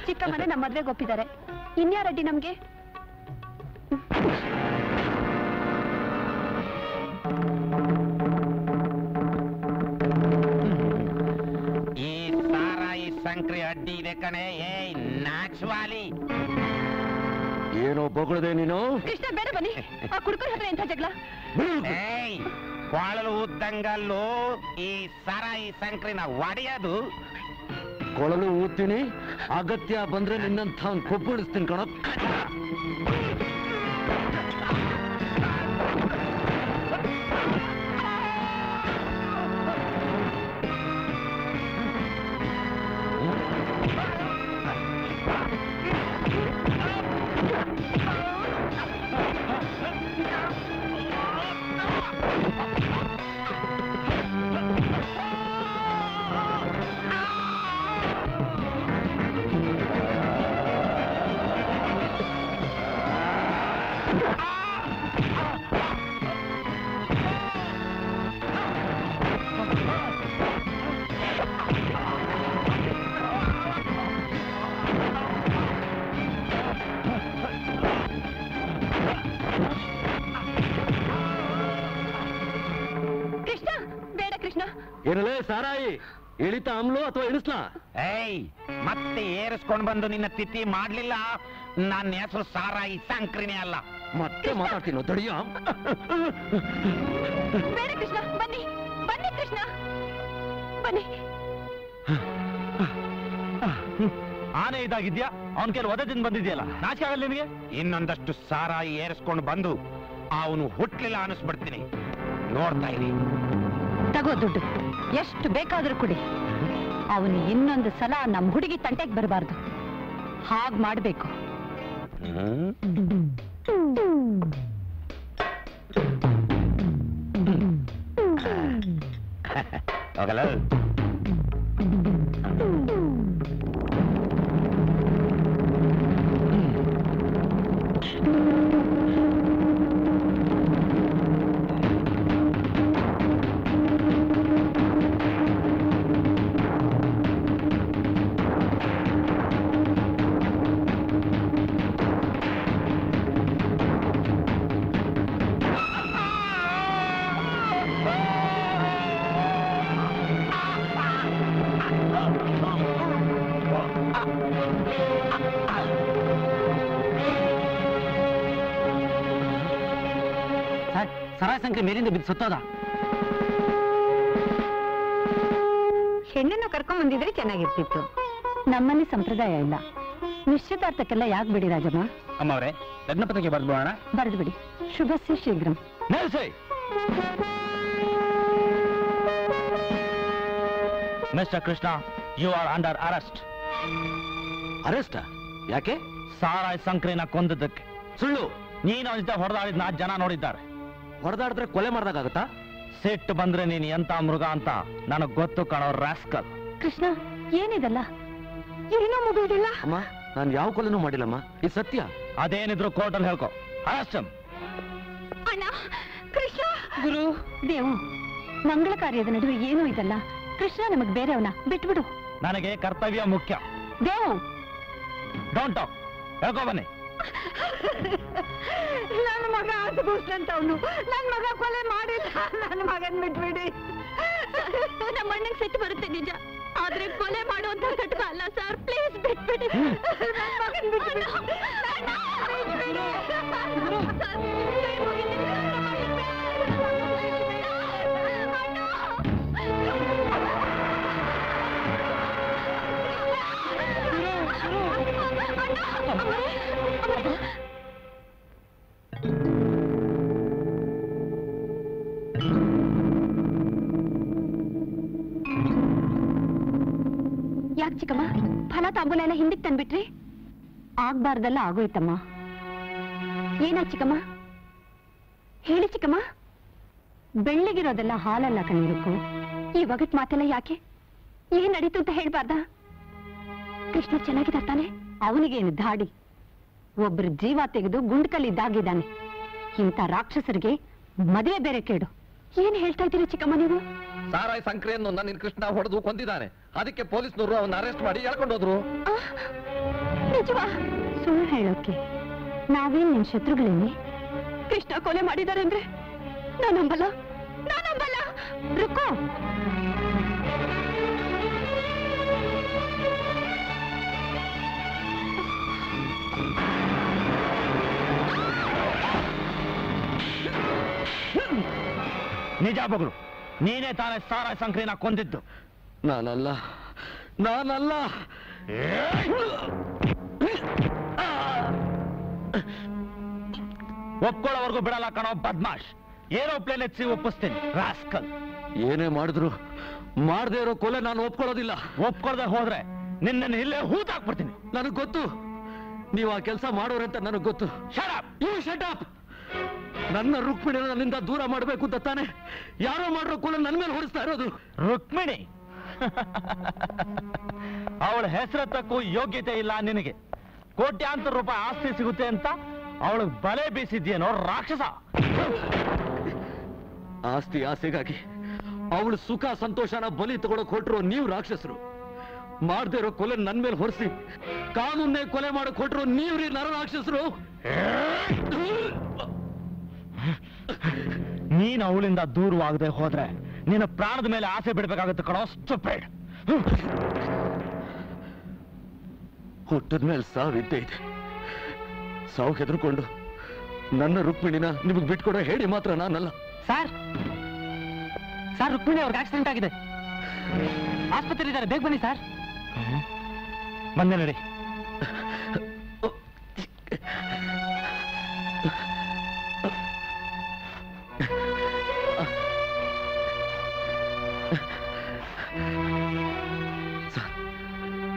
ಚಿಕ್ಕಮ್ಮನೆ ನಮ್ಮ ಮದ್ವೆಗೆ ಒಪ್ಪಿದ್ದಾರೆ, ಇನ್ಯಾ ರೆಡ್ಡಿ ನಮ್ಗೆ? ಈ ಸಾರ ಈ ಸಂಕ್ರಿ ಅಡ್ಡಿ ಇದೆ ಕಣೆ. ಏ ನಾಚ್ವಾಲಿ, ಏನೋ ಬೊಗಳದೆ ನೀನು? ಕೃಷ್ಣ ಬೇಡ ಬನ್ನಿ, ಆ ಕುಡ್ಕರ್ ಹತ್ರ ಎಂತ ಜಗಳ. ಕೊಳಲು ಊದ್ದಂಗಲ್ಲೂ ಈ ಸರ ಈ ಸಂಕ್ರಿನ ಒಡೆಯೋದು. ಕೊಳಲು ಊದ್ತೀನಿ, ಅಗತ್ಯ ಬಂದ್ರೆ ನಿನ್ನಂತ ಕೊಬ್ಬಿಡಿಸ್ತೀನಿ ಕಣ. ಏನಲೇ ಸಾರಾಯಿ ಇಳಿತ ಅಮ್ಲು ಅಥವಾ ಇಳಿಸ್ಲಾ? ಏಯ್, ಮತ್ತೆ ಏರಿಸ್ಕೊಂಡ್ ಬಂದು ನಿನ್ನ ತಿಥಿ ಮಾಡ್ಲಿಲ್ಲ. ನನ್ನ ಹೆಸರು ಸಾರಾಯಿ ಸಂಕ್ರಿನೇ ಅಲ್ಲ. ಮತ್ತೆ ಮಾತಾಡ್ತೀನಿ ತಡಿಯ. ಬೇಡ ಕೃಷ್ಣ, ಬನ್ನಿ ಬನ್ನಿ ಕೃಷ್ಣ ಬನ್ನಿ. ಆನೆ ಇದಾಗಿದ್ಯಾ? ಅವನ ಕೇಳಿ ಒದದಿಂದ ಬಂದಿದ್ಯಲ್ಲ, ನಾಚಿಕೆ ಆಗಲ್ಲ ನಿನಗೆ? ಇನ್ನೊಂದಷ್ಟು ಸಾರಾಯಿ ಏರಿಸ್ಕೊಂಡು ಬಂದು ಅವನು ಹುಟ್ಲಿಲ್ಲ ಅನಿಸ್ಬಿಡ್ತೀನಿ, ನೋಡ್ತಾ ಇರಿ. ತಗೋ ದುಡ್ಡು, ಎಷ್ಟು ಬೇಕಾದ್ರೂ ಕುಡಿ. ಅವನು ಇನ್ನೊಂದು ಸಲ ನಮ್ಮ ಹುಡುಗಿ ತಂಟೆಗೆ ಬರಬಾರ್ದು, ಹಾಗೆ ಮಾಡಬೇಕು. सरासंख्य मेलिंद बिद्द सुत्तोद हेण्णनु कर्कोंड बंदिद्रे चेन्नागिर्तित्तु नम्मने संप्रदाय इल्ल निश्चितार्थक्केल्ल याक बिडि राजम्मा अम्मवरे लग्न पत्रिके बरेದು ಬಿಡೋಣ ಬರೆದು ಬಿಡಿ ಶುಭಸ್ಯ ಶೀಘ್ರಂ ನೆಲ್ಸೆ mister Krishna you are under arrest arrest ಯಾಕೆ ಸಾರಾಯ ಸಂಕ್ರೇನ ಕೊಂದಿದ್ದಕ್ಕೆ ಸುಳ್ಳು ನೀನು ಅಂತ ಹೊರದಾಡಿದ ನಾ ಜನ ನೋಡಿದ್ದಾರೆ ಹೊರದಾಡಿದ್ರೆ ಕೊಲೆ ಮಾಡಿದಾಗ ಆಗುತ್ತಾ ಸೆಟ್ ಬಂದ್ರೆ ನೀನು ಎಂತ ಮೃಗ ಅಂತ ನನಗೆ ಗೊತ್ತು ಕಣೋ ರಾಸ್ಕಲ್ ಕೃಷ್ಣ ಏನಿದಲ್ಲ ಏನೋ ಮುಗಿದಿಲ್ಲ ಅಮ್ಮ ನಾನು ಯಾವ ಕೊಲೆನೂ ಮಾಡಿಲ್ಲಮ್ಮ ಇದು ಸತ್ಯ ಅದೇನಿದ್ರು ಕೋರ್ಟ್ ಅಲ್ಲಿ ಹೇಳ್ಕೋ ಅರೆಸ್ಟ್ ಅಣ್ಣ ಕೃಷ್ಣ ಗುರು ದೇವ ಮಂಗಳ ಕಾರ್ಯದ ನಡುವೆ ಏನೋ ಇದಲ್ಲ ಕೃಷ್ಣ ನಮಗೆ ಬೇರೆವನ ಬಿಟ್ಬಿಡು ನನಗೆ ಕರ್ತವ್ಯ ಮುಖ್ಯ ದೇವ ಡೋಂಟ್ ಟಾಕ್ ಹೇಳ್ಕೋ ಬನ್ನಿ ನನ್ನ ಮಗ ಆಸೆಗೋಸ್ಕರಂತವನು ನನ್ನ ಮಗ ಕೊಲೆ ಮಾಡಿದ ನನ್ನ ಮಗನ ಬಿಟ್ಬಿಡಿ ನಮ್ಮ ಅಣ್ಣನಿಗೆ ಸಿಟ್ಟು ಬರುತ್ತೆ ನಿಜ ಆದ್ರೆ ಕೊಲೆ ಮಾಡುವಂತ ಕಟಕ ಅಲ್ಲ ಸರ್ ಪ್ಲೀಸ್ ಬಿಟ್ಬಿಡಿ ನನ್ನ ಮಗನ ಬಿಟ್ಬಿಡಿ ಯಾಕೆ ಚಿಕ್ಕಮ್ಮ ಫಲ ತಾಂಬೂಲ ಎಲ್ಲ ಹಿಂದಿಗೆ ತಂದ್ಬಿಟ್ರಿ ಆಗ್ಬಾರ್ದಲ್ಲ ಆಗೋಯ್ತಮ್ಮ ಏನಾ ಚಿಕ್ಕಮ್ಮ ಹೇಳಿ ಚಿಕ್ಕಮ್ಮ ಬೆಳ್ಳಿಗಿರೋದೆಲ್ಲ ಹಾಲಲ್ಲ ಕಣ್ಣೀರಕ್ಕೂ ಈ ಒಗಟ್ ಮಾತೆಲ್ಲ ಯಾಕೆ ಏನ್ ನಡೀತು ಅಂತ ಹೇಳ್ಬಾರ್ದ ಕೃಷ್ಣ ಚೆನ್ನಾಗಿದ್ದಾನೆ ಅವನಿಗೇನು ದಾಡಿ ಒಬ್ಬರು ಜೀವ ತೆಗೆದು ಗುಂಡ್ಕಲ್ಲಿ ಇದ್ದಾಗಿದ್ದಾನೆ ಇಂಥ ರಾಕ್ಷಸರಿಗೆ ಮದುವೆ ಬೇರೆ ಕೇಡು ಏನ್ ಹೇಳ್ತಾ ಇದ್ದೀರಾ ಚಿಕ್ಕಮ್ಮ ನೀವು ಸಾರಾಯ ಸಂಕ್ರೆಯನ್ನು ನನ್ನ ಕೃಷ್ಣ ಹೊಡೆದು ಕೊಂದಿದ್ದಾನೆ ಅದಕ್ಕೆ ಪೊಲೀಸ್ನವರು ಅವನ್ನ ಅರೆಸ್ಟ್ ಮಾಡಿ ಹೇಳ್ಕೊಂಡು ಹೋದ್ರು ಸುಳ್ಳು ಹೇಳೋಕೆ ನಾವೇನ್ ನಿನ್ ಶತ್ರುಗಳೇನೆ ಕೃಷ್ಣ ಕೊಲೆ ಮಾಡಿದ್ದಾರೆ ಅಂದ್ರೆ ನಾನಂಬಲ್ಲ ನಾನಂಬಲ್ಲ ರುಕೋ ನಿಜ ಬಗ್ರು ನೀನೇ ತಾನೇ ಸಾರಾಯ ಸಂಕ್ರೇನ ಕೊಂದಿದ್ದು ನಾನಲ್ಲ ನಾನಲ್ಲ ಒಪ್ಕೊಳ್ಳೋವರೆಗೂ ಬಿಡಲ್ಲ ಕಣೋ ಬದ್ಮಾಶ್ ಏರೋಪ್ಲೇನ್ ಹೆಚ್ಚಿ ಒಪ್ಪಿಸ್ತೀನಿ ರಾಸ್ಕಲ್ ಏನೇ ಮಾಡಿದ್ರು ಮಾಡದೆ ಇರೋ ಕೊಲೆ ನಾನು ಒಪ್ಕೊಳ್ಳೋದಿಲ್ಲ ಒಪ್ಕೊಳ್ದೆ ಹೋದ್ರೆ ನಿನ್ನನ್ನು ಇಲ್ಲೇ ಹೂತಾಕ್ಬಿಡ್ತೀನಿ ನನಗ್ ಗೊತ್ತು ನೀವು ಆ ಕೆಲಸ ಮಾಡೋರಂತ ನನಗ್ ಗೊತ್ತು shut up you shut up ನನ್ನ ರುಕ್ಮಿಣಿ ನನ್ನಿಂದ ದೂರ ಮಾಡಬೇಕು ಅಂತ ತಾನೆ ಯಾರೋ ಮಾಡಿರೋ ಕೂಡ ನನ್ನ ಮೇಲೆ ಹೊರಿಸ್ತಾ ಇರೋದು ರುಕ್ಮಿಣಿ ಅವಳ ಹೆಸರತಕ್ಕೂ ಯೋಗ್ಯತೆ ಇಲ್ಲ ನಿನಗೆ ಕೋಟ್ಯಾಂತರ ರೂಪಾಯಿ ಆಸ್ತಿ ಸಿಗುತ್ತೆ ಅಂತ ಅವಳಿಗೆ ಬಲೆ ಬೀಸಿದ್ಯೇನೋ ರಾಕ್ಷಸ ಆಸ್ತಿ ಆಸೆಗಾಗಿ ಅವಳು ಸುಖ ಸಂತೋಷನ ಬಲಿ ತಗೊಳಕ್ ಹೊಟ್ರು ನೀವು ರಾಕ್ಷಸರು ಮಾಡದೇ ಇರೋ ಕೊಲೆ ನನ್ನ ಮೇಲೆ ಹೊರಿಸಿ ಕಾನೂನೇ ಕೊಲೆ ಮಾಡಕ್ ಹೊಟ್ರು ನೀವ್ರಿ ನರ ರಾಕ್ಷಸರು ನೀನ್ ಅವಳಿಂದ ದೂರವಾಗದೆ ಹೋದ್ರೆ ನಿನ್ನ ಪ್ರಾಣದ ಮೇಲೆ ಆಸೆ ಬಿಡ್ಬೇಕಾಗತ್ತೆ ಕಣೋ ಸ್ಟುಪಿಡ್ ಹುಟ್ಟದ ಮೇಲೆ ಸಾವಿದ್ದೇ ಇದೆ ಸಾವು ಹೆದರ್ಕೊಂಡು ನನ್ನ ರುಕ್ಮಿಣಿನ ನಿಮಗ್ ಬಿಟ್ಕೊಡೋ ಹೇಳಿ ಮಾತ್ರ ನಾನಲ್ಲ ಸರ್ ಸರ್ ರುಕ್ಮಿಣಿ ಅವ್ರಿಗೆ ಆಕ್ಸಿಡೆಂಟ್ ಆಗಿದೆ ಆಸ್ಪತ್ರೆ ಇದ್ದಾರೆ ಬೇಗ ಬನ್ನಿ ಸರ್ ಬಂದೆ ನೋಡಿ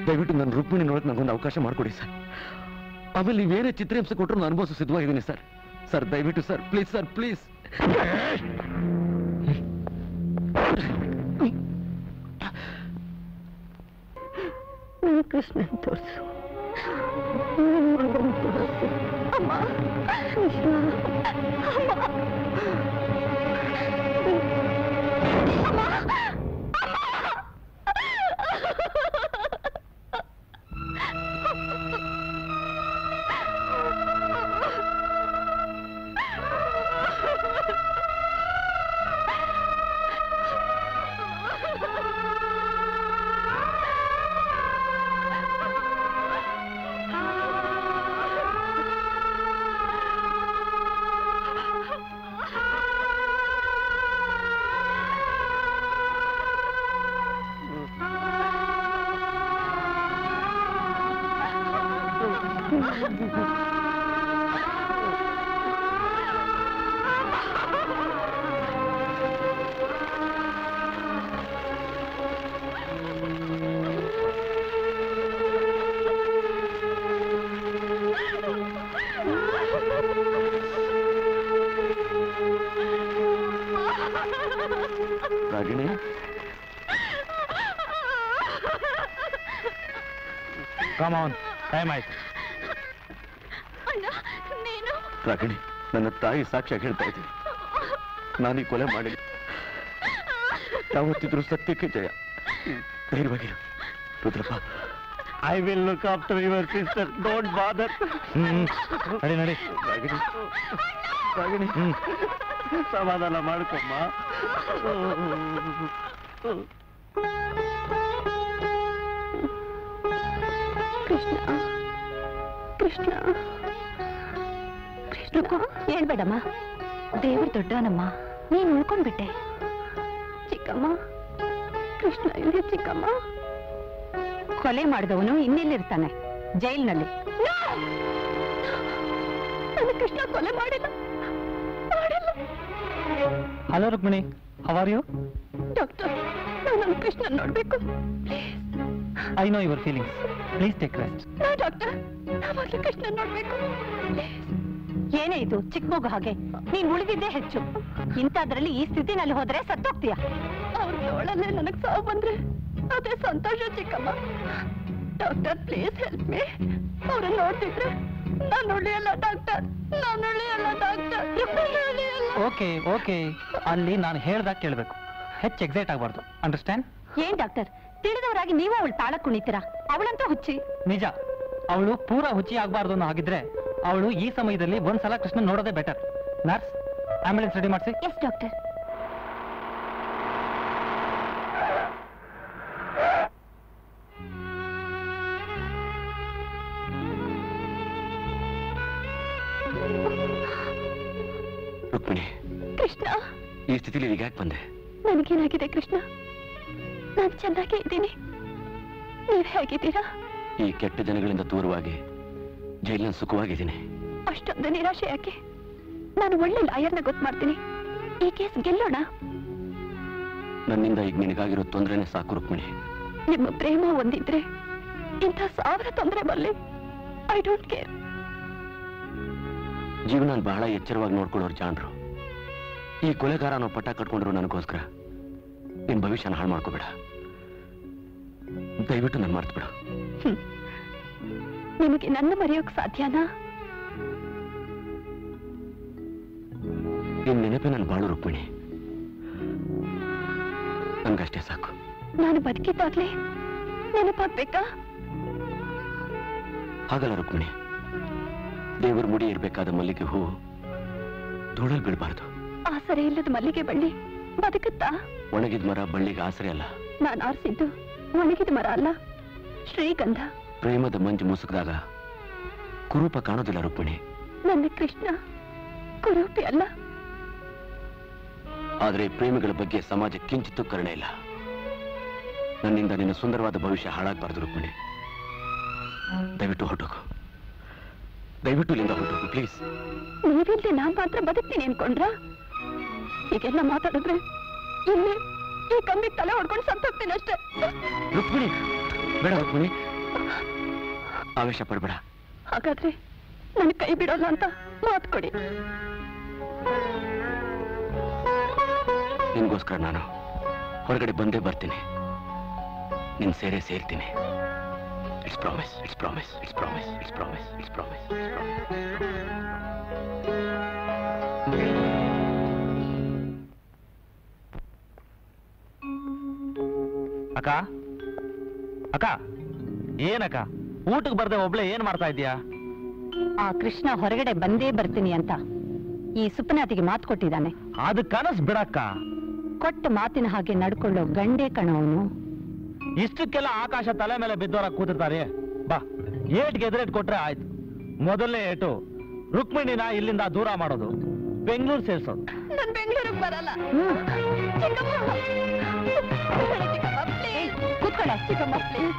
ದಯವಿಟ್ಟು ನನ್ನ ರುಕ್ಮಿಣಿ ನೋಡಕ್ಕೆ ನನಗೊಂದು ಅವಕಾಶ ಮಾಡಿಕೊಡಿ ಸರ್ ಆಮೇಲೆ ನೀವೇನೇ ಚಿತ್ರಹಿಂಸೆ ಕೊಟ್ಟರು ನಾನು ಅನುಭವಿಸೋ ಸಿದ್ಧವಾಗಿದ್ದೀನಿ ಸರ್ ಸರ್ ದಯವಿಟ್ಟು ಸರ್ ಪ್ಲೀಸ್ ಸರ್ ಪ್ಲೀಸ್ ನನ್ನ ಕೃಷ್ಣನ್ ತೋರಿಸು ಅಮ್ಮ Krishna Come on, time out. Rukmini, ನನ್ನ ತಾಯಿ ಸಾಕ್ಷಿ ಹೇಳ್ತಾ ಇದ್ದೀನಿ. ನಾನು ಕೊಲೆ ಮಾಡಿಲ್ಲ. ಯಾವತ್ತಿದ್ರೂ ಸತ್ಯಕ್ಕೆ ಜಯ. ಧೈರ್ಯವಾಗಿರು. Rudrappa. I will look after your sister. Don't bother. ನಡಿ ನಡಿ. Rukmini. Rukmini. ಸಮಾಧಾನ ಮಾಡ್ಕೊಮ್ಮ. Krishna, Krishna, Krishna, ಹೇಳ್ಬೇಡಮ್ಮ ದೇವ್ರ ದೊಡ್ಡವನಮ್ಮ ನೀನು ಉಳ್ಕೊಂಡ್ಬಿಟ್ಟೆ ಚಿಕ್ಕಮ್ಮ ಕೃಷ್ಣ ಇಲ್ಲಿ ಚಿಕ್ಕಮ್ಮ ಕೊಲೆ ಮಾಡಿದವನು ಇನ್ನೆಲ್ಲಿರ್ತಾನೆ ಜೈಲಿನಲ್ಲಿ ನನ್ನ ಕೃಷ್ಣ ಕೊಲೆ ಮಾಡಿಲ್ಲ ಮಾಡಿಲ್ಲ hello Rukmini how are you doctor ನಾನು ಕೃಷ್ಣ ನೋಡಬೇಕು I know your feelings. Please take rest. No, doctor. I want to Krishna not be cool. ಏನೇ ಇದು ಚಿಕ್ಕ ಮಗು ಹಾಗೆ ನೀನು ಉಳಿದಿದ್ದೇ ಹೆಚ್ಚು ಇಂತಾದ್ರಲ್ಲಿ ಈ ಸ್ಥಿತಿನಲ್ಲಿ ಹೋದ್ರೆ ಸತ್ತೋಗ್ತೀಯಾ ಅವ್ರ ತೋಳಲ್ಲೇ ನನಗೆ ಸಾವು ಬಂದ್ರೆ ಅದೇ ಸಂತೋಷ ಚಿಕ್ಕಮ್ಮ ಡಾಕ್ಟರ್ ಪ್ಲೀಸ್ ಹೆಲ್ಪ್ ಮೀ ಅವ್ರನ್ನ ನೋಡ್ತಿದ್ರೆ ನಾನು ಉಳಿಯಲ್ಲ ಡಾಕ್ಟರ್ ನಾನು ಉಳಿಯಲ್ಲ ಡಾಕ್ಟರ್ ಓಕೆ ಓಕೆ ಅಲ್ಲಿ ನಾನು ಹೇಳ್ದಾಗ ಕೇಳಬೇಕು ಹೆಚ್ಚು ಎಕ್ಸೈಟ್ ಆಗಬಾರ್ದು ಅಂಡರ್ಸ್ಟ್ಯಾಂಡ್ ಏನ್ ಡಾಕ್ಟರ್ ತಿಳಿದವರಾಗಿ ನೀವು ಅವಳು ತಾಳ ಕುಣಿತೀರಾ ಅವಳಂತೂ ಹುಚ್ಚಿ ನಿಜ ಅವಳು ಪೂರ ಹುಚ್ಚಿ ಆಗಬಾರ್ದು ಅನ್ನೋ ಹಾಗಿದ್ರೆ ಅವಳು ಈ ಸಮಯದಲ್ಲಿ ಒಂದ್ಸಲ ಕೃಷ್ಣ ನೋಡೋದೇ ಬೆಟರ್ ನರ್ಸ್ ಆಂಬ್ಯುಲೆನ್ಸ್ ರೆಡಿ ಮಾಡಿಸಿ ಎಸ್ ಡಾಕ್ಟರ್ ರುಕ್ಮಿಣಿ ಕೃಷ್ಣ ಈ ಸ್ಥಿತಿಯಲ್ಲಿ ಈಗ ಯಾಕೆ ಬಂದೆ ನನಗೇನಾಗಿದೆ ಕೃಷ್ಣ ನಾನು ಚೆನ್ನಾಗೇ ಇದ್ದೀನಿ ನೀವು ಹೇಗಿದ್ದೀರಾ ಈ ಕೆಟ್ಟ ಜನಗಳಿಂದ ದೂರವಾಗಿ ಜೈಲಿನ ಸುಖವಾಗಿದ್ದೀನಿ ಅಷ್ಟೊಂದು ನಿರಾಶೆ ಯಾಕೆ ನಾನು ಒಳ್ಳೆ ಲಾಯರ್ನ ಗೊತ್ತು ಮಾಡ್ತೀನಿ ಈ ಕೇಸ್ ಗೆಲ್ಲೋಣ ನನ್ನಿಂದ ಈಗ ನಿನಗಾಗಿರೋ ತೊಂದರೆನೇ ಸಾಕು ರುಕ್ಮಿಣಿ ನಿಮ್ಮ ಪ್ರೇಮ ಒಂದಿದ್ರೆ ಇಂಥ ಸಾವಿರ ತೊಂದರೆ ಬರಲಿ ಐ ಡೋಂಟ್ ಕೇರ್ ಜೀವನ ಬಹಳ ಎಚ್ಚರವಾಗಿ ನೋಡ್ಕೊಳ್ಳೋರು ಜಾಣರು ಈ ಕೊಲೆಗಾರ ನಾವು ಪಟ್ಟ ಕಟ್ಕೊಂಡ್ರು ನನಗೋಸ್ಕರ ನಿನ್ ಭವಿಷ್ಯನ ಹಾಳು ಮಾಡ್ಕೋಬೇಡ ದಯವಿಟ್ಟು ನಾನು ಮರ್ತು ಬಿಡು ನಿಮಗೆ ನನ್ನ ಮರೆಯೋಕ್ ಸಾಧ್ಯನಾ ನಿನ್ ನೆನಪೆ ನಾನು ಬಾಳು ರುಕ್ಮಿಣಿ ನನ್ಗಷ್ಟೇ ಸಾಕು ನಾನು ಬದುಕಿದ್ದಾಗ್ಲೇ ನೆನಪಾಗ್ಬೇಕಾ ಹಾಗಲ್ಲ ರುಕ್ಮಿಣಿ ದೇವರ ಮುಡಿ ಇರ್ಬೇಕಾದ ಮಲ್ಲಿಗೆ ಹೂವು ಧೂಳಲ್ಲಿ ಬೀಳ್ಬಾರ್ದು ಆಸರೆ ಇಲ್ಲದ ಮಲ್ಲಿಗೆ ಬಳ್ಳಿ ಬದುಕುತ್ತಾ ಒಣಗಿದ ಮರ ಬಳ್ಳಿಗೆ ಆಸರೆ ಅಲ್ಲ ನಾನು ಆರಿಸಿದ್ದು ಒಣಗಿದ ಮರ ಅಲ್ಲ ಶ್ರೀಗಂಧ ಪ್ರೇಮದ ಮಂಜು ಮುಸುಕಿದಾಗ ಕುರೂಪ ಕಾಣೋದಿಲ್ಲ ರುಕ್ಮಿಣಿ ನನ್ನ ಕೃಷ್ಣ ಕುರೂಪಿ ಅಲ್ಲ ಆದರೆ ಪ್ರೇಮಿಗಳ ಬಗ್ಗೆ ಸಮಾಜ ಕಿಂಚಿತ್ತೂ ಕರುಣೆ ಇಲ್ಲ ನನ್ನಿಂದ ನಿನ್ನ ಸುಂದರವಾದ ಭವಿಷ್ಯ ಹಾಳಾಗಬಾರದು ರುಕ್ಮಿಣಿ ದಯವಿಟ್ಟು ಹೊರಟೋಗು ದಯವಿಟ್ಟು ಇಲ್ಲಿಂದ ಹೊರಟೋಗು ಪ್ಲೀಸ್ ನೀವಿಲ್ಲದೆ ನಾನು ಮಾತ್ರ ಬದುಕ್ತೀನಿ ಅನ್ಕೊಂಡ್ರ ಈಗೆಲ್ಲ ಮಾತಾಡಿದ್ರೆ ಇಲ್ಲಿ ಈ ಕಂಬಿಗೆ ತಲೆ ಹೊಡ್ಕೊಂಡು ಸತ್ತೋಗ್ತೀನಿ ಅಷ್ಟೇ ರುಕ್ಮಿಣಿ ಬೇಡ ರುಕ್ಮಿಣಿ ಆವೇಶ ಪಡಬೇಡ ಹಾಗಾದ್ರೆ ನನ್ನ ಕೈ ಬಿಡೋಲ್ಲ ಅಂತ ಮಾತು ಕೊಡಿ ನಿನ್ಗೋಸ್ಕರ ನಾನು ಹೊರಗಡೆ ಬಂದೇ ಬರ್ತೀನಿ ನಿನ್ ಸೇರೆ ಸೇರ್ತೀನಿ it's promise it's promise it's promise it's promise it's promise it's promise ಅಕ್ಕ ಅಕ್ಕ ಏನಕ್ಕ ಊಟಕ್ಕೆ ಬರ್ದೆ ಒಬ್ಳೆ ಏನ್ ಮಾಡ್ತಾ ಇದ್ದೀಯಾ ಆ ಕೃಷ್ಣ ಹೊರಗಡೆ ಬಂದೇ ಬರ್ತೀನಿ ಅಂತ ಈ ಸುಪ್ನಾತಿಗೆ ಮಾತು ಕೊಟ್ಟಿದ್ದಾನೆ ಅದು ಕನಸು ಬಿಡಕ್ಕ ಕೊಟ್ಟ ಮಾತಿನ ಹಾಗೆ ನಡ್ಕೊಳ್ಳೋ ಗಂಡೆ ಕಣವನು ಇಷ್ಟಕ್ಕೆಲ್ಲ ಆಕಾಶ ತಲೆ ಮೇಲೆ ಬಿದ್ದೋರ ಕೂತಿರ್ತಾರೆ ಬಾ ಏಟ್ಗೆ ಎದುರೇಟ್ ಕೊಟ್ರೆ ಆಯ್ತು ಮೊದಲನೇ ಏಟು ರುಕ್ಮಿಣಿನ ಇಲ್ಲಿಂದ ದೂರ ಮಾಡೋದು ಬೆಂಗಳೂರು ಸೇರಿಸೋದು ನಾನು ಬೆಂಗಳೂರಿಗೆ ಬರಲ್ಲ ಕೂತ್ಕೊಳ್ಳ ಚಿಕ್ಕಮ್ಮ ಪ್ಲೀಸ್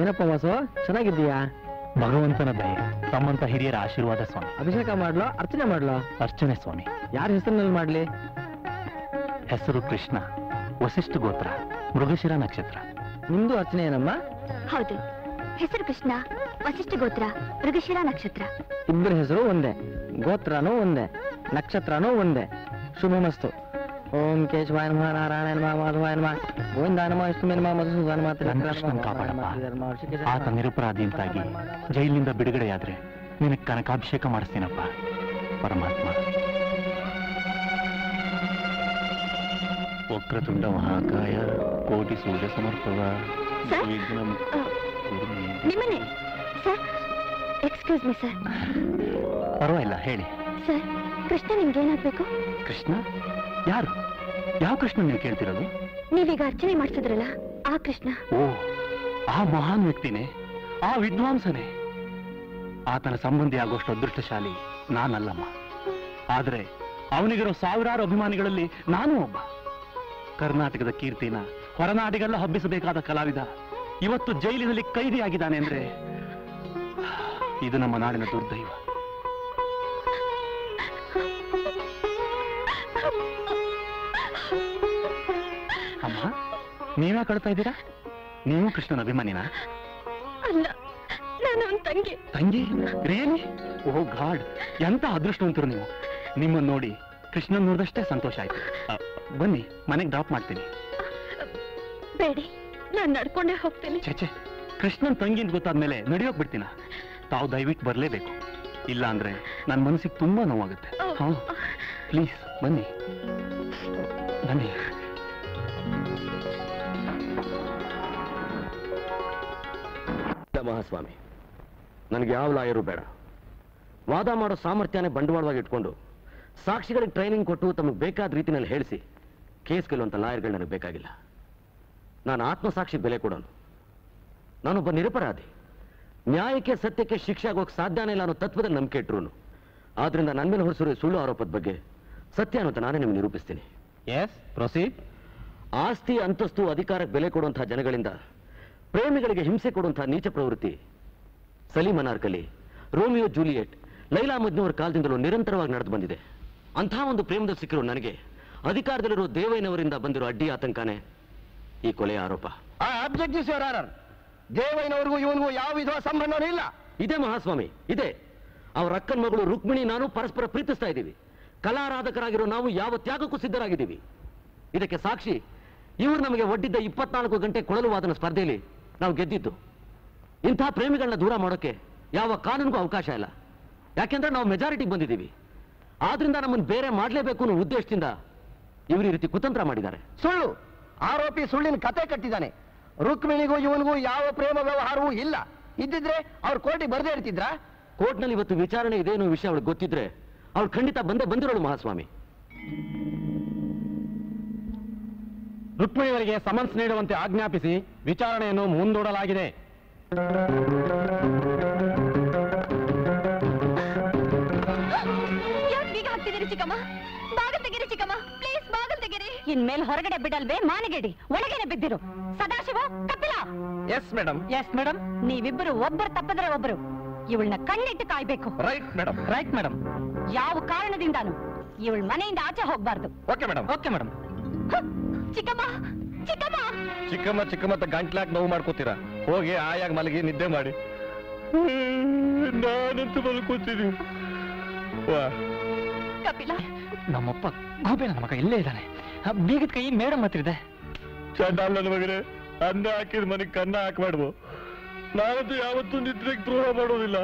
ಏನಪ್ಪ ವಾಸು ಚೆನ್ನಾಗಿದ್ದೀಯಾ? ಭಗವಂತನ ದಯೆ ತಮ್ಮಂತ ಹಿರಿಯರ ಆಶೀರ್ವಾದ ಸ್ವಾಮಿ. ಅಭಿಷೇಕ ಮಾಡ್ಲೋ ಅರ್ಚನೆ ಮಾಡ್ಲೋ? ಅರ್ಚನೆ ಸ್ವಾಮಿ. ಯಾರ ಹೆಸರಿನಲ್ಲಿ ಮಾಡ್ಲಿ? ಹೆಸರು ಕೃಷ್ಣ, ವಸಿಷ್ಠ ಗೋತ್ರ, ಮೃಗಶಿರ ನಕ್ಷತ್ರ. ನಿಮ್ದು ಅರ್ಚನೆ ಏನಮ್ಮ? ಹೌದು, ಹೆಸರು ಕೃಷ್ಣ, ವಸಿಷ್ಠ ಗೋತ್ರ, ಮೃಗಶಿರ ನಕ್ಷತ್ರ. ಇಬ್ಬರ ಹೆಸರು ಒಂದೇ, ಗೋತ್ರನೂ ಒಂದೇ, ನಕ್ಷತ್ರನೂ ಒಂದೇ. ಶುಭಮಸ್ತು. ಓಂ ಕೇಶವಾಯ ನಮಃ, ನಾರಾಯಣ ನಮಃ, ಮಾಧವಾಯ ನಮಃ, ಗೋವಿಂದಾಯ ನಮಃ, ವಿಷ್ಣುವೇ ನಮಃ, ಮಧುಸೂದನ ನಮಃ, ತ್ರಿವಿಕ್ರಮ ಕಾಪಾಡಪ್ಪ. ಆತ ನಿರಪರಾಧಿ ಅಂತಾಗಿ ಜೈಲಿನಿಂದ ಬಿಡುಗಡೆಯಾದ್ರೆ ನಿನಗೆ ಕನಕಾಭಿಷೇಕ ಮಾಡಿಸ್ತೀನಪ್ಪ ಪರಮಾತ್ಮ. ವಕ್ರತುಂಡ ಮಹಾಕಾಯ ಕೋಟಿ ಸೂರ್ಯ ಸಮರ್ಪವ. Excuse me sir. ಪರವಾಗಿಲ್ಲ, ಹೇಳಿ ಸರ್. ಕೃಷ್ಣ ನಿಮ್ಗೆ ಏನಾಗಬೇಕು? ಕೃಷ್ಣ ಯಾರು? ಯಾವ ಕೃಷ್ಣ ನೀವು ಕೇಳ್ತಿರೋದು? ನೀವೀಗ ಅರ್ಚನೆ ಮಾಡಿಸಿದ್ರಲ್ಲ ಆ ಕೃಷ್ಣ. ಓ, ಆ ಮಹಾನ್ ವ್ಯಕ್ತಿನೇ, ಆ ವಿದ್ವಾಂಸನೇ. ಆತನ ಸಂಬಂಧಿ ಆಗೋಷ್ಟು ಅದೃಷ್ಟಶಾಲಿ ನಾನಲ್ಲಮ್ಮ. ಆದ್ರೆ ಅವನಿಗಿರೋ ಸಾವಿರಾರು ಅಭಿಮಾನಿಗಳಲ್ಲಿ ನಾನು ಒಬ್ಬ. ಕರ್ನಾಟಕದ ಕೀರ್ತಿನ ಹೊರನಾಡಿಗೆಲ್ಲ ಹಬ್ಬಿಸಬೇಕಾದ ಕಲಾವಿದ ಇವತ್ತು ಜೈಲಿನಲ್ಲಿ ಕೈದಿಯಾಗಿದ್ದಾನೆ ಅಂದ್ರೆ ಇದು ನಮ್ಮ ನಾಡಿನ ದುರ್ದೈವ. ನೀವೇ ಕಳ್ತಾ ಇದ್ದೀರಾ? ನೀವು ಕೃಷ್ಣನ ಅಭಿಮಾನಿನಾ? ಅಲ್ಲ, ನಾನು ಅವನ ತಂಗಿ. ತಂಗಿ? ರಿಯಲಿ? ಓ ಗಾಡ್, ಎಂತ ಅದೃಷ್ಟವಂತರು ನೀವು. ನಿಮ್ಮನ್ನು ನೋಡಿ ಕೃಷ್ಣನ್ ನೋಡಿದಷ್ಟೇ ಸಂತೋಷ ಆಯ್ತು. ಬನ್ನಿ, ಮನೆಗೆ ಡ್ರಾಪ್ ಮಾಡ್ತೀನಿ. ಬೇಡಿ, ನಾನು ನಡ್ಕೊಂಡೇ ಹೋಗ್ತೀನಿ. ಚೇಚೆ, ಕೃಷ್ಣನ್ ತಂಗಿ ಅಂತ ಗೊತ್ತಾದ್ಮೇಲೆ ನಡೆಯೋಕ್ ಬಿಡ್ತೀನ? ತಾವು ದಯವಿಟ್ಟು ಬರಲೇಬೇಕು, ಇಲ್ಲ ಅಂದ್ರೆ ನನ್ನ ಮನಸ್ಸಿಗೆ ತುಂಬಾ ನೋವಾಗುತ್ತೆ. ಹಾಂ, ಪ್ಲೀಸ್ ಬನ್ನಿ ಬನ್ನಿ. ಮಹಾಸ್ವಾಮಿ, ನನಗೆ ಯಾವ ಲಾಯರು ಬೇಡ. ವಾದ ಮಾಡೋ ಸಾಮರ್ಥ್ಯನೇ ಬಂಡವಾಳವಾಗಿ ಇಟ್ಕೊಂಡು ಸಾಕ್ಷಿಗಳಿಗೆ ಟ್ರೈನಿಂಗ್ ಕೊಟ್ಟು ತಮಗೆ ಬೇಕಾದ ರೀತಿನಲ್ಲಿ ಹೇಳಿಸಿ ಕೇಸ್ ಗೆಲ್ಲುವಂಥ ಲಾಯರ್ಗಳು ನನಗೆ ಬೇಕಾಗಿಲ್ಲ. ನಾನು ಆತ್ಮಸಾಕ್ಷಿ ಬೆಲೆ ಕೊಡೋನು. ನಾನೊಬ್ಬ ನಿರಪರಾಧಿ. ನ್ಯಾಯಕ್ಕೆ ಸತ್ಯಕ್ಕೆ ಶಿಕ್ಷೆ ಆಗೋಕೆ ಸಾಧ್ಯನೇ ಇಲ್ಲ ಅನ್ನೋ ತತ್ವದಲ್ಲಿ ನಂಬಿಕೆ ಇಟ್ಟರು. ಆದ್ರಿಂದ ನನ್ನ ಮೇಲೆ ಹೊರಸಿರುವ ಸುಳ್ಳು ಆರೋಪದ ಬಗ್ಗೆ ಸತ್ಯ ಅನ್ನೋದು ನಾನೇ ನಿಮಗೆ ನಿರೂಪಿಸ್ತೀನಿ. S, proceed. ಆಸ್ತಿ ಅಂತಸ್ತು ಅಧಿಕಾರಕ್ಕೆ ಬೆಲೆ ಕೊಡುವಂತಹ ಜನಗಳಿಂದ ಪ್ರೇಮಿಗಳಿಗೆ ಹಿಂಸೆ ಕೊಡುವಂತಹ ನೀಚ ಪ್ರವೃತ್ತಿ ಸಲೀಮ್ ಅನಾರ್ಕಲಿ, ರೋಮಿಯೋ ಜೂಲಿಯೆಟ್, ಲೈಲಾ ಮಜ್ನು ಅವರ ಕಾಲದಿಂದಲೂ ನಿರಂತರವಾಗಿ ನಡೆದು ಬಂದಿದೆ. ಅಂಥ ಒಂದು ಪ್ರೇಮದಲ್ಲಿ ಸಿಕ್ಕಿರೋ ನನಗೆ ಅಧಿಕಾರದಲ್ಲಿರೋ ದೇವಯ್ಯನವರಿಂದ ಬಂದಿರೋ ಅಡ್ಡಿ ಆತಂಕನೇ ಈ ಕೊಲೆಯ ಆರೋಪ. ದೇವಯ್ಯನವರಿಗೂ ಇವನಿಗೂ ಯಾವ ವಿಧವ ಸಂಬಂಧವೂ ಇಲ್ಲ. ಇದೇ ಮಹಾಸ್ವಾಮಿ, ಇದೆ. ಅವ್ರ ಅಕ್ಕನ ಮಗಳು ರುಕ್ಮಿಣಿ ನಾನು ಪರಸ್ಪರ ಪ್ರೀತಿಸ್ತಾ ಇದ್ದೀವಿ. ಕಲಾರಾಧಕರಾಗಿರೋ ನಾವು ಯಾವ ತ್ಯಾಗಕ್ಕೂ ಸಿದ್ಧರಾಗಿದ್ದೀವಿ. ಇದಕ್ಕೆ ಸಾಕ್ಷಿ ಇವರು ನಮಗೆ ಒಡ್ಡಿದ್ದ 24 ಗಂಟೆ ಕೊಳಲು ವಾದನ ಸ್ಪರ್ಧೆಯಲ್ಲಿ ನಾವು ಗೆದ್ದಿದ್ದು. ಇಂತಹ ಪ್ರೇಮಿಗಳನ್ನ ದೂರ ಮಾಡೋಕ್ಕೆ ಯಾವ ಕಾನೂನಿಗೂ ಅವಕಾಶ ಇಲ್ಲ. ಯಾಕೆಂದ್ರೆ ನಾವು ಮೆಜಾರಿಟಿಗೆ ಬಂದಿದ್ದೀವಿ. ಆದ್ರಿಂದ ನಮ್ಮನ್ನು ಬೇರೆ ಮಾಡಲೇಬೇಕು ಅನ್ನೋ ಉದ್ದೇಶದಿಂದ ಇವರು ಈ ರೀತಿ ಕುತಂತ್ರ ಮಾಡಿದ್ದಾರೆ. ಸುಳ್ಳು ಆರೋಪಿ ಸುಳ್ಳಿನ ಕತೆ ಕಟ್ಟಿದ್ದಾನೆ. ರುಕ್ಮಿಣಿಗೂ ಇವನಿಗೂ ಯಾವ ಪ್ರೇಮ ವ್ಯವಹಾರವೂ ಇಲ್ಲ. ಇದ್ದಿದ್ರೆ ಅವ್ರು ಕೋರ್ಟಿಗೆ ಬರದೇ ಇರ್ತಿದ್ರ? ಕೋರ್ಟ್ನಲ್ಲಿ ಇವತ್ತು ವಿಚಾರಣೆ ಇದೆ ಅನ್ನೋ ವಿಷಯ ಅವಳು ಗೊತ್ತಿದ್ರೆ ಅವ್ರು ಖಂಡಿತ ಬಂದಿರೋಳು ಮಹಾಸ್ವಾಮಿ. ರುಕ್ಮಿಣಿಯವರಿಗೆ ಸಮನ್ಸ್ ನೀಡುವಂತೆ ಆಜ್ಞಾಪಿಸಿ ವಿಚಾರಣೆಯನ್ನು ಮುಂದೂಡಲಾಗಿದೆ. ಇನ್ಮೇಲೆ ಹೊರಗಡೆ ಬಿಡಲ್ವೇ ಮಾನಗೇಡಿ, ಒಳಗಡೆ ಬಿದ್ದಿರು. Sadashiva, Kapila. Yes madam. Yes madam. ನೀವಿಬ್ಬರು ಒಬ್ಬರು ತಪ್ಪದ್ರೆ ಒಬ್ಬರು. ಇವಳನ್ನ ಕಣ್ಣಿಟ್ಟು ಕಾಯ್ಬೇಕು. Right madam. Right madam. ಯಾವ ಕಾರಣದಿಂದಾನು ಇವಳ ಮನೆಯಿಂದ ಆಚೆ ಹೋಗ್ಬಾರ್ದು. Okay madam. Okay madam. ಚಿಕ್ಕಮ್ಮ ಚಿಕ್ಕಮ್ಮ ಚಿಕ್ಕಮ್ಮ ಚಿಕ್ಕಮ್ಮ ಗಂಟ್ಲಾಕ್ ನೋವು ಮಾಡ್ಕೋತೀರಾ? ಹೋಗಿ ಆಯಾಗ ಮಲಗಿ, ನಿದ್ದೆ ಮಾಡಿ. ನಾನಂತೂ ಮಲ್ಕೋತೀನಿ. ಕಪಿಲ, ನಮ್ಮಪ್ಪ ಗೋಬೇನ ಮಗ ಇಲ್ಲೇ ಇದ್ದಾನೆ. ಬೀಗದ ಕೈ ಮೇಡಮ್ ಹತ್ರ ಇದೆ. ಚಂಡಾಲ ಮಗನೇ, ಅನ್ನ ಹಾಕಿದ ಮನೆಗೆ ಕನ್ನ ಹಾಕಬಾರ್ದು. ನಾನಂತೂ ಯಾವತ್ತೂ ನಿದ್ರೆಗೆ ದ್ರೋಹ ಮಾಡೋದಿಲ್ಲ.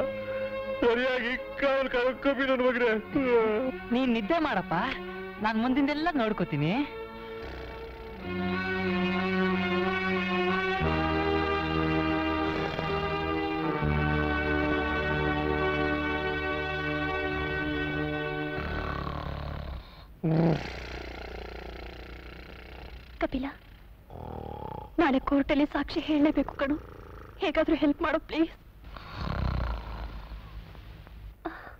ಸರಿಯಾಗಿ ಕಾಲ್ ಕಬ್ಬಿ ನನ್ನ ಮಗನೇ. ನೀನ್ ನಿದ್ದೆ ಮಾಡಪ್ಪ, ನಾನು ಮುಂದಿಂದೆಲ್ಲ ನೋಡ್ಕೋತೀನಿ. ಕಪಿಲ, ನಾಳೆ ಕೋರ್ಟಲ್ಲಿ ಸಾಕ್ಷಿ ಹೇಳಲೇಬೇಕು ಕಣು. ಹೇಗಾದ್ರೂ ಹೆಲ್ಪ್ ಮಾಡು ಪ್ಲೀಸ್.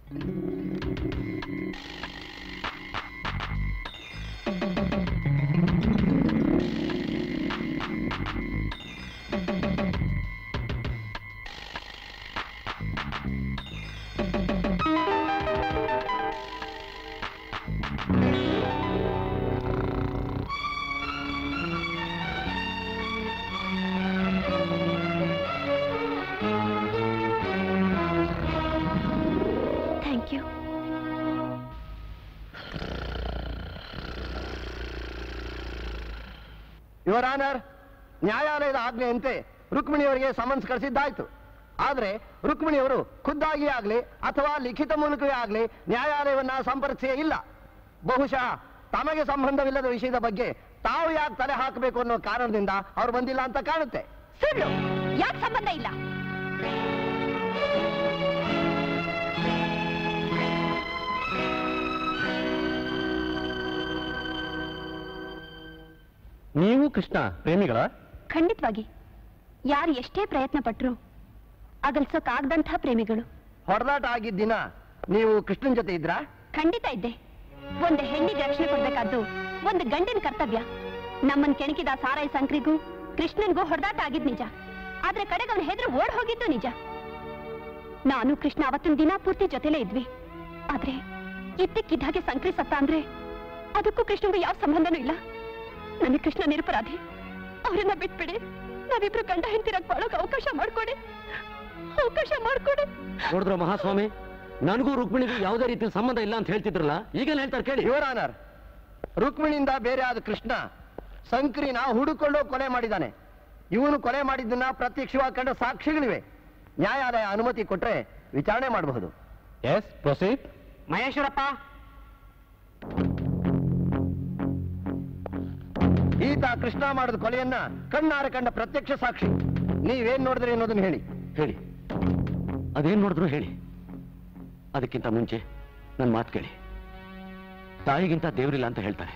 Your Honor, ನ್ಯಾಯಾಲಯದ ಆಜ್ಞೆಯಂತೆ ರುಕ್ಮಿಣಿಯವರಿಗೆ ಸಮನ್ಸ್ ಕಳಿಸಿದ್ದಾಯಿತು. ಆದರೆ ರುಕ್ಮಿಣಿಯವರು ಖುದ್ದಾಗಿ ಆಗಲಿ ಅಥವಾ ಲಿಖಿತ ಮೂಲಕವೇ ಆಗಲಿ ನ್ಯಾಯಾಲಯವನ್ನು ಸಂಪರ್ಕಿಸೇ ಇಲ್ಲ. ಬಹುಶಃ ತಮಗೆ ಸಂಬಂಧವಿಲ್ಲದ ವಿಷಯದ ಬಗ್ಗೆ ತಾವು ಯಾಕೆ ತಲೆ ಹಾಕಬೇಕು ಅನ್ನೋ ಕಾರಣದಿಂದ ಅವರು ಬಂದಿಲ್ಲ ಅಂತ ಕಾಣುತ್ತೆ. ಸುಳ್ಳು, ಯಾಕೆ ಸಂಬಂಧ ಇಲ್ಲ? ನೀವು ಕೃಷ್ಣ ಪ್ರೇಮಿಗಳ? ಖಂಡಿತವಾಗಿ. ಯಾರು ಎಷ್ಟೇ ಪ್ರಯತ್ನ ಪಟ್ಟರು ಅಗಲ್ಸೋಕಾಗದಂಥ ಪ್ರೇಮಿಗಳು. ಹೊರದಾಟ ಆಗಿದ್ದ ದಿನ ನೀವು ಕೃಷ್ಣನ ಜೊತೆ ಇದ್ರಾ? ಖಂಡಿತ ಇದ್ದೆ. ಒಂದು ಹೆಣ್ಣಿಗೆ ರಕ್ಷಣೆ ಕೊಡಬೇಕಾದ್ದು ಒಂದು ಗಂಡಿನ ಕರ್ತವ್ಯ. ನಮ್ಮನ್ನು ಕೆಣಕಿದ ಸಾರಾಯಿ ಸಂಕ್ರಿಗೂ ಕೃಷ್ಣನ್ಗೂ ಹೊರದಾಟ ಆಗಿದ್ ನಿಜ. ಆದ್ರೆ ಕಡೆಗೆ ಅವನ ಹೆದರು ಓಡ್ ಹೋಗಿದ್ದು ನಿಜ. ನಾನು ಕೃಷ್ಣ ಅವತ್ತಿನ ದಿನ ಪೂರ್ತಿ ಜೊತೆಲೇ ಇದ್ವಿ. ಆದ್ರೆ ಇದ್ದಕ್ಕಿದ್ದಾಗೆ ಸಂಕ್ರಿ ಸತ್ತ ಅಂದ್ರೆ ಅದಕ್ಕೂ ಕೃಷ್ಣಗೂ ಯಾವ ಸಂಬಂಧನೂ ಇಲ್ಲ. ನನ್ನ ಕೃಷ್ಣ ನಿರಪರಾಧಿ. ಅವರನ್ನ ಬಿಟ್ಬಿಡಿ. ನಾವಿಬ್ರು ಗಂಡ ಹೆಂಡತಿರಾಗಿ ಬಾಳೋಕೆ ಅವಕಾಶ ಮಾಡ್ಕೊಡಿ, ಅವಕಾಶ ಮಾಡ್ಕೊಡಿ. ನೋಡಿದ್ರ ಮಹಾಸ್ವಾಮಿ, ನನಗೂ ರುಕ್ಮಿಣಿಗೂ ಯಾವುದೇ ರೀತಿಯ ಸಂಬಂಧ ಇಲ್ಲ ಅಂತ ಹೇಳ್ತಿದ್ರಲ್ಲ, ಈಗೇನು ಹೇಳ್ತಾರೆ ಕೇಳಿ. ಯುವರ್ ಆನರ್, ರುಕ್ಮಿಣಿಯಿಂದ ಬೇರೆ ಆದ ಕೃಷ್ಣ ಸಂಕ್ರಿನ ಹುಡುಕೊಂಡು ಕೊಲೆ ಮಾಡಿದ್ದಾನೆ. ಇವನು ಕೊಲೆ ಮಾಡಿದ್ದನ್ನ ಪ್ರತ್ಯಕ್ಷವಾಗಿ ಕಂಡ ಸಾಕ್ಷಿಗಳಿವೆ. ನ್ಯಾಯಾಲಯ ಅನುಮತಿ ಕೊಟ್ರೆ ವಿಚಾರಣೆ ಮಾಡಬಹುದು. Yes proceed. ಮಹೇಶ್ವರಪ್ಪ, ಈತ ಕೃಷ್ಣ ಮಾಡಿದ ಕೊಲೆಯನ್ನ ಕಣ್ಣಾರೆ ಕಂಡ ಪ್ರತ್ಯಕ್ಷ ಸಾಕ್ಷಿ. ನೀವೇನ್ ನೋಡಿದ್ರಿ ಅನ್ನೋದನ್ನ ಹೇಳಿ. ಹೇಳಿ, ಅದೇನ್ ನೋಡಿದ್ರು ಹೇಳಿ. ಅದಕ್ಕಿಂತ ಮುಂಚೆ ನನ್ನ ಮಾತು ಕೇಳಿ. ತಾಯಿಗಿಂತ ದೇವರಿಲ್ಲ ಅಂತ ಹೇಳ್ತಾರೆ.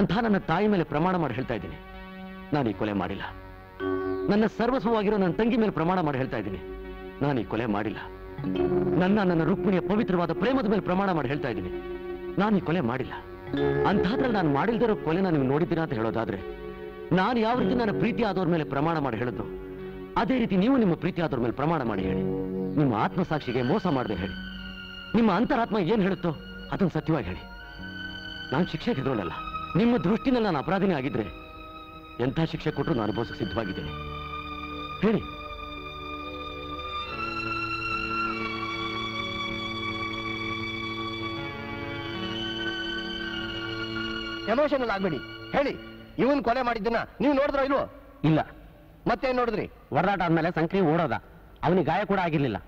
ಅಂತ ನನ್ನ ತಾಯಿ ಮೇಲೆ ಪ್ರಮಾಣ ಮಾಡಿ ಹೇಳ್ತಾ ಇದ್ದೀನಿ, ನಾನು ಈ ಕೊಲೆ ಮಾಡಿಲ್ಲ. ನನ್ನ ಸರ್ವಸ್ವವಾಗಿರೋ ನನ್ನ ತಂಗಿ ಮೇಲೆ ಪ್ರಮಾಣ ಮಾಡಿ ಹೇಳ್ತಾ ಇದ್ದೀನಿ, ನಾನು ಈ ಕೊಲೆ ಮಾಡಿಲ್ಲ. ನನ್ನ ರುಕ್ಮಿಣಿಯ ಪವಿತ್ರವಾದ ಪ್ರೇಮದ ಮೇಲೆ ಪ್ರಮಾಣ ಮಾಡಿ ಹೇಳ್ತಾ ಇದ್ದೀನಿ, ನಾನು ಈ ಕೊಲೆ ಮಾಡಿಲ್ಲ. ಅಂಥದ್ರಲ್ಲಿ ನಾನು ಮಾಡಿಲ್ದಿರೋ ಕೊಲೆನ ನೀವು ನೋಡಿದ್ದೀರಾ ಅಂತ ಹೇಳೋದಾದ್ರೆ, ನಾನು ಯಾವ ರೀತಿ ನನ್ನ ಪ್ರೀತಿ ಆದವ್ರ ಮೇಲೆ ಪ್ರಮಾಣ ಮಾಡಿ ಹೇಳಿದ್ದು, ಅದೇ ರೀತಿ ನೀವು ನಿಮ್ಮ ಪ್ರೀತಿ ಆದವ್ರ ಮೇಲೆ ಪ್ರಮಾಣ ಮಾಡಿ ಹೇಳಿ. ನಿಮ್ಮ ಆತ್ಮಸಾಕ್ಷಿಗೆ ಮೋಸ ಮಾಡದೆ ಹೇಳಿ. ನಿಮ್ಮ ಅಂತರಾತ್ಮ ಏನ್ ಹೇಳುತ್ತೋ ಅದನ್ನ ಸತ್ಯವಾಗಿ ಹೇಳಿ. ನಾನು ಶಿಕ್ಷೆಗೆ ಹೆದರೋಳಲ್ಲ. ನಿಮ್ಮ ದೃಷ್ಟಿನಲ್ಲಿ ನಾನು ಅಪರಾಧಿನೇ ಆಗಿದ್ರೆ ಎಂಥ ಶಿಕ್ಷೆ ಕೊಟ್ಟರು ನಾನು ಅನುಭವಿಸಕ್ಕೆ ಸಿದ್ಧವಾಗಿದ್ದೇನೆ. ಹೇಳಿ. ಎಮೋಷನಲ್ ಆಗ್ಬೇಡಿ, ಹೇಳಿ. ಇವನ್ ಕೊಲೆ ಮಾಡಿದ್ದನ್ನ ನೀವು ನೋಡಿದ್ರೋ ಇಲ್ವೋ? ಇಲ್ಲ. ಮತ್ತೇನ್ ನೋಡಿದ್ರಿ? ಹೊರದಾಟ ಆದ್ಮೇಲೆ ಸಂಕ್ರಿ ಓಡೋದ, ಅವನಿಗೆ ಗಾಯ ಕೂಡ ಆಗಿರ್ಲಿಲ್ಲ.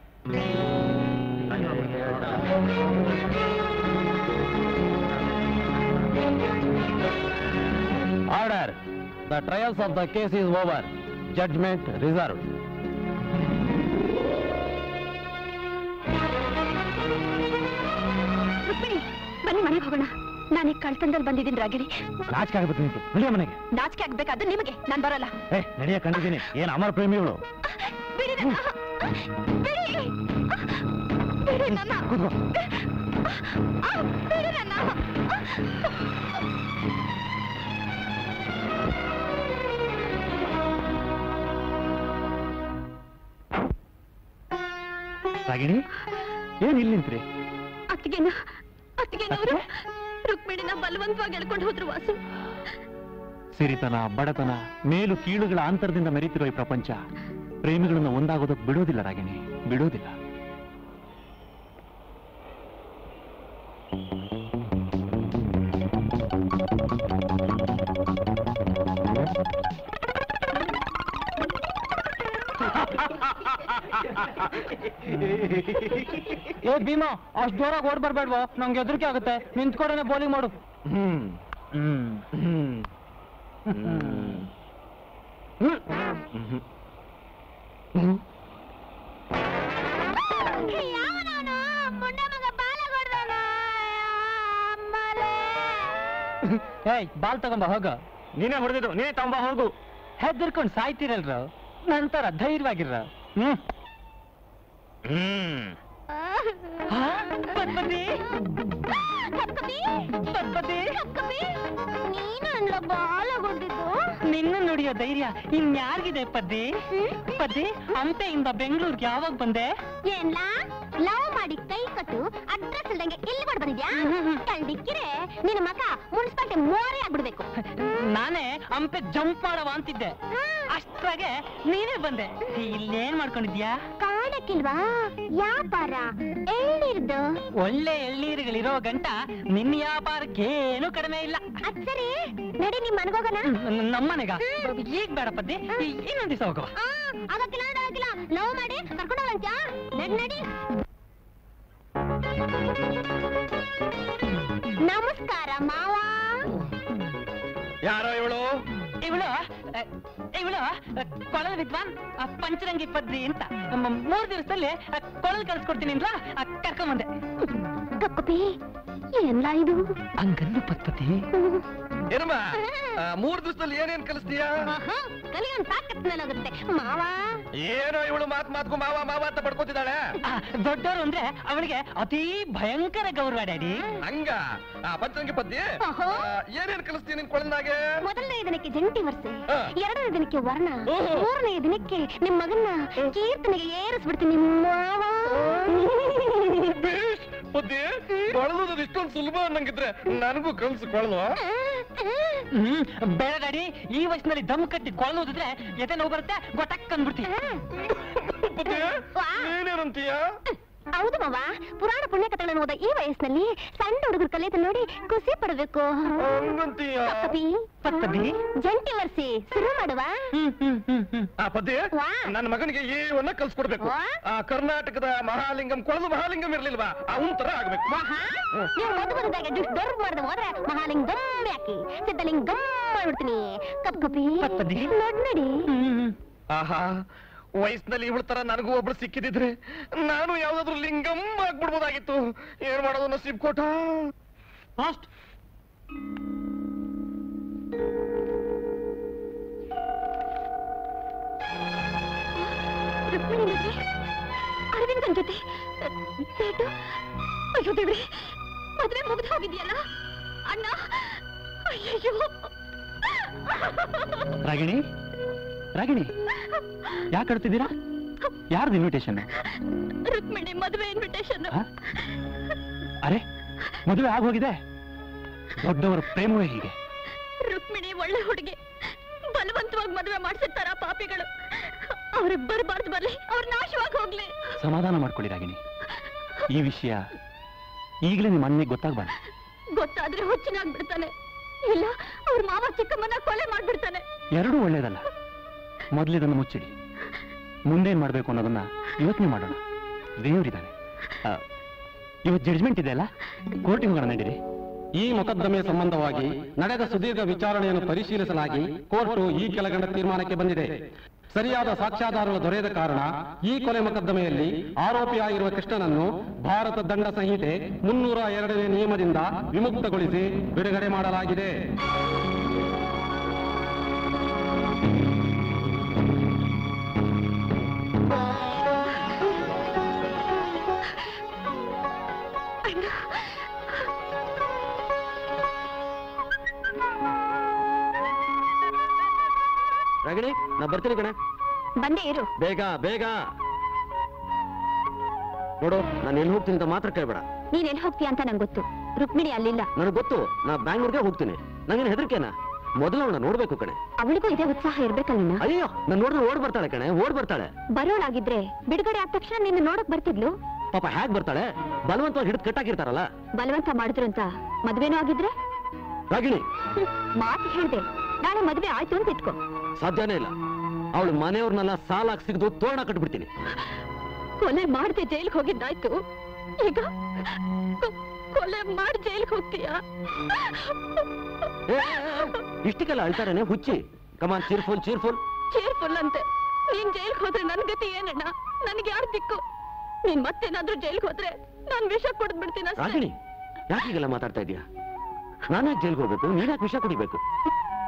Order. The trials of the case is over. Judgment reserve. ಬನ್ನಿ ಮನೆಗೆ ಹೋಗೋಣ. ನಾನು ಈಗ ಕಳ್ತನದಲ್ಲಿ ಬಂದಿದ್ದೀನಿ ರಾಗಿಣಿ. ನಾಚಿಕೆ ಆಗ್ಬೇಕು ನಿಂತು, ನಡೆಯ ಮನೆಗೆ. ನಾಚಿಕೆ ಆಗ್ಬೇಕಾದ್ರೆ ನಿಮಗೆ, ನಾನು ಬರಲ್ಲ. ಏ ನಡೆಯ, ಕಂಡಿದ್ದೀನಿ. ಏನು ಅಮರ ಪ್ರೇಮಿಗಳು. ರಾಗಿಣಿ, ಏನ್ ಇಲ್ಲಿ ನಿಂತ್ರಿ? ಅತ್ತಿಗೆನ ಅತ್ತಿಗೆನವರು ರುಕ್ಮಿಣಿನ ಬಲವಂತವಾಗಿ ಎಳ್ಕೊಂಡು ಹೋದ್ರು ವಾಸು. ಸಿರಿತನ, ಬಡತನ, ಮೇಲು ಕೀಳುಗಳ ಅಂತರದಿಂದ ಮೆರೀತಿರೋ ಈ ಪ್ರಪಂಚ ಪ್ರೇಮಿಗಳನ್ನ ಒಂದಾಗೋದಕ್ಕೆ ಬಿಡೋದಿಲ್ಲ ರಾಗಿಣಿ, ಬಿಡೋದಿಲ್ಲ. ಏ ಭೀಮಾ, ಅಷ್ಟು ಜೋರಾಗಿ ಓಡ್ ಬರ್ಬೇಡ್ವೋ, ನಂಗೆ ಹೆದರಿಕೆ ಆಗುತ್ತೆ. ನಿಂತ್ಕೊಡನೆ ಬೌಲಿಂಗ್ ಮಾಡು. ಏಯ್ ಬಾಲ್ ತಗೊಂಬ ಹೋಗ. ನೀನೇ ಹೊಡೆದಿದ್ರು, ನೀನೇ ತಗೊಂಬ ಹೋಗು. ಹೆದರ್ಕೊಂಡು ಸಾಯ್ತಿರಲ್ರ, ನಂತರ ಧೈರ್ಯವಾಗಿರ್ರ. नुड़ियो धैर्य इन यारे पद्दी पद्दी हंपेयिंद बेंगळूरिगे यावाग बंदे कई कटू अड्रेस नाने हंपे जंप अंतिद्दे अष्टरागे नीने बंदे इल्लेन माड्कोंडिद्या काडक्किल्वा व्यापार एल्लिरदु ओल्ले एल्लिरगलिरो गंट निन्न व्यापारक्के ಏನೂ ಕಡಿಮೆ ಇಲ್ಲ ಅಚ್ಚರಿ ನಡಿ ನಿಮ್ಮ ಮನೆಗೆ ಹೋಗೋಣ ನಮ್ಮ ಮನೆಗೆ ಈಗ ಬೇಡಪ್ಪದಿ ಇನ್ನೊಂದು ದಿವಸ ಹೋಗೋಣ ಆಗಕ್ಕಿಲ್ಲ ಆಗಕ್ಕಿಲ್ಲ ಲವ್ ಮಾಡಿ ಕರ್ಕೊಂಡು ಹೋಗಂತಾ ನಡಿ ನಡಿ ನಮಸ್ಕಾರ ಮಾವ ಯಾರೋ ಇವಳು ಇವಳು ಇವಳು ಕೊಳಲ ವಿದ್ವಾನ್ ಪಂಚರಂಗಿ ಪದ್ರಿ ಅಂತ ಮೂರು ದಿವಸದಲ್ಲಿ ಕೊಳಲ ಕಳಿಸ್ಕೊಡ್ತೀನಿ ಅಂದ್ಲ ಕರ್ಕೊಂಡು ಬಂದೆ ಕಪ್ಪಿ ಏನ್ಲಾ ಇದು ಅಂಗನ ಪದ್ಧತಿ ಇರಮ್ಮ ಮೂರು ದಿವಸದಲ್ಲಿ ಏನೇನ್ ಕಲಿಸ್ತೀಯಾ ಆಹಾ ಕಲಿಯನ್ ತಾಕತ್ನಲ್ಲಿ ಆಗುತ್ತೆ ಮಾವ ಏನೋ ಇವಳು ಮಾತು ಮಾವ ಮಾವ ಅಂತ ಬಡ್ಕೋತಿದಾಳೆ ದೊಡ್ಡವರು ಅಂದ್ರೆ ಅವಳಿಗೆ ಅತಿ ಭಯಂಕರ ಗೌರವ ಡ್ಯಾಡಿ ಹಂಗ ಆ ಪಂಚರಂಗಿ ಪದ್ಧತಿ ಏನೇನ್ ಕಲಿಸ್ತೀಯ ನಿನ್ ಕೊಳನಾಗೆ ಮೊದಲನೇ ದಿನಕ್ಕೆ ಜಂಟಿ ವರ್ಸೆ ಎರಡನೇ ದಿನಕ್ಕೆ ವರ್ಣ ಮೂರನೇ ದಿನಕ್ಕೆ ನಿಮ್ಮ ಮಗನ್ನ ಕೀರ್ತನೆಗೆ ಏರಿಸ್ಬಿಡ್ತೀನಿ ಮಾವ ಪದ್ಧತಿ ಕೊಳಲೋದು ಇಷ್ಟೊಂದು ಸುಲಭ ಅನ್ನಂಗಿದ್ರೆ ನನಗೂ ಕಲ್ಸ ಕೊಳಲೋ बेड़ा डी वयसली दम कटि कोलुद्रे यदे नो बे गोटक् अंदर ಹೌದು ಮಾವ ಪುರಾಣ ಪುಣ್ಯ ಕಥೆಗಳನ್ನು ಓದ ಈ ವಯಸ್ಸಿನಲ್ಲಿ ಸಣ್ಣ ಹುಡುಗರು ಕಲಿಯೋದು ನೋಡಿ ಖುಷಿ ಪಡಬೇಕು ಜಂಟಿ ವರ್ಸಿ ಶುರು ಮಾಡುವ ನನ್ನ ಮಗನಿಗೆ ಏವನ್ನ ಕಲಿಸ್ಕೊಡ್ಬೇಕು ಕರ್ನಾಟಕದ ಮಹಾಲಿಂಗಂ ಕೊಳಲು ಮಹಾಲಿಂಗಂ ಇರಲಿಲ್ವಾ ಅವನ ತರ ಆಗಬೇಕು ನೀವು ಮೊದಲು ಬಂದಾಗ ಡಿಸ್ ಡರ್ಬ್ ಮಾಡಿದ ಹೋದ್ರೆ ಮಹಾಲಿಂಗಂ ಯಾಕೆ ಸಿದ್ಧಲಿಂಗಂ ಮಾಡ್ಬಿಡ್ತೀನಿ ಕಪ್ಪಿ ನೋಡಿ ನೋಡಿ ಆಹಾ ವಯಸ್ಸಿನಲ್ಲಿ ಇವಳ ತರ ನನಗೂ ಒಬ್ರು ಸಿಕ್ಕಿದ್ರೆ ನಾನು ಯಾವುದಾದ್ರೂ ಲಿಂಗಂ ಆಗ್ಬಿಡ್ಬೋದಾಗಿತ್ತು ಏನ್ ಮಾಡೋದು ನಸೀಬ್ ಕೋಟ ಫಾಸ್ಟ್ ಅರವಿಂದನ್ ಜೊತೆ ಸೇಟು ಅಯ್ಯೋ ದೇವ್ರಿ ಮದುವೆ ಮುಗ್ದು ಹೋಗಿದ್ಯಲ್ಲ ಅಣ್ಣ ಅಯ್ಯೋ ರಾಗಿಣಿ ರಾಗಿಣಿ ಯಾಕೆ ಕಳ್ತಿದ್ದೀರಾ ಯಾರ್ದು ಇನ್ವಿಟೇಷನ್ ರುಕ್ಮಿಣಿ ಮದುವೆ ಇನ್ವಿಟೇಷನ್ ಅರೆ ಮದುವೆ ಆಗ ಹೋಗಿದೆ ದೊಡ್ಡವರ ಪ್ರೇಮವೇ ಹೀಗೆ ರುಕ್ಮಿಣಿ ಒಳ್ಳೆ ಹುಡುಗಿ ಬಲವಂತವಾಗಿ ಮದುವೆ ಮಾಡಿಸುತ್ತಾರ ಪಾಪಿಗಳು ಅವ್ರಿಗೆ ಬರಬಾರ್ದು ಬರಲಿ ಅವ್ರ ನಾಶವಾಗಿ ಹೋಗ್ಲಿ ಸಮಾಧಾನ ಮಾಡ್ಕೊಳ್ಳಿ ರಾಗಿಣಿ ಈ ವಿಷಯ ಈಗಲೇ ನಿಮ್ಮ ಅಣ್ಣನಿಗೆ ಗೊತ್ತಾಗಬಾರದು ಗೊತ್ತಾದ್ರೆ ಹುಚ್ಚಿನಾಗಿ ಬಿಡ್ತಾನೆ ಇಲ್ಲ ಅವ್ರ ಮಾವ ಚಿಕ್ಕಮ್ಮನ ಕೊಲೆ ಮಾಡ್ಬಿಡ್ತಾನೆ ಎರಡೂ ಒಳ್ಳೇದಲ್ಲ ಮೊದಲಿದನ್ನು ಮುಚ್ಚಿಡಿ ಮುಂದೇನು ಮಾಡಬೇಕು ಅನ್ನೋದನ್ನ ಯೋಚನೆ ಮಾಡೋಣ ದೇವರಿದ್ದಾನೆ ಇವತ್ತು ಜಡ್ಜ್ಮೆಂಟ್ ಇದೆಯಲ್ಲ ಕೋರ್ಟಿಗೆ ಹೋಗೋಣ ನಡೀರಿ ಈ ಮೊಕದ್ದಮೆ ಸಂಬಂಧವಾಗಿ ನಡೆದ ಸುದೀರ್ಘ ವಿಚಾರಣೆಯನ್ನು ಪರಿಶೀಲಿಸಲಾಗಿ ಕೋರ್ಟು ಈ ಕೆಳಗಂಡ ತೀರ್ಮಾನಕ್ಕೆ ಬಂದಿದೆ ಸರಿಯಾದ ಸಾಕ್ಷ್ಯಾಧಾರಗಳು ದೊರೆಯದ ಕಾರಣ ಈ ಕೊಲೆ ಮೊಕದ್ದಮೆಯಲ್ಲಿ ಆರೋಪಿಯಾಗಿರುವ ಕೃಷ್ಣನನ್ನು ಭಾರತ ದಂಡ ಸಂಹಿತೆ 302ನೇ ನಿಯಮದಿಂದ ವಿಮುಕ್ತಗೊಳಿಸಿ ಬಿಡುಗಡೆ ಮಾಡಲಾಗಿದೆ ರಾಗಿಣಿ ನಾ ಬರ್ತೀನಿ ಕಣೆ ಬಂದೆ ಇರು ಬೇಗ ಬೇಗ ನೋಡು ನಾನು ಎಲ್ಲಿ ಹೋಗ್ತೀನಿ ಅಂತ ಮಾತ್ರ ಕೇಳಬೇಡ ನೀನ್ ಎಲ್ಲಿ ಹೋಗ್ತೀಯ ಅಂತ ನಂಗೆ ಗೊತ್ತು ರುಕ್ಮಿಣಿ ಅಲ್ಲಿಲ್ಲ ನನಗೆ ಗೊತ್ತು ನಾ ಬ್ಯಾಂಗ್ಳೂರ್ಗೆ ಹೋಗ್ತೀನಿ ನಂಗೇನು ಹೆದರಿಕೆನಾ ಮೊದಲು ಅವನ ನೋಡ್ಬೇಕು ಕಣೆ ಅವಳಿಗೂ ಇದೇ ಉತ್ಸಾಹ ಇರ್ಬೇಕಲ್ಲ ಅಯ್ಯೋ ನಾನು ನೋಡಿದ್ರೆ ಓಡ್ ಬರ್ತಾಳೆ ಕಣೆ ಓಡ್ ಬರ್ತಾಳೆ ಬರೋಳಾಗಿದ್ರೆ ಬಿಡುಗಡೆ ಆದ ತಕ್ಷಣ ನಿನ್ನ ನೋಡಕ್ ಬರ್ತಿದ್ಲು ಪಾಪ ಹೇಗ್ ಬರ್ತಾಳೆ ಬಲವಂತವಾಗಿ ಹಿಡಿದು ಕಟ್ಟಾಕಿರ್ತಾರಲ್ಲ ಬಲವಂತ ಮಾಡಿದ್ರು ಅಂತ ಮದ್ವೆನೂ ಆಗಿದ್ರೆ ರಾಗಿಣಿ ಮಾತು ಹೇಳ್ದೆ ನಾಳೆ ಮದ್ವೆ ಆಯ್ತು ಅಂತ ಇಟ್ಕೋ ಸಾಧ್ಯನೇ ಇಲ್ಲ ಅವಳು ಮನೆಯವ್ರನ್ನೆಲ್ಲ ಸಾಲಾಗಿ ಸಿಗದು ತೋರಣ ಕಟ್ಬಿಡ್ತೀನಿ ಕೊಲೆ ಮಾಡದೆ ಜೈಲ್ಗೆ ಹೋಗಿದ್ದಾಯ್ತು ಈಗ ಕೊಲೆ ಮಾಡಿ ಜೈಲ್ಗೆ ಹೋಗ್ತೀಯಾ ಇಷ್ಟಕ್ಕೆಲ್ಲ ಅಳ್ತಾರೇನೆ ಹುಚ್ಚಿ ಕಮಾನ್ ಚೀರ್ಫುಲ್ ಚೀರ್ಫುಲ್ ಚೀರ್ಫುಲ್ ಅಂತೆ ನೀನ್ ಜೈಲ್ಗೆ ಹೋದ್ರೆ ನನ್ ಗತಿ ಏನಣ್ಣ ನನ್ಗೆ ಯಾರು ದಿಕ್ಕು ನೀನ್ ಮತ್ತೇನಾದ್ರೂ ಜೈಲ್ಗೆ ಹೋದ್ರೆ ನಾನ್ ವಿಷ ಕುಡಿದ್ ಬಿಡ್ತೀನಿ ರಾಗಿಣಿ ಯಾಕೀಗೆಲ್ಲ ಮಾತಾಡ್ತಾ ಇದೀಯಾ ನಾನ್ಯಾಕೆ ಜೈಲ್ಗೆ ಹೋಗ್ಬೇಕು ನೀನ್ಯಾಕೆ ವಿಷ ಕುಡಿಬೇಕು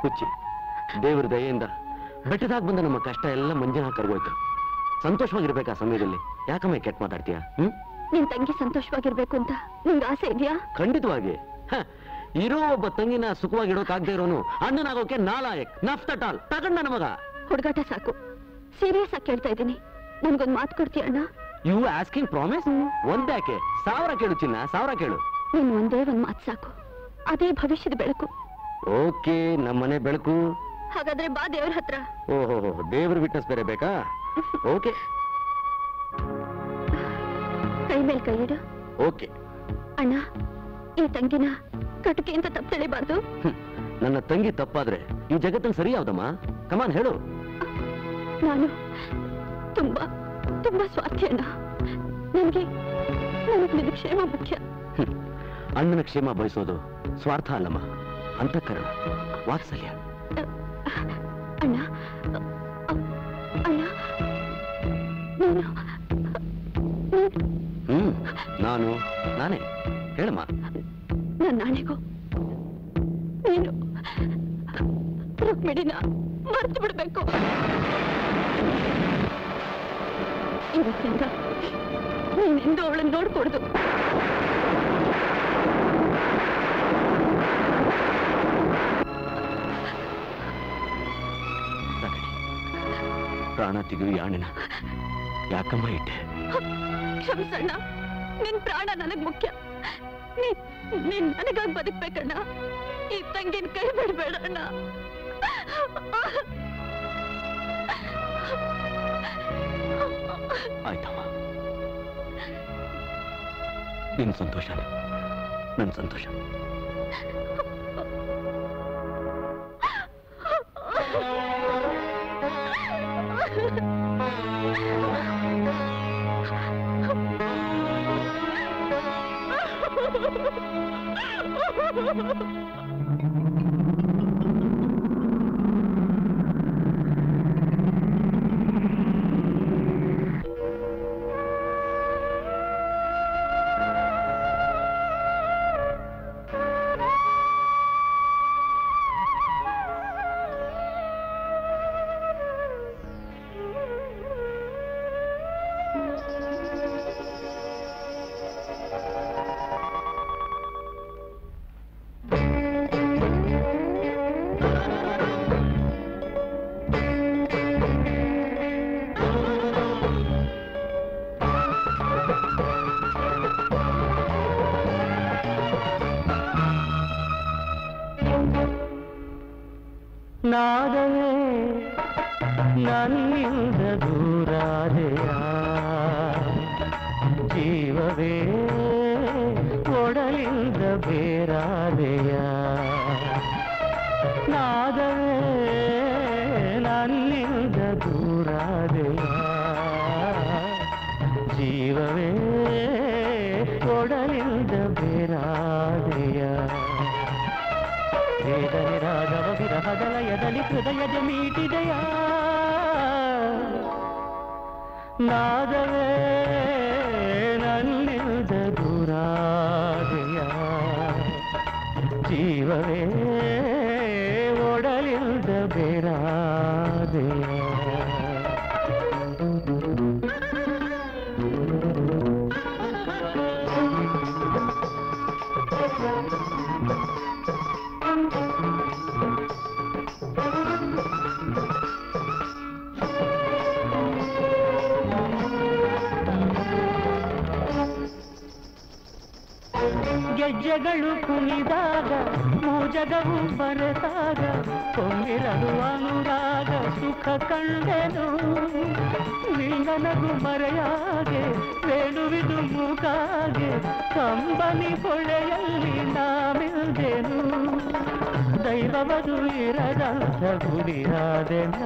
ಹುಚ್ಚಿ ದೇವ್ರ ದಯೆಯಿಂದ ಬೆಟ್ಟದಾಗ ಬಂದ ನಮ್ಮ ಕಷ್ಟ ಎಲ್ಲ ಮಂಜನ ಕರ್ಗೋಯ್ತು ಸಂತೋಷವಾಗಿರ್ಬೇಕು ಆ ಸಮಯದಲ್ಲಿ ಯಾಕಮ್ಮ ಕೆಟ್ಟ ಮಾತಾಡ್ತೀಯ ನಿನ್ ತಂಗಿ ಸಂತೋಷವಾಗಿರಬೇಕು ಅಂತ ನಿಮಗೆ ಆಸೆ ಇದೆಯಾ? ಖಂಡಿತವಾಗಿ. ಇರೋ ಒಬ್ಬ ತಂಗಿನ ಸುಖವಾಗಿ ಇಡೋಕಾಗದೇ ಇರೋನು ಅಣ್ಣನಾಗೋಕೆ ನಾಲಾಯಕ್ ನಫ್ತಟಾಲ್ ತಗಣ್ಣ ನಮಗ. ಹುಡುಗಾಟ ಸಾಕು, ಸೀರಿಯಸ್ ಆಗಿ ಹೇಳ್ತಾ ಇದ್ದೀನಿ, ನನಗೊಂದು ಮಾತು ಕೊಡ್ತೀಯ ಅಣ್ಣ? You asking promise? ಒಂದ್ಯಾಕೆ, ಸಾವಿರ ಕೇಳು ಚಿನ್ನ, ಸಾವಿರ ಕೇಳು. ನೀನು ಒಂದೇ ಒಂದು ಮಾತು ಸಾಕು, ಅದೇ ಭವಿಷ್ಯದ ಬೆಳಕು. ಓಕೆ, ನಮ್ಮನೆ ಬೆಳಕು. ಹಾಗಾದ್ರೆ ಬಾ ದೇವ್ರ ಹತ್ರ. ಓಹೋ, ದೇವ್ರ ವಿಟ್ನೆಸ್ ಬೇರೆ ಬೇಕಾ? ಓಕೆ, ಕೈ ಮೇಲೆ ಕೈ ಇಡು. ಓಕೆ ಅಣ್ಣ, ಈ ತಂಗಿನ ಕಟುಕಿ ಅಂತ ತಪ್ಪು ತಿಳಿಬಾರ್ದು. ನನ್ನ ತಂಗಿ ತಪ್ಪಾದ್ರೆ ಈ ಜಗತ್ತಲ್ಲಿ ಸರಿ ಯಾವ್ದಮ್ಮ? ಕಮಾನ್ ಹೇಳು. ನಾನು ತುಂಬಾ ತುಂಬಾ ಸ್ವಾರ್ಥಿ ಅಣ್ಣ, ನನಗೆ ನಿನ್ನ ಕ್ಷೇಮ ಮುಖ್ಯ. ಅಣ್ಣನ ಕ್ಷೇಮ ಬಯಸೋದು ಸ್ವಾರ್ಥ ಅಲ್ಲಮ್ಮ, ಅಂತಃಕರಣ, ವಾತ್ಸಲ್ಯ. ಅಣ್ಣ ಅಣ್ಣ, ನೀನು ನಾನು ನಾನೇ ಹೇಳಮ್ಮ. ನಾನು ನಾಳೆಗೂ ನೀನು ರುಕ್ಮಿಣಿನ ಮರೆತು ಬಿಡಬೇಕು. ಇವತ್ತಿಂದ ನೀನೆಂದು ಅವಳನ್ನು ನೋಡ್ಕೊಡ್ದು. ಪ್ರಾಣ ತೆಗೆದು ಯಾಣನ ಯಾಕಮ್ಮ ಇಟ್ಟೆ? ಕ್ಷಮಿಸಣ್ಣ, ನಿನ್ ಪ್ರಾಣ ನನಗ್ ಮುಖ್ಯ. ನೀನ್ ನನಗಾಗಿ ಬದುಕ್ಬೇಕಣ್ಣ, ಈ ತಂಗಿನ ಕೈ ಬಿಡ್ಬೇಡಣ್ಣ. ಆಯ್ತಮ್ಮ, ನಿನ್ ಸಂತೋಷ ನನ್ ಸಂತೋಷ. ನಾದವೇ ನನ್ನಿಂದ ದೂರಾದೆಯ ಜೀವವೇ ಒಡಲಿಂದ ಬೇರಾದೆಯ, ನಾದವೇ ನನ್ನಿಂದ ದೂರಾದೆಯ ಜೀವವೇ ಒಡಲಿಂದ ಬೇರಾದೆಯ. ವೇದನೆ ರಾಗವ ವಿರಹದಲಯದಲ್ಲಿ ಹೃದಯದ ಮೀಟಿದೆಯ, ನಾದವೇ ನನ್ನಿಂದ ದೂರಾದೆಯ ಜೀವವೇ ಒಡಲಿಂದ ಬೇರಾದೆಯ. ಗೆಜ್ಜೆಗಳು ಕುಣಿದಾಗ ಮೂಜಗವು ಬರೆದಾಗ ಕೊಂಬಿರಲು ಅನುರಾಗ ಸುಖ ಕಂಡೆನು, ನಿಂಗನಗು ಮರೆಯಾಗೆ ಬೇಡುವಿದು ಮೂಗಾಗೆ ಕಂಬನಿ ಕೊಳೆಯಲ್ಲಿ ನಾವಿಲ್ದೇನು, ದೈವವದು ಇರದಂಥ ಗುರಿಯಾದೆನ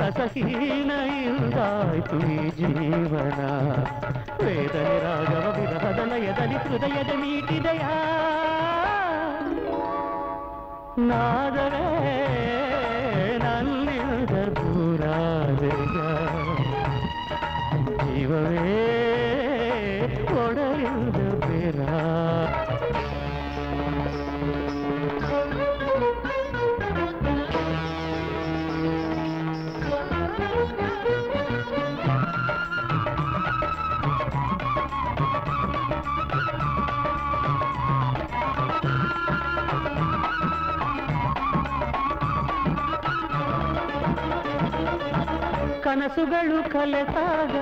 ರಸಹೀನ ಇಲ್ದಾಯ್ತು ಈ ಜೀವನ. ವೇದನೆ ರಾಗವ ವಿರಹದ ಲಯದಲ್ಲಿ ಹೃದಯದ ಮೀಟಿದೆಯ, ನಾದರೆ ನನ್ನಿಂದ ದೂರಾದೆಯ ಜೀವವೇ ಒಡಲಿಂದ ಬೇರಾ. ಮನಸುಗಳು ಕಲೆತಾಗ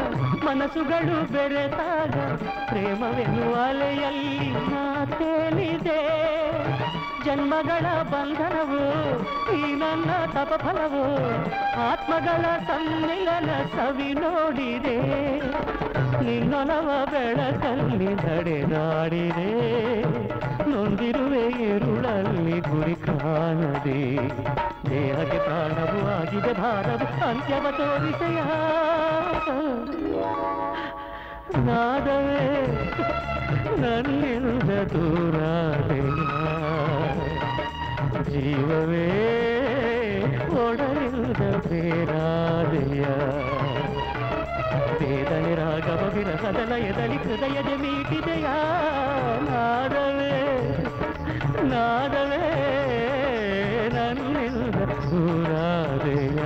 ಮನಸುಗಳು ಬೆರೆತಾಗ ಪ್ರೇಮವೆನ್ನುವ ಅಲೆಯಲ್ಲಿ ತೇಲಿದೆ. ಜನ್ಮಗಳ ಬಂಧನವು ಈ ನನ್ನ ತಪಫಲವು ಆತ್ಮಗಳ ಸಮ್ಮಿಲನ ಸವಿ ನೋಡಿದೆ. ನಿನ್ನೊಲವ ಬೆಳಕಲ್ಲಿ ನಡೆದಾಡಿದೆ. ನೊಂದಿರುವೆ ಇರುಳಲ್ಲಿ ಗುರಿ ಕಾಣದೆ. ದೇಹಕ್ಕೆ ಪ್ರಾಣವು ಆಗಿದೆ ಭಾರವು ಅಂತ್ಯವ ತೋರಿಸೆಯ ನಾದವೇ ನನ್ನಿಂದ ದೂರಾದೆಯ ಜೀವವೇ ಒಡಲಿಂದ ಬೇರಾದೆಯ ವೇದನೆ ರಾಗವ ವಿರಹದ ಲಯದಲ್ಲಿ ಹೃದಯದ ಮೀಟಿದೆಯ ನಾದವೇ ನಾದವೇ ನನ್ನಿಂದ ದೂರಾದೆಯ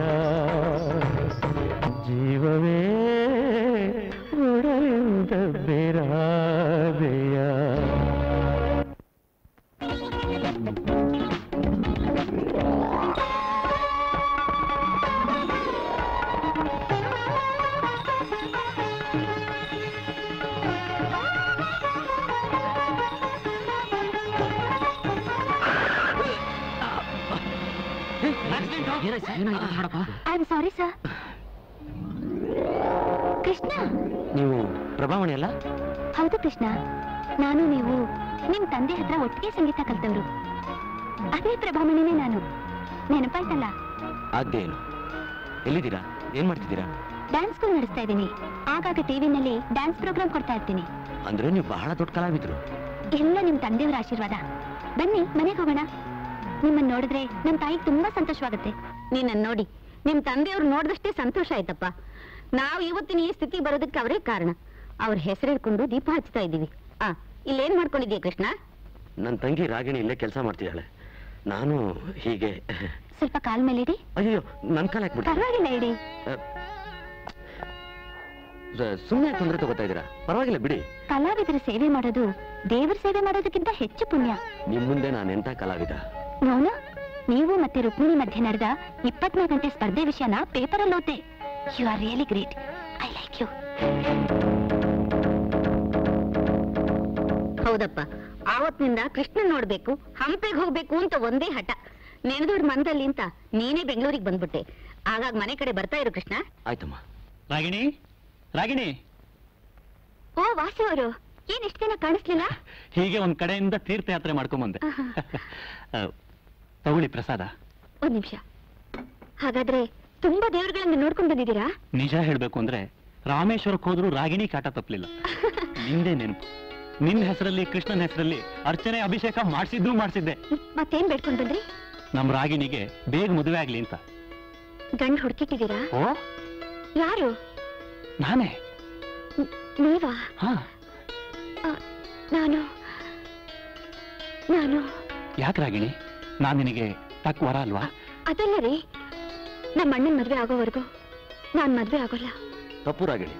ಜೀವವೇ ಉಡಲಿಂದ ಬೇರಾದೆಯ. I'm sorry, sir. ಕೃಷ್ಣ, ನೀವು ಪ್ರಭಾವಣಿ ಅಲ್ಲ? ಹೌದು ಕೃಷ್ಣ, ನಾನು ನೀವು ನಿಮ್ಮ ತಂದೆ ಹತ್ರ ಒಟ್ಟಿಗೆ ಸಂಗೀತ ಕಲಿತವರು. ಅದೇ ಪ್ರಭಾವಣಿನೇ ನಾನು. ನೆನಪಾಯ್ತಲ್ಲ? ಅದೇನು, ಎಲ್ಲಿದ್ದೀರಾ, ಏನ್ ಮಾಡ್ತಿದ್ದೀರಾ? ಡ್ಯಾನ್ಸ್ ಸ್ಕೂಲ್ ನಡೆಸ್ತಾ ಇದ್ದೀನಿ. ಆಗಾಗ ಟಿವಿನಲ್ಲಿ ಡ್ಯಾನ್ಸ್ ಪ್ರೋಗ್ರಾಮ್ ಕೊಡ್ತಾ ಇರ್ತೀನಿ. ಅಂದ್ರೆ ನೀವು ಬಹಳ ದೊಡ್ಡ ಕಲಾವಿದ್ರು. ಎಲ್ಲ ನಿಮ್ಮ ತಂದೆಯವರ ಆಶೀರ್ವಾದ. ಬನ್ನಿ ಮನೆಗೆ ಹೋಗೋಣ. ನಿಮ್ಮನ್ನು ನೋಡಿದ್ರೆ ನಮ್ಮ ತಾಯಿಗೆ ತುಂಬಾ ಸಂತೋಷವಾಗುತ್ತೆ. ನಿನ್ನನ್ನು ನೋಡಿ ನಿಮ್ಮ ತಂದೆಯವ್ರು ನೋಡಿದಷ್ಟೇ ಸಂತೋಷ ಆಯ್ತಪ್ಪ. ನಾವು ಇವತ್ತಿನ ಈ ಸ್ಥಿತಿ ಬರೋದಕ್ಕೆ ಅವರೇ ಕಾರಣ. ಅವ್ರ ಹೆಸರಿಡ್ಕೊಂಡು ದೀಪ ಹಚ್ತಾ ಇದ್ದೀವಿ. ಆ, ಇಲ್ಲೇನ್ ಮಾಡ್ಕೊಂಡಿದ್ದೀಯ ಕೃಷ್ಣ? ನನ್ನ ತಂಗಿ ರಾಗಿಣಿ ಇಲ್ಲೇ ಕೆಲಸ ಮಾಡ್ತಿದ್ದಾಳೆ. ನಾನು ಹೀಗೆ ಸ್ವಲ್ಪ ಕಾಲ್ ಮೇಲೆ ಇಡಿ. ಅಯ್ಯೋ, ನನ್ನ ಕಾಲ ಹಾಕ್ಬಿಡಿ. ಪರವಾಗಿಲ್ಲ ಇಡಿ. ಸುಮ್ಮನೆ ತೊಂದರೆ ತಗೋತಾ ಇದ್ದೀರಾ? ಪರವಾಗಿಲ್ಲ ಬಿಡಿ. ಕಲಾವಿದರ ಸೇವೆ ಮಾಡೋದು ದೇವರ ಸೇವೆ ಮಾಡೋದಕ್ಕಿಂತ ಹೆಚ್ಚು ಪುಣ್ಯ. ನಿಮ್ಮ ಮುಂದೆ ನಾನು ಎಂತ ಕಲಾವಿದ. ನೋನ, ನೀವು ಮತ್ತೆ ರುಕ್ಮಿಣಿ ಮಧ್ಯೆ ನಡೆದ 24 ಗಂಟೆ ಸ್ಪರ್ಧೆ ವಿಷಯನ ಪೇಪರಲ್ಲಿ ಓದ್ದೆ. You are really great. I like you. ಹೌದಪ್ಪ, ಆವತ್ತಿನಿಂದ ಕೃಷ್ಣ ನೋಡ್ಬೇಕು, ಹಂಪೆಗೆ ಹೋಗ್ಬೇಕು ಅಂತ ಒಂದೇ ಹಠ. ನೆನೆದವ್ರ ಮನದಲ್ಲಿ ಅಂತ ನೀನೇ ಬೆಂಗಳೂರಿಗೆ ಬಂದ್ಬಿಟ್ಟೆ. ಆಗಾಗ ಮನೆ ಕಡೆ ಬರ್ತಾ ಇರು ಕೃಷ್ಣ. ಆಯ್ತಮ್ಮ. ರಾಗಿಣಿ, ರಾಗಿಣಿ. ಓ ವಾಸು ಅವರು, ಏನ್ ಎಷ್ಟು ದಿನ ಕಾಣಿಸ್ಲಿಲ್ಲ? ಹೀಗೆ ಒಂದ್ ಕಡೆಯಿಂದ ತೀರ್ಥಯಾತ್ರೆ ಮಾಡ್ಕೊಂಬಂದೆ. ತಗೊಳ್ಳಿ ಪ್ರಸಾದ. ಒಂದ್ ನಿಮಿಷ. ಹಾಗಾದ್ರೆ ತುಂಬಾ ದೇವರುಗಳನ್ನ ನೋಡ್ಕೊಂಡು ಬಂದಿದ್ದೀರಾ? ನಿಜ ಹೇಳ್ಬೇಕು ಅಂದ್ರೆ ರಾಮೇಶ್ವರಕ್ಕೆ ಹೋದ್ರು ರಾಗಿಣಿ ಕಾಟ ತಪ್ಪಲಿಲ್ಲ. ನಿಂದೇ ನೆನಪು. ನಿನ್ನ ಹೆಸರಲ್ಲಿ ಕೃಷ್ಣನ ಹೆಸರಲ್ಲಿ ಅರ್ಚನೆ ಅಭಿಷೇಕ ಮಾಡಿಸಿದ್ದೆ. ಮತ್ತೇನ್ ಬೇಡ್ಕೊಂಡ್ ಬಂದ್ರಿ? ನಮ್ ರಾಗಿಣಿಗೆ ಬೇಗ ಮದುವೆ ಆಗ್ಲಿ ಅಂತ. ಗಂಡು ಹುಡುಕಿಟ್ಟಿದ್ದೀರಾ? ಓ, ಯಾರು? ನಾನೇ. ನೀವಾ? ಹಾ, ನಾನು. ಯಾಕೆ ರಾಗಿಣಿ, ನಾನು ನಿನಗೆ ತಕ್ಕ ವರ ಅಲ್ವಾ? ಅದಲ್ಲ ರೀ, ನಮ್ಮ ಅಣ್ಣನ ಮದುವೆ ಆಗೋವರೆಗೂ ನಾನು ಮದುವೆ ಆಗೋಲ್ಲ. ತಪ್ಪು ರಾಗಿಣಿ.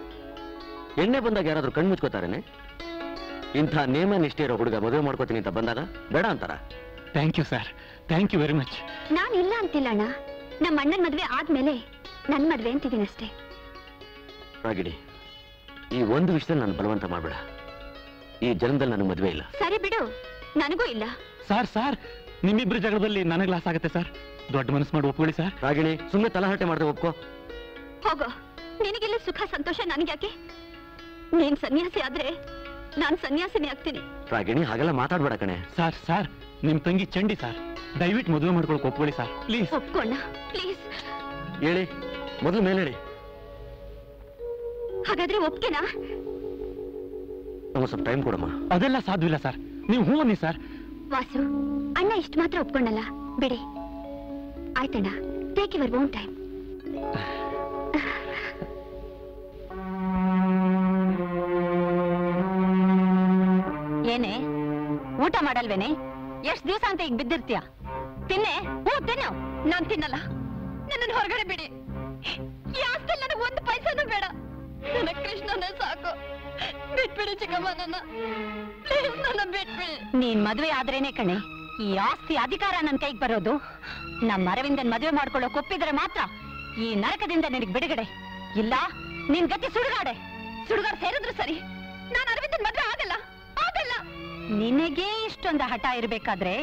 ಎಣ್ಣೆ ಬಂದಾಗ ಯಾರಾದ್ರೂ ಕಣ್ಣು ಮುಚ್ಕೋತಾರೇನೆ? ಇಂಥ ನೇಮ ನಿಷ್ಠೆ ಇರೋ ಹುಡುಗ ಮದುವೆ ಮಾಡ್ಕೋತೀನಿ ಅಂತ ಬಂದಾಗ ಬೇಡ ಅಂತಾರ? Thank you sir, thank you very much. ನಾನು ಇಲ್ಲ ಅಂತಿಲ್ಲ ಅಣ್ಣ. ನಮ್ಮ ಅಣ್ಣನ ಮದುವೆ ಆದ್ಮೇಲೆ ನನ್ನ ಮದುವೆ ಅಂತಿದ್ದೀನಿ ಅಷ್ಟೇ. ರಾಗಿಣಿ, ಈ ಒಂದು ವಿಷಯದಲ್ಲಿ ನಾನು ಬಲವಂತ ಮಾಡಬೇಡ. ಈ ಜನ್ಮದಲ್ಲಿ ನನಗೆ ಮದುವೆ ಇಲ್ಲ. ಸರಿ ಬಿಡು, ನನಗೂ ಇಲ್ಲ. ಸರ್, ನಿಮ್ಮಿಬ್ರು ಜಗಳದಲ್ಲಿ ನನಗೆ ಲಾಸ್ ಆಗುತ್ತೆ ಸರ್. ದೊಡ್ಡ ಮನಸ್ಸು ಮಾಡಿ ಒಪ್ಕೊಳ್ಳಿ ಸರ್. ರಾಗಿಣಿ, ಸುಮ್ಮನೆ ತಲಹಟೆ ಮಾಡಿದ್ರೆ ಒಪ್ಕೋ. ಹೋಗೋ, ನಿನಗಿಲ್ಲ ಸುಖ ಸಂತೋಷ, ನನಗ್ಯಾಕೆ? ನೀನ್ ಸನ್ಯಾಸಿ ಆದ್ರೆ ನಾನು ಸನ್ಯಾಸಿನೇ ಆಗ್ತೀನಿ. ರಾಗಿಣಿ, ಹಾಗೆಲ್ಲ ಮಾತಾಡ್ಬೇಡ ಕಣೆ. ಸರ್, ನಿಮ್ ತಂಗಿ ಚಂಡಿ ಸರ್. ದಯವಿಟ್ಟು ಮದುವೆ ಮಾಡ್ಕೊಳಕ್ ಒಪ್ಕೊಳ್ಳಿ ಸರ್, ಪ್ಲೀಸ್. ಒಪ್ಕೊಳ್ಳ ಪ್ಲೀಸ್. ಹೇಳಿ ಮೊದಲು ಮೇಲೆ ಹೇಳಿ. ಹಾಗಾದ್ರೆ ಒಪ್ಕೆನಾ? ಸ್ವಲ್ಪ ಟೈಮ್ ಕೊಡಮ್ಮ. ಅದೆಲ್ಲ ಸಾಧ್ಯವಿಲ್ಲ ಸರ್, ನೀವು ಹೂ ಅನ್ನಿ ಸರ್. ವಾಸು ಅಣ್ಣ ಇಷ್ಟು ಮಾತ್ರ ಒಪ್ಕೊಂಡಲ್ಲ ಬಿಡಿ. ಆಯ್ತಣ್ಣ, ಟೇಕ್ ಯುವರ್ ಓನ್ ಟೈಮ್. ಏನೇ ಊಟ ಮಾಡಲ್ವೇನೆ? ಎಷ್ಟ್ ದಿವಸ ಅಂತ ಈಗ ಬಿದ್ದಿರ್ತೀಯ? ತಿನ್ನೆ. ಹೂ ತಿನ್ನು. ನಾನು ತಿನ್ನಲ್ಲ. ನನ್ನನ್ನು ಹೊರಗಡೆ ಬಿಡಿ. ಯಾಕೆ ನನಗೆ ಒಂದು ಪೈಸಾನು ಬೇಡ. ನನಗೆ ಕೃಷ್ಣನೇ ಸಾಕು. ಬಿಟ್ಬಿಡಿ ಚಿಕ್ಕಮ್ಮ, ನನ್ನ ಬಿಟ್ಬಿಡಿ. ನೀನ್ ಮದುವೆ ಆದ್ರೇನೆ ಕಣೆ ಈ ಆಸ್ತಿ ಅಧಿಕಾರ ನನ್ನ ಕೈಗೆ ಬರೋದು. ನಮ್ಮ ಅರವಿಂದನ್ ಮದುವೆ ಮಾಡ್ಕೊಳ್ಳೋ ಒಪ್ಪಿದ್ರೆ ಮಾತ್ರ ಈ ನರಕದಿಂದ ನಿನಗೆ ಬಿಡುಗಡೆ. इल्ला निन गति सुड़गाडे सुड़गाड सेरिद्रू सरी नानु अरविंदन मद्वे आगल्ल आगल्ल निनगे इष्टोंद हठ इरबेकाद्रे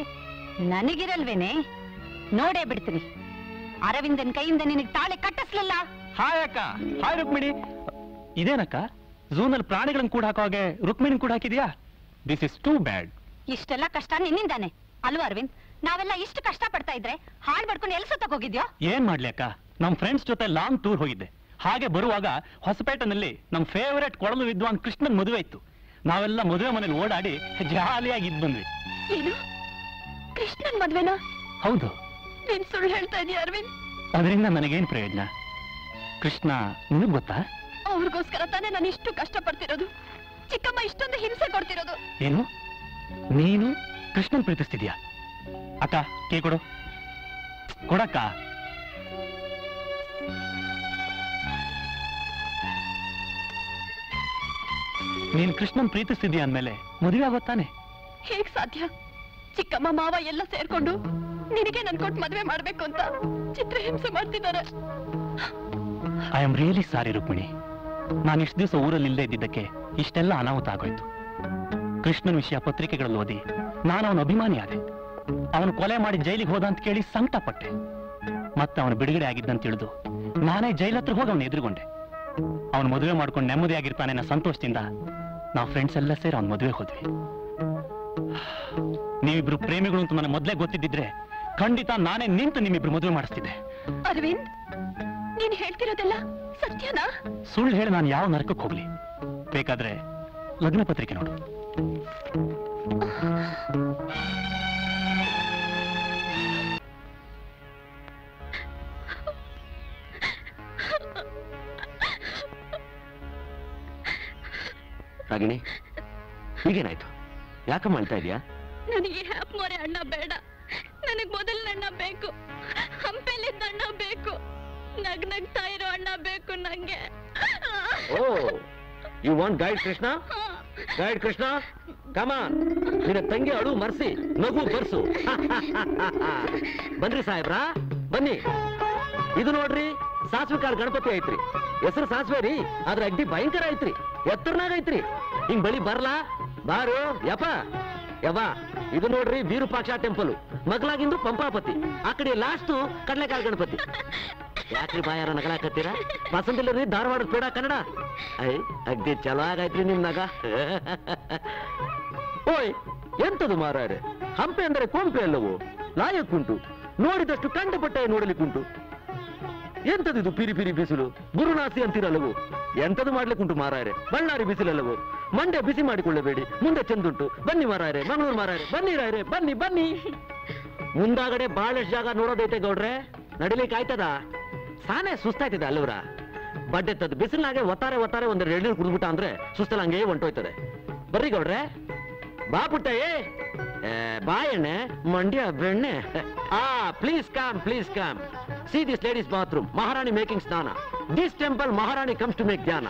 ननगिरल्वेने नोडे बिड्तीनि अरविंदन कैयिंद निनगे ताळे कट्टिसलिल्ल हाय अक्क हाय रुक्मिणी इदेनक्क ಝೂನಲ್ಲಿ ಪ್ರಾಣಿಗಳನ್ನು ಕೂಡ ಹಾಕೋ ಹಾಗೆ ರುಕ್ಮಿಣಿನ ಕೂಡ ಹಾಕಿದ್ಯಾ this is too bad ಇಷ್ಟೆಲ್ಲ ಕಷ್ಟ ನಿನ್ನಿಂದಾನೆ ಅಲ್ವಾ ಅರವಿಂದ್ ನಾವೆಲ್ಲ ಇಷ್ಟು ಕಷ್ಟ ಪಡ್ತಾ ಇದ್ರೆ ಹಾಳು ಮಾಡ್ಕೊಂಡು ಎಲ್ಲಿ ಸತ್ತಕ್ಕೆ ಹೋಗಿದ್ಯೋ ಏನು ಮಾಡ್ಲಿ ಅಕ್ಕ ನಮ್ಮ ಫ್ರೆಂಡ್ಸ್ ಜೊತೆ ಲಾಂಗ್ ಟೂರ್ ಹೋಗಿದ್ದೆ ಹಾಗೆ ಬರುವಾಗ ಹೊಸಪೇಟೆನಲ್ಲಿ ನಮ್ಮ ಫೇವರೇಟ್ ಕೊಳಲು ವಿದ್ವಾನ್ ಕೃಷ್ಣನ ಮದುವೆ ಇತ್ತು ನಾವೆಲ್ಲ ಮದುವೆ ಮನೆಯಲ್ಲಿ ಓಡಾಡಿ ಜಾಲಿಯಾಗಿ ಇದ್ದು ಬಂದ್ವಿ ಏನು ಕೃಷ್ಣನ ಮದುವೆನಾ ಹೌದು ನೀನು ಸುಳ್ಳು ಹೇಳ್ತಾ ಇದೀಯ ಅರವಿಂದ್ ಅದರಿಂದ ನನಗೆ ಏನು ಪ್ರಯೋಜನ ಕೃಷ್ಣ ನಿಮಗೆ ಗೊತ್ತಾ ಅವರಿಗೋಸ್ಕರ ತಾನೇ ನಾನು ಇಷ್ಟು ಕಷ್ಟ ಪಡ್ತಿರೋದು ಚಿಕ್ಕಮ್ಮ ಇಷ್ಟೊಂದು ಹಿಂಸೆ ಕೊಡ್ತಿರೋದು ಏನು ನೀನು ಕೃಷ್ಣನ್ ಪ್ರೀತಿಸ್ತಿದ್ಯಾ ಅಕ್ಕ ಕೇ ಕೊಡು ಕೊಡಕ್ಕ ನೀನು ಕೃಷ್ಣನ್ ಪ್ರೀತಿಸ್ತಿದ್ಯಾ ಅಂದಮೇಲೆ ಮದುವೆ ಆಗುತ್ತಾನೆ ಹೇಗೆ ಸಾಧ್ಯ ಚಿಕ್ಕಮ್ಮ ಮಾವ ಎಲ್ಲ ಸೇರ್ಕೊಂಡು ನಿನಗೆ ನನ್ನ ಕೊಟ್ಟು ಮದುವೆ ಮಾಡಬೇಕು ಅಂತ ಚಿತ್ರ ಹಿಂಸೆ ಮಾಡ್ತಿದ್ದಾರೆ I am really sorry Rukmini ನಾನು ಇಷ್ಟು ದಿವಸ ಊರಲ್ಲಿ ಇಲ್ಲದೆ ಇದ್ದಿದ್ದಕ್ಕೆ ಇಷ್ಟೆಲ್ಲ ಅನಾಹುತ ಆಗೋಯ್ತು ಕೃಷ್ಣನ ವಿಷಯ ಪತ್ರಿಕೆಗಳಲ್ಲಿ ಓದಿ ನಾನು ಅವನ ಅಭಿಮಾನಿ ಆದೆ ಅವನು ಕೊಲೆ ಮಾಡಿ ಜೈಲಿಗೆ ಹೋದ ಅಂತ ಕೇಳಿ ಸಂಕಟ ಪಟ್ಟೆ ಮತ್ತೆ ಅವನು ಬಿಡುಗಡೆ ಆಗಿದ್ದಂತ ತಿಳಿದು ನಾನೇ ಜೈಲ್ ಹತ್ರ ಹೋಗಿ ಅವನು ಎದುರುಗೊಂಡೆ ಅವನು ಮದುವೆ ಮಾಡ್ಕೊಂಡು ನೆಮ್ಮದಿಯಾಗಿರ್ತಾನೆ ಅನ್ನೋ ಸಂತೋಷದಿಂದ ನಾವು ಫ್ರೆಂಡ್ಸ್ ಎಲ್ಲ ಸೇರಿ ಅವನ ಮದುವೆ ಹೋದ್ವಿ ನೀವಿಬ್ರು ಪ್ರೇಮಿಗಳು ಅಂತ ನನಗೆ ಮೊದಲೇ ಗೊತ್ತಿದ್ದಿದ್ರೆ ಖಂಡಿತ ನಾನೇ ನಿಂತು ನಿಮ್ಮಿಬ್ರು ಮದುವೆ ಮಾಡಿಸ್ತಿದ್ದೆ ಅರವಿಂದ್ ನೀನು ಹೇಳ್ತಿರೋದೆಲ್ಲ ಸತ್ಯನಾ ಸುಳ್ಳು ಹೇಳಿ ನಾನು ಯಾವ ನರಕಕ್ಕೆ ಹೋಗ್ಲಿ ಬೇಕಾದ್ರೆ ಲಗ್ನ ಪತ್ರಿಕೆ ನೋಡು ರಾಗಿಣಿ ಈಗೇನಾಯ್ತು ಯಾಕೆ ಮಾಡ್ತಾ ಇದೀಯಾ ನನಗೆ ಹ್ಯಾಪ್ ಮೋರೆ ಅಣ್ಣ ಬೇಡ ನನಗೆ ಮೊದಲಿನ ಅಣ್ಣ ಬೇಕು ಹಂಪೆಲಿದ್ದ ಅಣ್ಣ ಬೇಕು ನಗ್ ನಗ್ತಾ ಇರೋ ಅಣ್ಣ ಬೇಕು ನಂಗೆ oh you want guide Krishna come on ನಿನ್ನ ತಂಗಿ ಅಳು ಮರ್ಸಿ ನಗು ಬರ್ಸು ಬನ್ರಿ ಸಾಹೇಬ್ರಾ ಬನ್ನಿ ಇದು ನೋಡ್ರಿ ಸಾಸಿವೆ ಕಾಳು ಗಣಪತಿ ಐತ್ರಿ ಹೆಸರು ಸಾಸಿವೆ ರೀ ಅದ್ರ ಅಗ್ದಿ ಭಯಂಕರ ಐತ್ರಿ ಎತ್ತರನಾಗ ಐತ್ರಿ ಹಿಂಗ್ ಬಳಿ ಬರ್ಲಾ ಬಾರು ಯಪ್ಪ ಯವಾ ಇದು ನೋಡ್ರಿ ವಿರೂಪಾಕ್ಷ ಟೆಂಪಲ್ ಮಗ್ಲಾಗಿಂದು ಪಂಪಾಪತಿ ಆ ಕಡೆ ಲಾಸ್ಟು ಕಡಲೆಕಾಳು ಗಣಪತಿ ಯಾಕ್ರಿ ಬಾಯಾರ ನಗಲಾಕತ್ತೀರಾ ಪಸಂದಿಲ್ಲ ರೀ ಧಾರವಾಡದ ಪೇಡ ಕನ್ನಡ ಐ ಅಗ್ದಿ ಚಲೋ ಆಗೈತ್ರಿ ನಿಮ್ ನಗ ಓಯ್ ಎಂತದು ಮಾರಾಯರೆ ಹಂಪೆ ಅಂದರೆ ಕೊಂಪೆ ಅಲ್ಲವೋ ಲಾಯಕ್ುಂಟು ನೋಡಿದಷ್ಟು ಕಂಡಪಟ್ಟೆ ನೋಡಲಿಕ್ಕುಂಟು ಎಂತದಿದು ಪಿರಿ ಪಿರಿ ಬಿಸಿಲು ಗುರುನಾಸಿ ಅಂತಿರಲ್ಲವೋ ಎಂತದು ಮಾಡ್ಲಿಕ್ಕುಂಟು ಮಾರಾಯರೆ ಬಳ್ಳಾರಿ ಬಿಸಿಲಲ್ಲವೋ ಮಂಡೆ ಬಿಸಿ ಮಾಡಿಕೊಳ್ಳಬೇಡಿ ಮುಂದೆ ಚೆಂದುಂಟು ಬನ್ನಿ ಮಾರಾಯರೆ ಮಂಗಳೂರು ಮಾರಾಯರೆ ಬನ್ನಿ ರಾಯರೆ ಬನ್ನಿ ಬನ್ನಿ ಮುಂದಾಗಡೆ ಬಹಳಷ್ಟು ಜಾಗ ನೋಡೋದೈತೆ ಗೌಡ್ರೆ ನಡಿಲಿಕ್ಕೆ ಆಯ್ತದ ತಾನೇ ಸುಸ್ತಾಯ್ತಿದೆ ಅಲ್ಲವ್ರ ಬಡ್ಡೆತ್ತದ್ದು ಬಿಸಿಲಾಗೆ ಒತ್ತಾರೆ ಒತ್ತಾರೆ ಒಂದೆರಡು ಎಳ್ನೀರು ಕುಡಿದ್ಬಿಟ್ಟ ಅಂದ್ರೆ ಸುಸ್ತಲ್ಲ ಹಂಗೆ ಹೊಂಟೋಯ್ತದೆ ಬರ್ರಿ ಗೌಡ್ರೆ ಬಾ ಪುಟ್ಟ ಬಾ ಎಣ್ಣೆ ಮಂಡ್ಯ ಬೆಣ್ಣೆ please come see this ladies bathroom Maharani making ಸ್ನಾನ this temple Maharani comes to make ಧ್ಯಾನ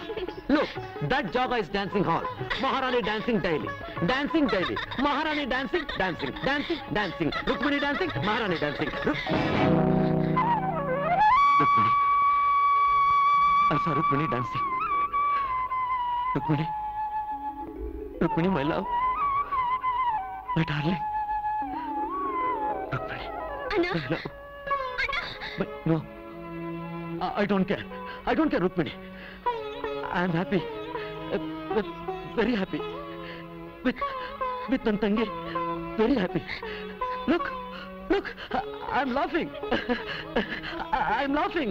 ಲುಕ್ ದಟ್ ಜಾಗ is dancing hall Maharani dancing daily Maharani dancing Rukmini dancing Maharani dancing Rukmini dancing Rukmini my love my darling no I don't care Rukmini I am happy very happy with नन्न तंगी very happy Look, I'm laughing.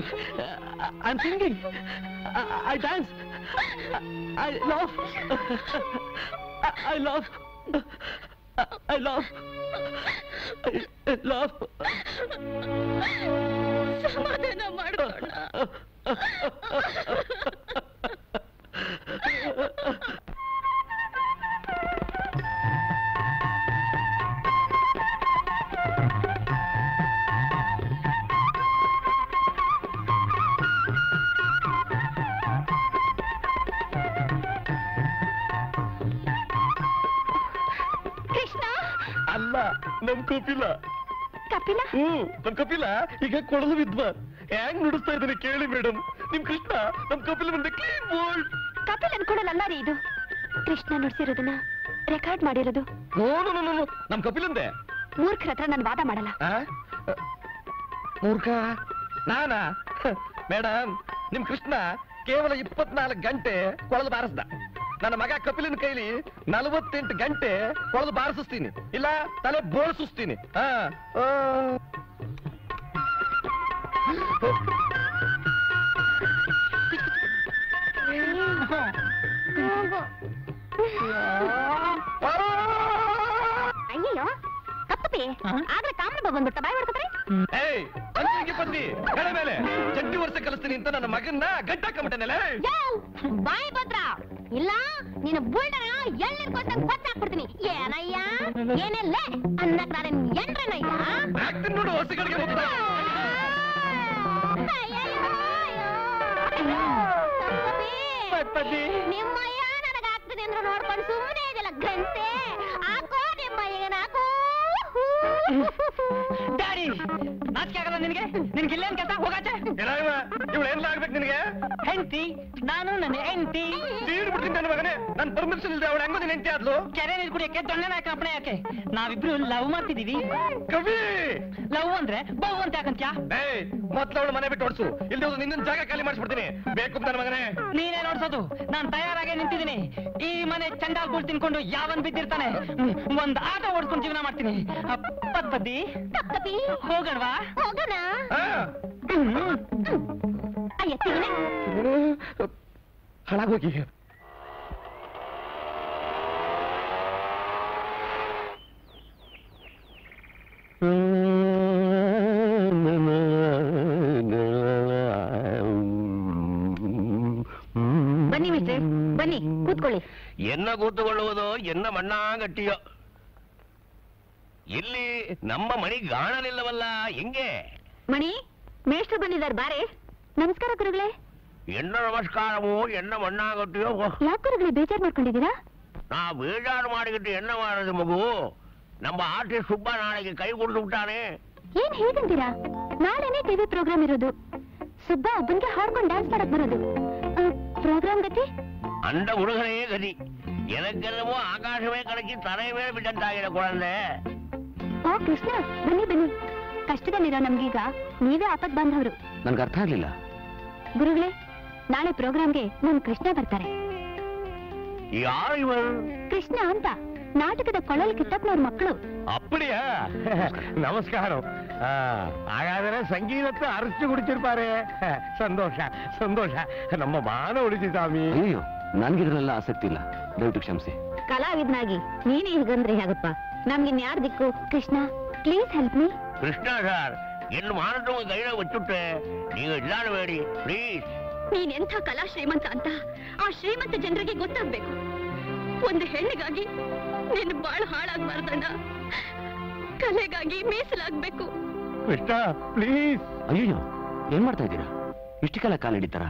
I'm singing. I dance. I laugh. Samadhana madkona. ನಮ್ ಕಪಿಲ ಈಗ ಕೊಡಲು ವಿದ್ವಾನ್ ಹ್ಯಾಂಗ್ ನುಡಿಸ್ತಾ ಇದ್ದಾನೆ ಕೇಳಿ ಮೇಡಮ್ ನಿಮ್ ಕೃಷ್ಣ ನಮ್ಮ ಕಪಿಲ್ ಮುಂದೆ ಕ್ಲೀನ್ ಬೋಲ್ಡ್ ಕಪಿಲ್ ಅನ್ಕೊಳ್ಳಲ್ಲ ರೀ ಇದು ಕೃಷ್ಣ ನುಡಿಸಿರೋದನ್ನ ರೆಕಾರ್ಡ್ ಮಾಡಿರೋದು ನೋ ನಮ್ಮ ಕಪಿಲ್ ಅಂದೆ ಮೂರ್ಖರ ಹತ್ರ ನಾನು ವಾದ ಮಾಡಲ್ಲ ಮೂರ್ಖ ನಾನಾ ಮೇಡಮ್ ನಿಮ್ ಕೃಷ್ಣ ಕೇವಲ 24 ಗಂಟೆ ಕೊಳಲು ಬಾರಿಸ್ದ ನನ್ನ ಮಗ ಕಪಿಲಿನ ಕೈಲಿ 48 ಗಂಟೆ ಕೊಳಲು ಬಾರಿಸ್ತೀನಿ ಇಲ್ಲ ತಲೆ ಬೋಳ್ಸುಸ್ತೀನಿ ಅಯ್ಯೋ ಕಪ್ಪಿ ಆದ್ರೆ ಕಾಮನ ಬಂದ್ಬಿಟ್ಟ ಬಾಯಿ ಮಾಡ್ತಾರೆ चंटी वर्ष कलस्तीनी ನನ್ನ ಮಗನ್ನ ಗಡ್ಡ ಹಾಕೊಂಡ್ಬಿಟ್ಟನಲ್ಲ ಬಾಯಿ ಭದ್ರ ಇಲ್ಲ ನೀನು ಬುಲ್ಡರ ಎಲ್ಲಿರ್ಕೋತ ಗೊತ್ತ ಹಾಕ್ಬಿಡ್ತೀನಿ ಏನಯ್ಯ ಏನೆಲ್ಲ ಅನ್ನಕ್ಕೆ ನಾನು ಎಂದ್ರನಯ್ಯ ಹಾಕ್ತೀನಿ ನೋಡು ಹೊಸಗಳಿಗೆ ಹೋಗ್ತಾ ಅಯ್ಯಯ್ಯೋ ಪಪ್ಪಿ ನಿಮ್ಮಯ್ಯ ನನಗೆ ಹಾಕ್ತೀನಿ ಅಂದ್ರೆ ನೋಡ್ಕೊಂಡು ಸುಮ್ಮನೆ ಇದೆಲ್ಲ ಗಂಟೆ ಹಾಕೋ ನಿಮ್ಮಯ್ಯನ ಹಾಕೋ ಡ್ಯಾಡಿ ನಾಚಿಕೆ ಆಗಲ್ಲ ನಿನಗೆ ನಿನಗೆ ಇಲ್ಲೇನ್ ಕೆಲಸ ಹೋಗಾಚೆ ಏನಾಗಲ್ಲ ಇವಳು ಏನ್ ಆಗ್ಬೇಕು ನಿನಗೆ ಹೆಂಡತಿ ನಾನು ನನ್ನ ಹೆಂಡತಿ ತೀರ್ಬಿಡ್ತೀನಿ ನನ್ನ ಮಗನೇ ನನ್ನ ಪರ್ಮಿಷನ್ ಇಲ್ಲದೆ ಅವಳು ಹೆಂಗೋ ನಿನ್ನ ಹೆಂಡತಿ ಆದ್ಲು ಕೆರೆ ನೀರು ಕುಡಿಯಕ್ಕೆ ದೊಣ್ಣೆನ ಹಾಕ ಅಪ್ಪಣೆ ಯಾಕೆ ನಾವಿಬ್ರು ಲವ್ ಮಾಡ್ತಿದೀವಿ ಕವಿ ಲವ್ ಅಂದ್ರೆ ಬಹು ಅಂತ ಯಾಕಂತ್ಯ ಮೊದ್ಲು ಅವಳು ಮನೆ ಬಿಟ್ಟು ಓಡಿಸು ಇಲ್ಲದೆ ಹೋದ್ರೆ ನಿನ್ನ ಜಾಗ ಖಾಲಿ ಮಾಡಿಸ್ಬಿಡ್ತೀನಿ ಬೇಕು ನನ್ನ ಮಗನೇ ನೀನೇ ನೋಡ್ಸೋದು ನಾನು ತಯಾರಾಗೇ ನಿಂತಿದ್ದೀನಿ ಈ ಮನೆ ಚಂಡಾಲ್ ಗುಳ್ ತಿನ್ಕೊಂಡು ಯಾವನ್ ಬಿದ್ದಿರ್ತಾನೆ ಒಂದ್ ಆಟ ಓಡಿಸ್ಕೊಂಡು ಜೀವನ ಮಾಡ್ತೀನಿ ಪದ್ಪತಿ ಕಪ್ಪಿ ಹೋಗಣವಾ ಹೋಗೋಣ ಹಾಳಾಗೋಗಿ ಬನ್ನಿ ಮಿಸ್ಟರ್ ಬನ್ನಿ ಕೂತ್ಕೊಳ್ಳಿ ಎನ್ನ ಕೂತುಕೊಳ್ಳುವುದು ಎನ್ನ ಮಣ್ಣಾಗಟ್ಟಿಯೋ ಇಲ್ಲಿ ನಮ್ಮ ಮಣಿ ಗಾಣಲಿಲ್ಲವಲ್ಲ ಹೆಂಗೆ ಮಣಿ ಮೇಷ್ಟ್ರು ಬಂದಿದ್ದಾರೆ ಬಾರೆ ನಮಸ್ಕಾರ ಗುರುಗಳೇ ಎಣ್ಣ ನಮಸ್ಕಾರವು ಎಣ್ಣ ಮಣ್ಣಾಗಟ್ಟಿಯೋ ಯಾಕೆ ಗುರುಗಳೇ ಬೇಜಾರು ಮಾಡ್ಕೊಂಡಿದ್ದೀರಾ ನಾ ಬೇಜಾರು ಮಾಡಿಬಿಟ್ಟು ಎಣ್ಣ ಮಾಡೋದು ಮಗು ನಮ್ಮ ಆರ್ಟಿಸ್ಟ್ ಸುಬ್ಬ ನಾಳೆಗೆ ಕೈಗೊಂಡು ಬಿಟ್ಟಾನೆ ಏನ್ ಹೇಗಂತೀರಾ ನಾಳೆನೇ ಟಿವಿ ಪ್ರೋಗ್ರಾಮ್ ಇರೋದು ಸುಬ್ಬ ಒಬ್ಬನಿಗೆ ಹಾಡ್ಕೊಂಡು ಡ್ಯಾನ್ಸ್ ಮಾಡಕ್ ಬರೋದು ಪ್ರೋಗ್ರಾಮ್ ಗತಿ ಅಂಡ ಹುಡುಗನೇ ಗತಿ ಎನಕ್ಕೆಲ್ಲವೋ ಆಕಾಶವೇ ಕಳಚಿ ತಲೆ ಮೇಲೆ ಬಿಟ್ಟಂತಾಗಿದೆ ಕೊಡಂದೆ ಓ ಕೃಷ್ಣ ಬನ್ನಿ ಬನ್ನಿ ಕಷ್ಟದಲ್ಲಿರೋ ನಮ್ಗೀಗ ನೀವೇ ಆಪತ್ ಬಂದವರು ನನ್ಗೆ ಅರ್ಥ ಆಗ್ಲಿಲ್ಲ ಗುರುಗಳೇ ನಾಳೆ ಪ್ರೋಗ್ರಾಮ್ಗೆ ನಮ್ ಕೃಷ್ಣ ಬರ್ತಾರೆ ಕೃಷ್ಣ ಅಂತ ನಾಟಕದ ಕೊಳಲು ಕಿತ್ತಪ್ಪನವ್ರ ಮಕ್ಕಳು ಅಪ್ಪಡಿಯಾ ನಮಸ್ಕಾರ ಹಾಗಾದ್ರೆ ಸಂಗೀತಕ್ಕೆ ಅರಚು ಕುಡಿತಿರ್ತಾರೆ ಸಂತೋಷ ಸಂತೋಷ ನಮ್ಮ ಮಾನ ಉಳಿಸಿ ಸ್ವಾಮಿ ನನ್ಗಿದ್ರಲ್ಲ ಆಸಕ್ತಿ ಇಲ್ಲ ದಯವಿಟ್ಟು ಕ್ಷಮಿಸಿ ಕಲಾವಿದನಾಗಿ ನೀನೇ ಹೀಗಂದ್ರೆ ಹೇಗಪ್ಪ ನಮ್ಗಿನ್ಯಾರ ದಿಕ್ಕು Krishna please help me Krishna sir ಎಲ್ಲಿ ಮಾಡಿದ್ರು ಗೈಡ ಒಚ್ಚುಟ್ಟೆ ನೀವು ಇಲ್ಲಾಡಬೇಡಿ ಪ್ಲೀಸ್ ನೀನೆಂಥ ಕಲಾ ಶ್ರೀಮಂತ ಅಂತ ಆ ಶ್ರೀಮಂತ ಜನರಿಗೆ ಗೊತ್ತಾಗ್ಬೇಕು ಒಂದು ಹೆಣ್ಣಿಗಾಗಿ ನೀನು ಬಾಳ್ ಹಾಳಾಗ್ಬಾರ್ದಣ್ಣ ಕಲೆಗಾಗಿ ಮೀಸಲಾಗ್ಬೇಕು ಕೃಷ್ಣ ಪ್ಲೀಸ್ ಅಯ್ಯೋ ಏನ್ ಮಾಡ್ತಾ ಇದ್ದೀರಾ ಇಷ್ಟು ಕಾಲ ಕಾಲಿಡಿತಾರ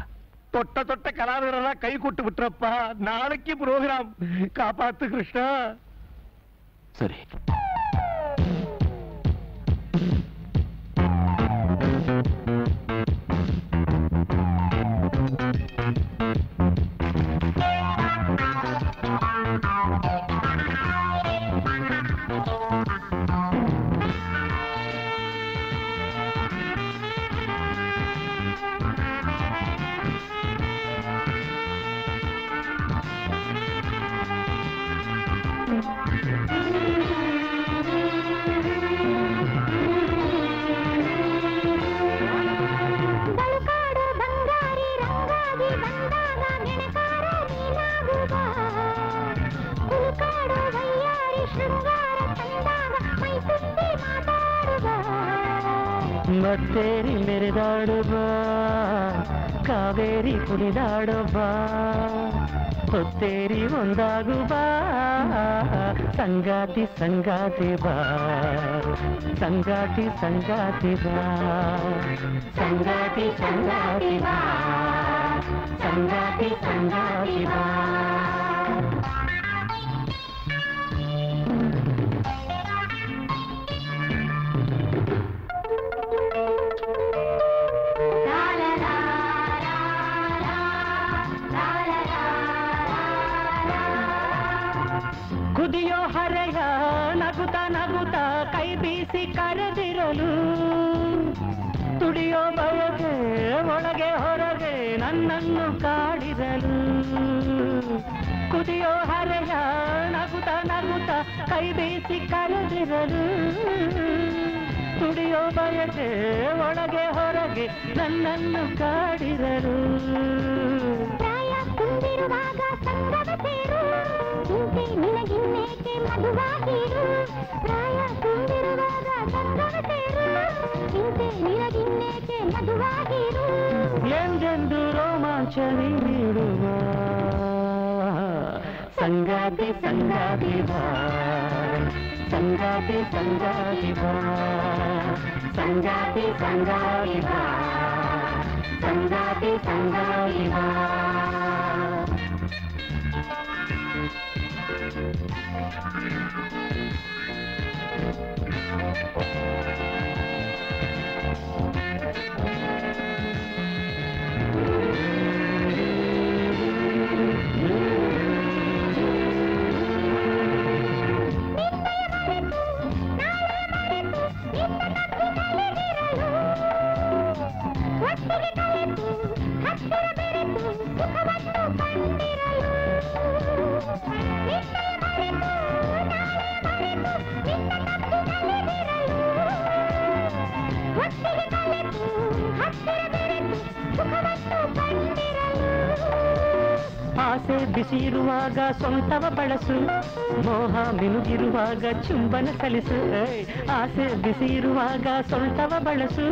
ತೊಟ್ಟ ತೊಟ್ಟ ಕಲಾವಿದರ ಕೈ ಕೊಟ್ಟು ಬಿಟ್ರಪ್ಪ ನಾಳಕ್ಕೆ ಪ್ರೋಗ್ರಾಮ್ ಕಾಪಾತು ಕೃಷ್ಣ ಸರಿ ಕಾವೇರಿ ಕುಣಿದಾಡುವಾ ಹೊತ್ತೇರಿ ಒಂದಾಗುವಾ ಸಂಗಾತಿ ಸಂಗಾತಿ ಬಾ ಸಂಗಾತಿ ಸಂಗಾತಿ ಬಾ ಸಂಗಾತಿ ಸಂಗಾತಿ ಬಾ ಸಂಗಾತಿ ಸಂಗಾತಿ ಬಾ la la la ಕುದಿಯೋ ಹರೆಯ ನಗುತ ನಗುತ ಕೈ ಬೀಸಿ ಕರೆದಿರಲು ತುಡಿಯೋ ಬಯಕೆ ಒಳಗೆ ಹೊರಗೆ ನನ್ನನ್ನು ಕಾಡಿರಲು ಕುದಿಯೋ ಹರೆಯ ನಗುತ ನಗುತ ಕೈ ಬೀಸಿ ಕರೆದಿರಲು ತುಡಿಯೋ ಬಯಕೆ ಒಳಗೆ ಹೊರಗೆ ನನ್ನನ್ನು ಕಾಡಿರಲು ಪ್ರಾಯ ತುಂಬಿರುವಾಗ ಸಂಗವ ಸೇರು ಇಂತೆ ನಿನಗಿನ್ನೇಕೆ ಮದುವಾಗಿರು ಪ್ರಾಯ ತುಂಬಿರುವಾಗ ಸಂಗವ ಸೇರು ಇಂತೆ ನಿನಗಿನ್ನೇಕೆ ಮದುವಾಗಿರು ಎಂದೆಂದು ರೋಮಾಂಚ ನೀಡುವ ಸಂಗಾತಿ ಸಂಗಾತಿ ಬಾ ಸಂಗಾತಿ ಸಂಗಾತಿ ಬಾ ಸಂಗಾತಿ ಸಂಗಾತಿ ಬಾ ಸಂಗಾತಿ ಸಂಗಾತಿ ಬಾ ಆಸೆ ಬಿಸಿರುವಾಗ ಸ್ವಂತವ ಬಳಸು ಮೋಹ ಮಿನುಗಿರುವಾಗ ಚುಂಬನ ಸಲ್ಲಿಸು ಆಸೆ ಬಿಸಿರುವಾಗ ಸ್ವಂತವ ಬಳಸು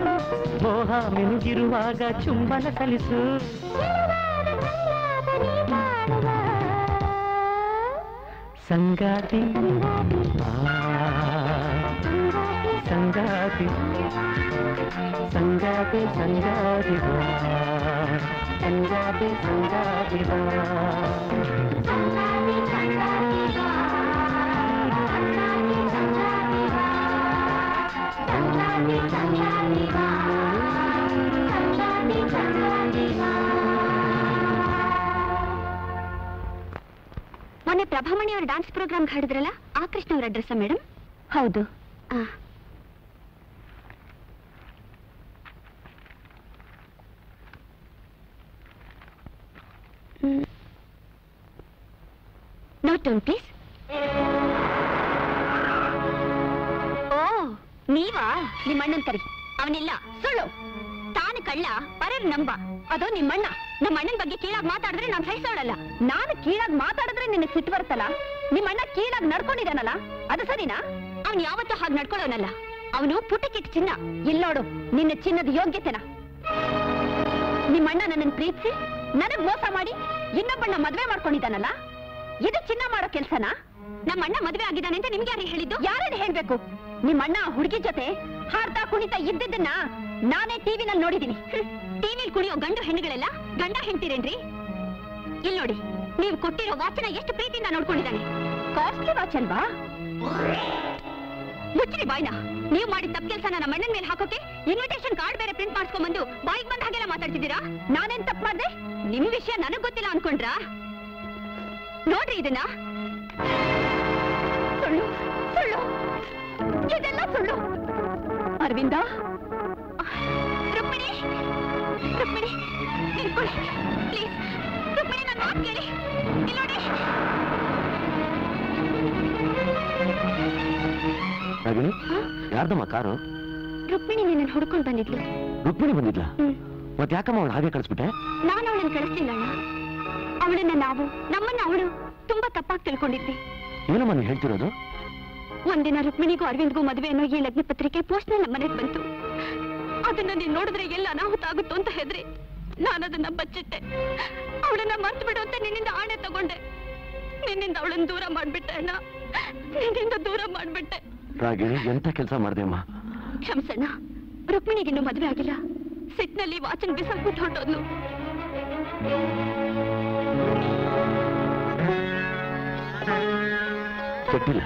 ಮೋಹ ಮಿನುಗಿರುವಾಗ ಚುಂಬನ ಸಲ್ಲಿಸು ಸಂಗಾತಿ ಸಂಗಾತಿ ಸಂಗಾತಿ ಸಂಗಾತಿ ಸಂಗಾತಿ ಸಂಗಾತಿ ಮೊನ್ನೆ ಪ್ರಭಾಮಣಿಯವರ ಡ್ಯಾನ್ಸ್ ಪ್ರೋಗ್ರಾಮ್ ಹಾಡಿದ್ರಲ್ಲ ಆ ಕೃಷ್ಣವರ ಅಡ್ರೆಸ್ ಮೇಡಮ್? ಹೌದು. Note down, please. Oh, ನೀವಾ? ನಿಮ್ಮಣ್ಣನ್ ಕರಿ. ಅವನಿಲ್ಲ, ಸುಳ್ಳು. ತಾನು ಕಳ್ಳ, ಪರರ್ ನಂಬ. ಅದು ನಿಮ್ಮಣ್ಣ. ನಮ್ಮಣ್ಣನ ಬಗ್ಗೆ ಕೀಳಾಗಿ ಮಾತಾಡಿದ್ರೆ ನಾನು ಸಹಿಸೋಳಲ್ಲ. ನಾನು ಕೀಳಾಗಿ ಮಾತಾಡಿದ್ರೆ ನಿನಗೆ ಸಿಟ್ಟು ಬರ್ತಲ್ಲ? ನಿಮ್ಮಣ್ಣ ಕೀಳಾಗಿ ನಡ್ಕೊಂಡಿದ್ದಾನಲ್ಲ, ಅದು ಸರಿನಾ? ಅವನು ಯಾವತ್ತೂ ಹಾಗೆ ನಡ್ಕೊಳ್ಳೋನಲ್ಲ. ಅವನು ಪುಟಕಿಟ್ಟು ಚಿನ್ನ. ಇಲ್ಲೋಡು ನಿನ್ನ ಚಿನ್ನದ ಯೋಗ್ಯತೆನ. ನಿಮ್ಮಣ್ಣ ನನ್ನನ್ನು ಪ್ರೀತಿಸಿ ನನಗ್ ಮೋಸ ಮಾಡಿ ಇನ್ನೊಬ್ಬಣ್ಣ ಮದುವೆ ಮಾಡ್ಕೊಂಡಿದ್ದಾನಲ್ಲ, ಇದು ಚಿನ್ನ ಮಾಡೋ ಕೆಲ್ಸನಾ? ನಮ್ಮ ಅಣ್ಣ ಮದುವೆ ಆಗಿದ್ದಾನೆ ಅಂತ ನಿಮ್ಗೆ ಯಾರು ಹೇಳಿದ್ದು? ಯಾರನ್ನ ಹೇಳ್ಬೇಕು? ನಿಮ್ಮಣ್ಣ ಹುಡುಗಿ ಜೊತೆ ಹಾರ್ತಾ ಕುಣಿತಾ ಇದ್ದಿದ್ದನ್ನ ನಾನೇ ಟಿವಿನಲ್ಲಿ ನೋಡಿದೀನಿ. ಟಿವಿಲಿ ಕುಣಿಯೋ ಗಂಡು ಹೆಣ್ಣುಗಳೆಲ್ಲ ಗಂಡ ಹೆಣ್ತೀರೇನ್ರಿ? ಇಲ್ಲಿ ನೋಡಿ, ನೀವು ಕೊಟ್ಟಿರೋ ವಾಚನ ಎಷ್ಟು ಪ್ರೀತಿಯಿಂದ ನೋಡ್ಕೊಂಡಿದ್ದಾನೆ. ಕಾಸ್ಟ್ಲಿ ವಾಚ್ ಅಲ್ವಾ? ಮುಚ್ಚಿರಿ ಬಾಯ್ನಾ. ನೀವು ಮಾಡಿದ ತಪ್ಪು ಕೆಲಸನ ನಮ್ಮ ಅಣ್ಣನ ಮೇಲೆ ಹಾಕೋಕೆ ಇನ್ವಿಟೇಷನ್ ಕಾರ್ಡ್ ಬೇರೆ ಪ್ರಿಂಟ್ ಮಾಡ್ಸ್ಕೊಂಡ್ ಬಂದು ಬಾಯಿಗೆ ಬಂದ ಹಾಗೆಲ್ಲ ಮಾತಾಡ್ತಿದ್ದೀರಾ. ನಾನೇನ್ ತಪ್ಪು ಮಾಡಿದೆ? ನಿಮ್ ವಿಷಯ ನನಗ್ ಗೊತ್ತಿಲ್ಲ ಅನ್ಕೊಂಡ್ರಾ? ನೋಡ್ರಿ, ಇದನ್ನ ಸುಳ್ಳು ಸುಳ್ಳು ಇದೆಲ್ಲ ಸುಳ್ಳು. ಅರವಿಂದ, ರುಕ್ಮಿಣಿ, ರುಕ್ಮಿಣಿ ನಿಂತ್ಕೊಳ್ಳಿ ಪ್ಲೀಸ್. ರುಕ್ಮಿಣಿ, ನನ್ನ ಮಾತು ಕೇಳಿ. ಇಲ್ಲಿ ನೋಡಿ ರಾಗಿಣಿ, ಯಾರ್ದಮ್ಮ ಕಾರು? ರುಕ್ಮಿಣಿ ನಿನ್ನನ್ನು ಹುಡ್ಕೊಂಡು ಬಂದಿದ್ಲು. ರುಕ್ಮಿಣಿ ಬಂದಿದ್ಲಾ? ಮತ್ತೆ ಯಾಕಮ್ಮ ಅವಳು ಹಾಗೆ ಕಳಿಸ್ಬಿಟ್ಟೆ? ನಾನು ಅವಳನ್ನು ಕಳಿಸ್ಲಿಲ್ಲ. ಅವಳನ್ನ ನಾವು, ನಮ್ಮನ್ನ ಅವಳು ತುಂಬಾ ತಪ್ಪಾಗಿ ತಿಳ್ಕೊಂಡಿದ್ವಿ. ಏನಮ್ಮ ನೀನು ಹೇಳ್ತಿರೋದು? ಒಂದಿನ ರುಕ್ಮಿಣಿಗೂ ಅರವಿಂದ್ಗೂ ಮದುವೆ ಅನ್ನೋ ಈ ಲಗ್ನ ಪತ್ರಿಕೆ ಪೋಸ್ಟ್ನಲ್ಲಿ ನಮ್ಮ ಮನೆಗೆ ಬಂತು. ಅದನ್ನ ನೀನು ನೋಡಿದ್ರೆ ಎಲ್ಲ ಅನಾಹುತ ಆಗುತ್ತೋ ಅಂತ ಹೆದ್ರಿ ನಾನು ಅದನ್ನ ಬಚ್ಚಿಟ್ಟೆ. ಅವಳನ್ನ ಮರ್ತು ಬಿಡು ಅಂತ ನಿನ್ನಿಂದ ಆಣೆ ತಗೊಂಡೆ. ನಿನ್ನಿಂದ ಅವಳನ್ನ ದೂರ ಮಾಡ್ಬಿಟ್ಟೆ ಅಣ್ಣ, ನಿನ್ನಿಂದ ದೂರ ಮಾಡ್ಬಿಟ್ಟೆ. ರಾಗಿಣಿ, ಎಂತ ಕೆಲಸ ಮಾಡ್ದೆಮ್ಮ? ಕ್ಷಮಸಣ್ಣ, ರುಕ್ಮಿಣಿಗಿನ್ನೂ ಮದುವೆ ಆಗಿಲ್ಲ. ಸಿಟ್ನಲ್ಲಿ ವಾಚನ್ ಬಿಸಾಕ್ಬಿಟ್ಟು ಹೊರಟೋದ್ಲು. ಕೆಟ್ಟಿಲ್ಲ,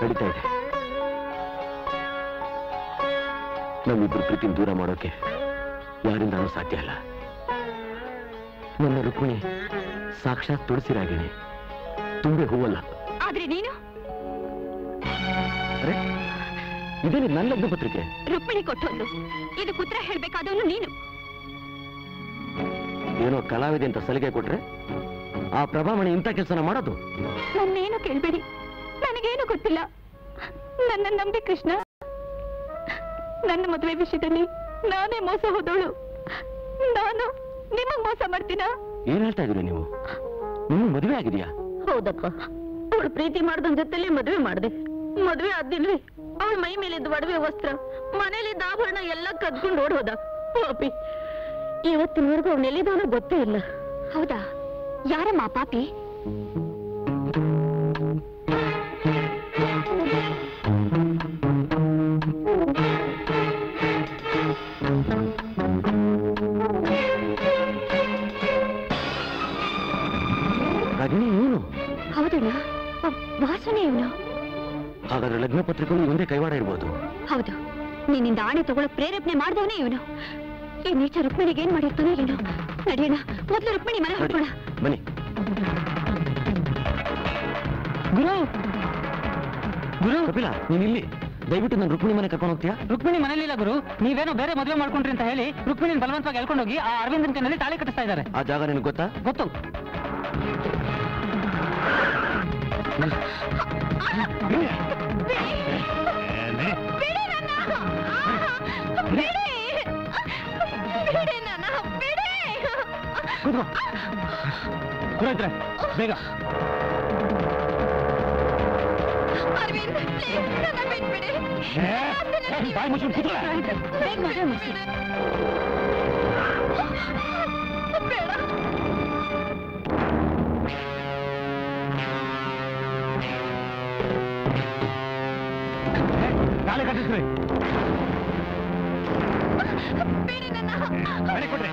ನಡೀತಾ ಇದೆ. ನಮ್ಮಿಬ್ರು ಪ್ರೀತಿನ ದೂರ ಮಾಡೋಕೆ ಯಾರಿಂದಾನೂ ಸಾಧ್ಯ ಇಲ್ಲ. ನನ್ನ ರುಕ್ಮಿಣಿ ಸಾಕ್ಷಾತ್ ತುಳಸಿ ರಾಗಿಣಿ, ತುಂಬೆ ಹೂವಲ್ಲ. नग्न पत्रिके रुक्मिणी को कलाविदे अंत सलिगे कोट्रे आ प्रभामणि इंत केसना माडोदु नन्नेनु केळबेडि ನನಗೇನು ಗೊತ್ತಿಲ್ಲ ನನ್ನ ನಂಬಿ ಕೃಷ್ಣ ನನ್ನ ಮದುವೆ ವಿಷಯದಲ್ಲಿ ನಾನೇ ಮೋಸ ಹೋದಳು ನಾನು ನಿಮಗೆ ಮೋಸ ಮಾಡ್ತೀನಾ ಏನು ಹೇಳ್ತಾ ಇದೀರಾ ನೀವು ನಿಮ್ಮ ಮದುವೆ ಆಗಿದೆಯಾ ಹೌದಪ್ಪ ಅವಳು ಪ್ರೀತಿ ಮಾಡಿದ ಜೊತೆಲಿ ಮದುವೆ ಮಾಡ್ದೆ ಮದುವೆ ಆದ್ದಿಲ್ವೇ ಅವಳ ಮೈ ಮೇಲೆ ಇದ್ದ ಒಡವೆ ವಸ್ತ್ರ ಮನೆಯಲ್ಲಿ ದಾಭರಣ ಎಲ್ಲ ಕದ್ಕೊಂಡು ಓಡಿ ಹೋದ ಪಾಪಿ ಇವತ್ತಿನವರೆಗೂ ಅವನು ಎಲ್ಲಿದಾನೋ ಗೊತ್ತೇ ಇಲ್ಲ ಹೌದಾ ಯಾರಮ್ಮ ಪಾಪಿ लग्न पत्रिकू इवे कईवाड़ इन आणे तक प्रेरपणे नीच रुक्मिणी नड़ियोण मोदी रुक्मिणी मन हड़कोण बनी गुरु गुरु कपिल दयविट्टु नानु रुक्मिणी मने कर्कोंडु होग्तीया रुक्मिणी मनेयल्लिल्ल गुरु नीवेनो बेरे मदुवे माड्कोंड्री अंत हेळि रुक्मिणीन बलवंतवागि एळ्कोंडु होगि आ अरविंदन कन्नल्लि ताळे कट्टिस्ता इद्दारे आ जाग निनगे गोत्ता गोत्तु ಬೇಗ ಅರವಿಂದ್ ಪ್ಲೀಸ್ ನನ್ನ ಬಿಟ್ಬಿಡಿ ಬಾಯಿ ಮುಚ್ಚು ಕೂತ್ಕೊಳ್ಳ ಬೇಗ ಮರೆ ಮುಚ್ಚು ಬೇಡ ಕಾಲೇ ಕಟ್ಟಿಸ್ರಿ ಬೇಡಿ ನನ್ನ ಮನೆ ಕೊಡ್ರಿ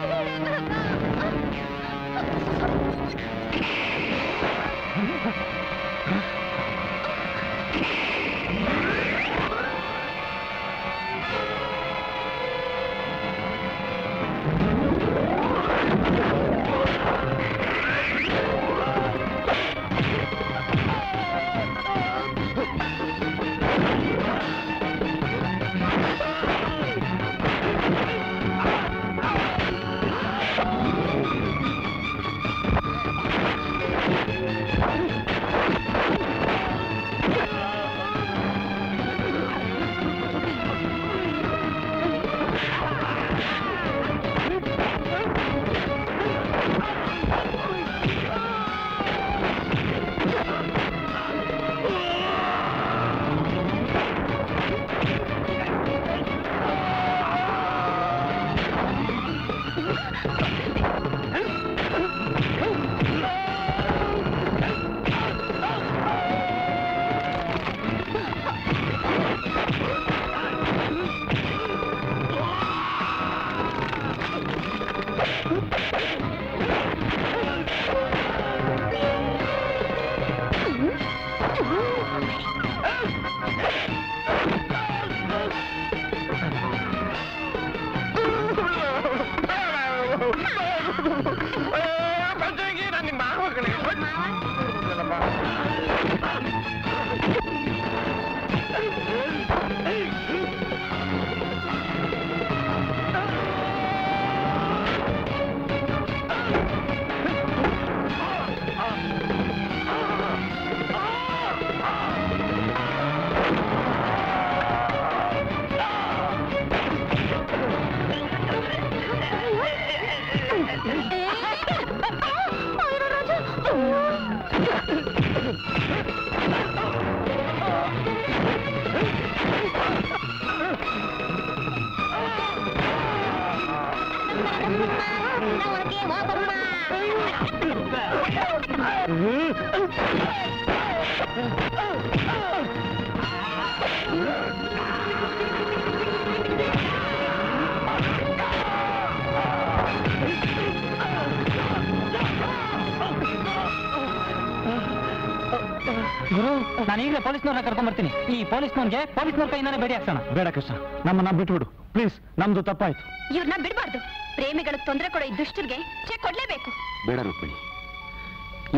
ಬೇಡ ಕೃಷ್ಣ ನಮ್ಮನ್ನ ಬಿಟ್ಬಿಡು ಪ್ಲೀಸ್ ನಮ್ದು ತಪ್ಪಾಯ್ತು ಇವ್ರನ್ನ ಬಿಡಬಾರ್ದು ಪ್ರೇಮಿಗಳಿಗೆ ತೊಂದರೆ ಕೊಡೋ ಈ ದುಷ್ಟರಿಗೆ ಚೆಕ್ ಕೊಡ್ಲೇಬೇಕು ಬೇಡ ರೂಪಿಣಿ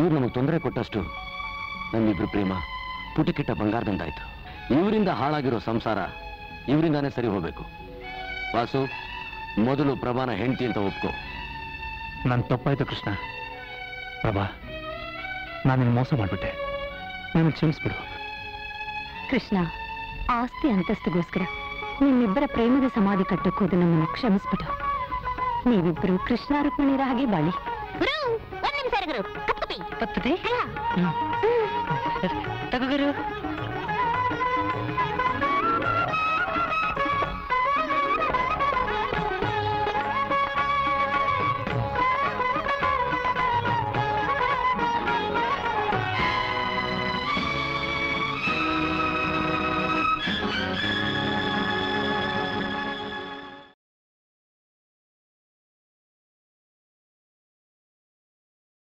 ಇವ್ರು ನಮಗೆ ತೊಂದರೆ ಕೊಟ್ಟಷ್ಟು ನಮ್ಮಿಬ್ರು ಪ್ರೇಮ ಪುಟಕಿಟ್ಟ ಬಂಗಾರದಂದಾಯಿತು. ಇವರಿಂದ ಹಾಳಾಗಿರೋ ಸಂಸಾರ ಇವರಿಂದಾನೇ ಸರಿ ಹೋಗಬೇಕು. ವಾಸು, ಮೊದಲು ಪ್ರಭಾನ ಹೆಂಡತಿ ಅಂತ ಒಪ್ಕೋ. ನನ್ನ ತಪ್ಪಾಯ್ತು ಕೃಷ್ಣ. ಪ್ರಭಾ, ನಾನು ನಿನ್ನ ಮೋಸ ಮಾಡಿಬಿಟ್ಟೆ, ನೀನು ಕ್ಷಮಿಸ್ಬಿಡು. ಕೃಷ್ಣ, ಆಸ್ತಿ ಅಂತಸ್ತಿಗೋಸ್ಕರ ನಿಮ್ಮಿಬ್ಬರ ಪ್ರೇಮದ ಸಮಾಧಿ ಕಟ್ಟಕ್ಕೋದು ನಮ್ಮನ್ನು ಕ್ಷಮಿಸ್ಬಿಡು. ನೀವಿಬ್ಬರು ಕೃಷ್ಣ ರುಕ್ಮಿಣಿರ ಹಾಗೆ ಬಾಳಿ. ಗುರು, ಒಂದು ನಿಮಿಷ ಗುರು. ಕಪ್ಪತಿ. ಕಪ್ಪತಿ?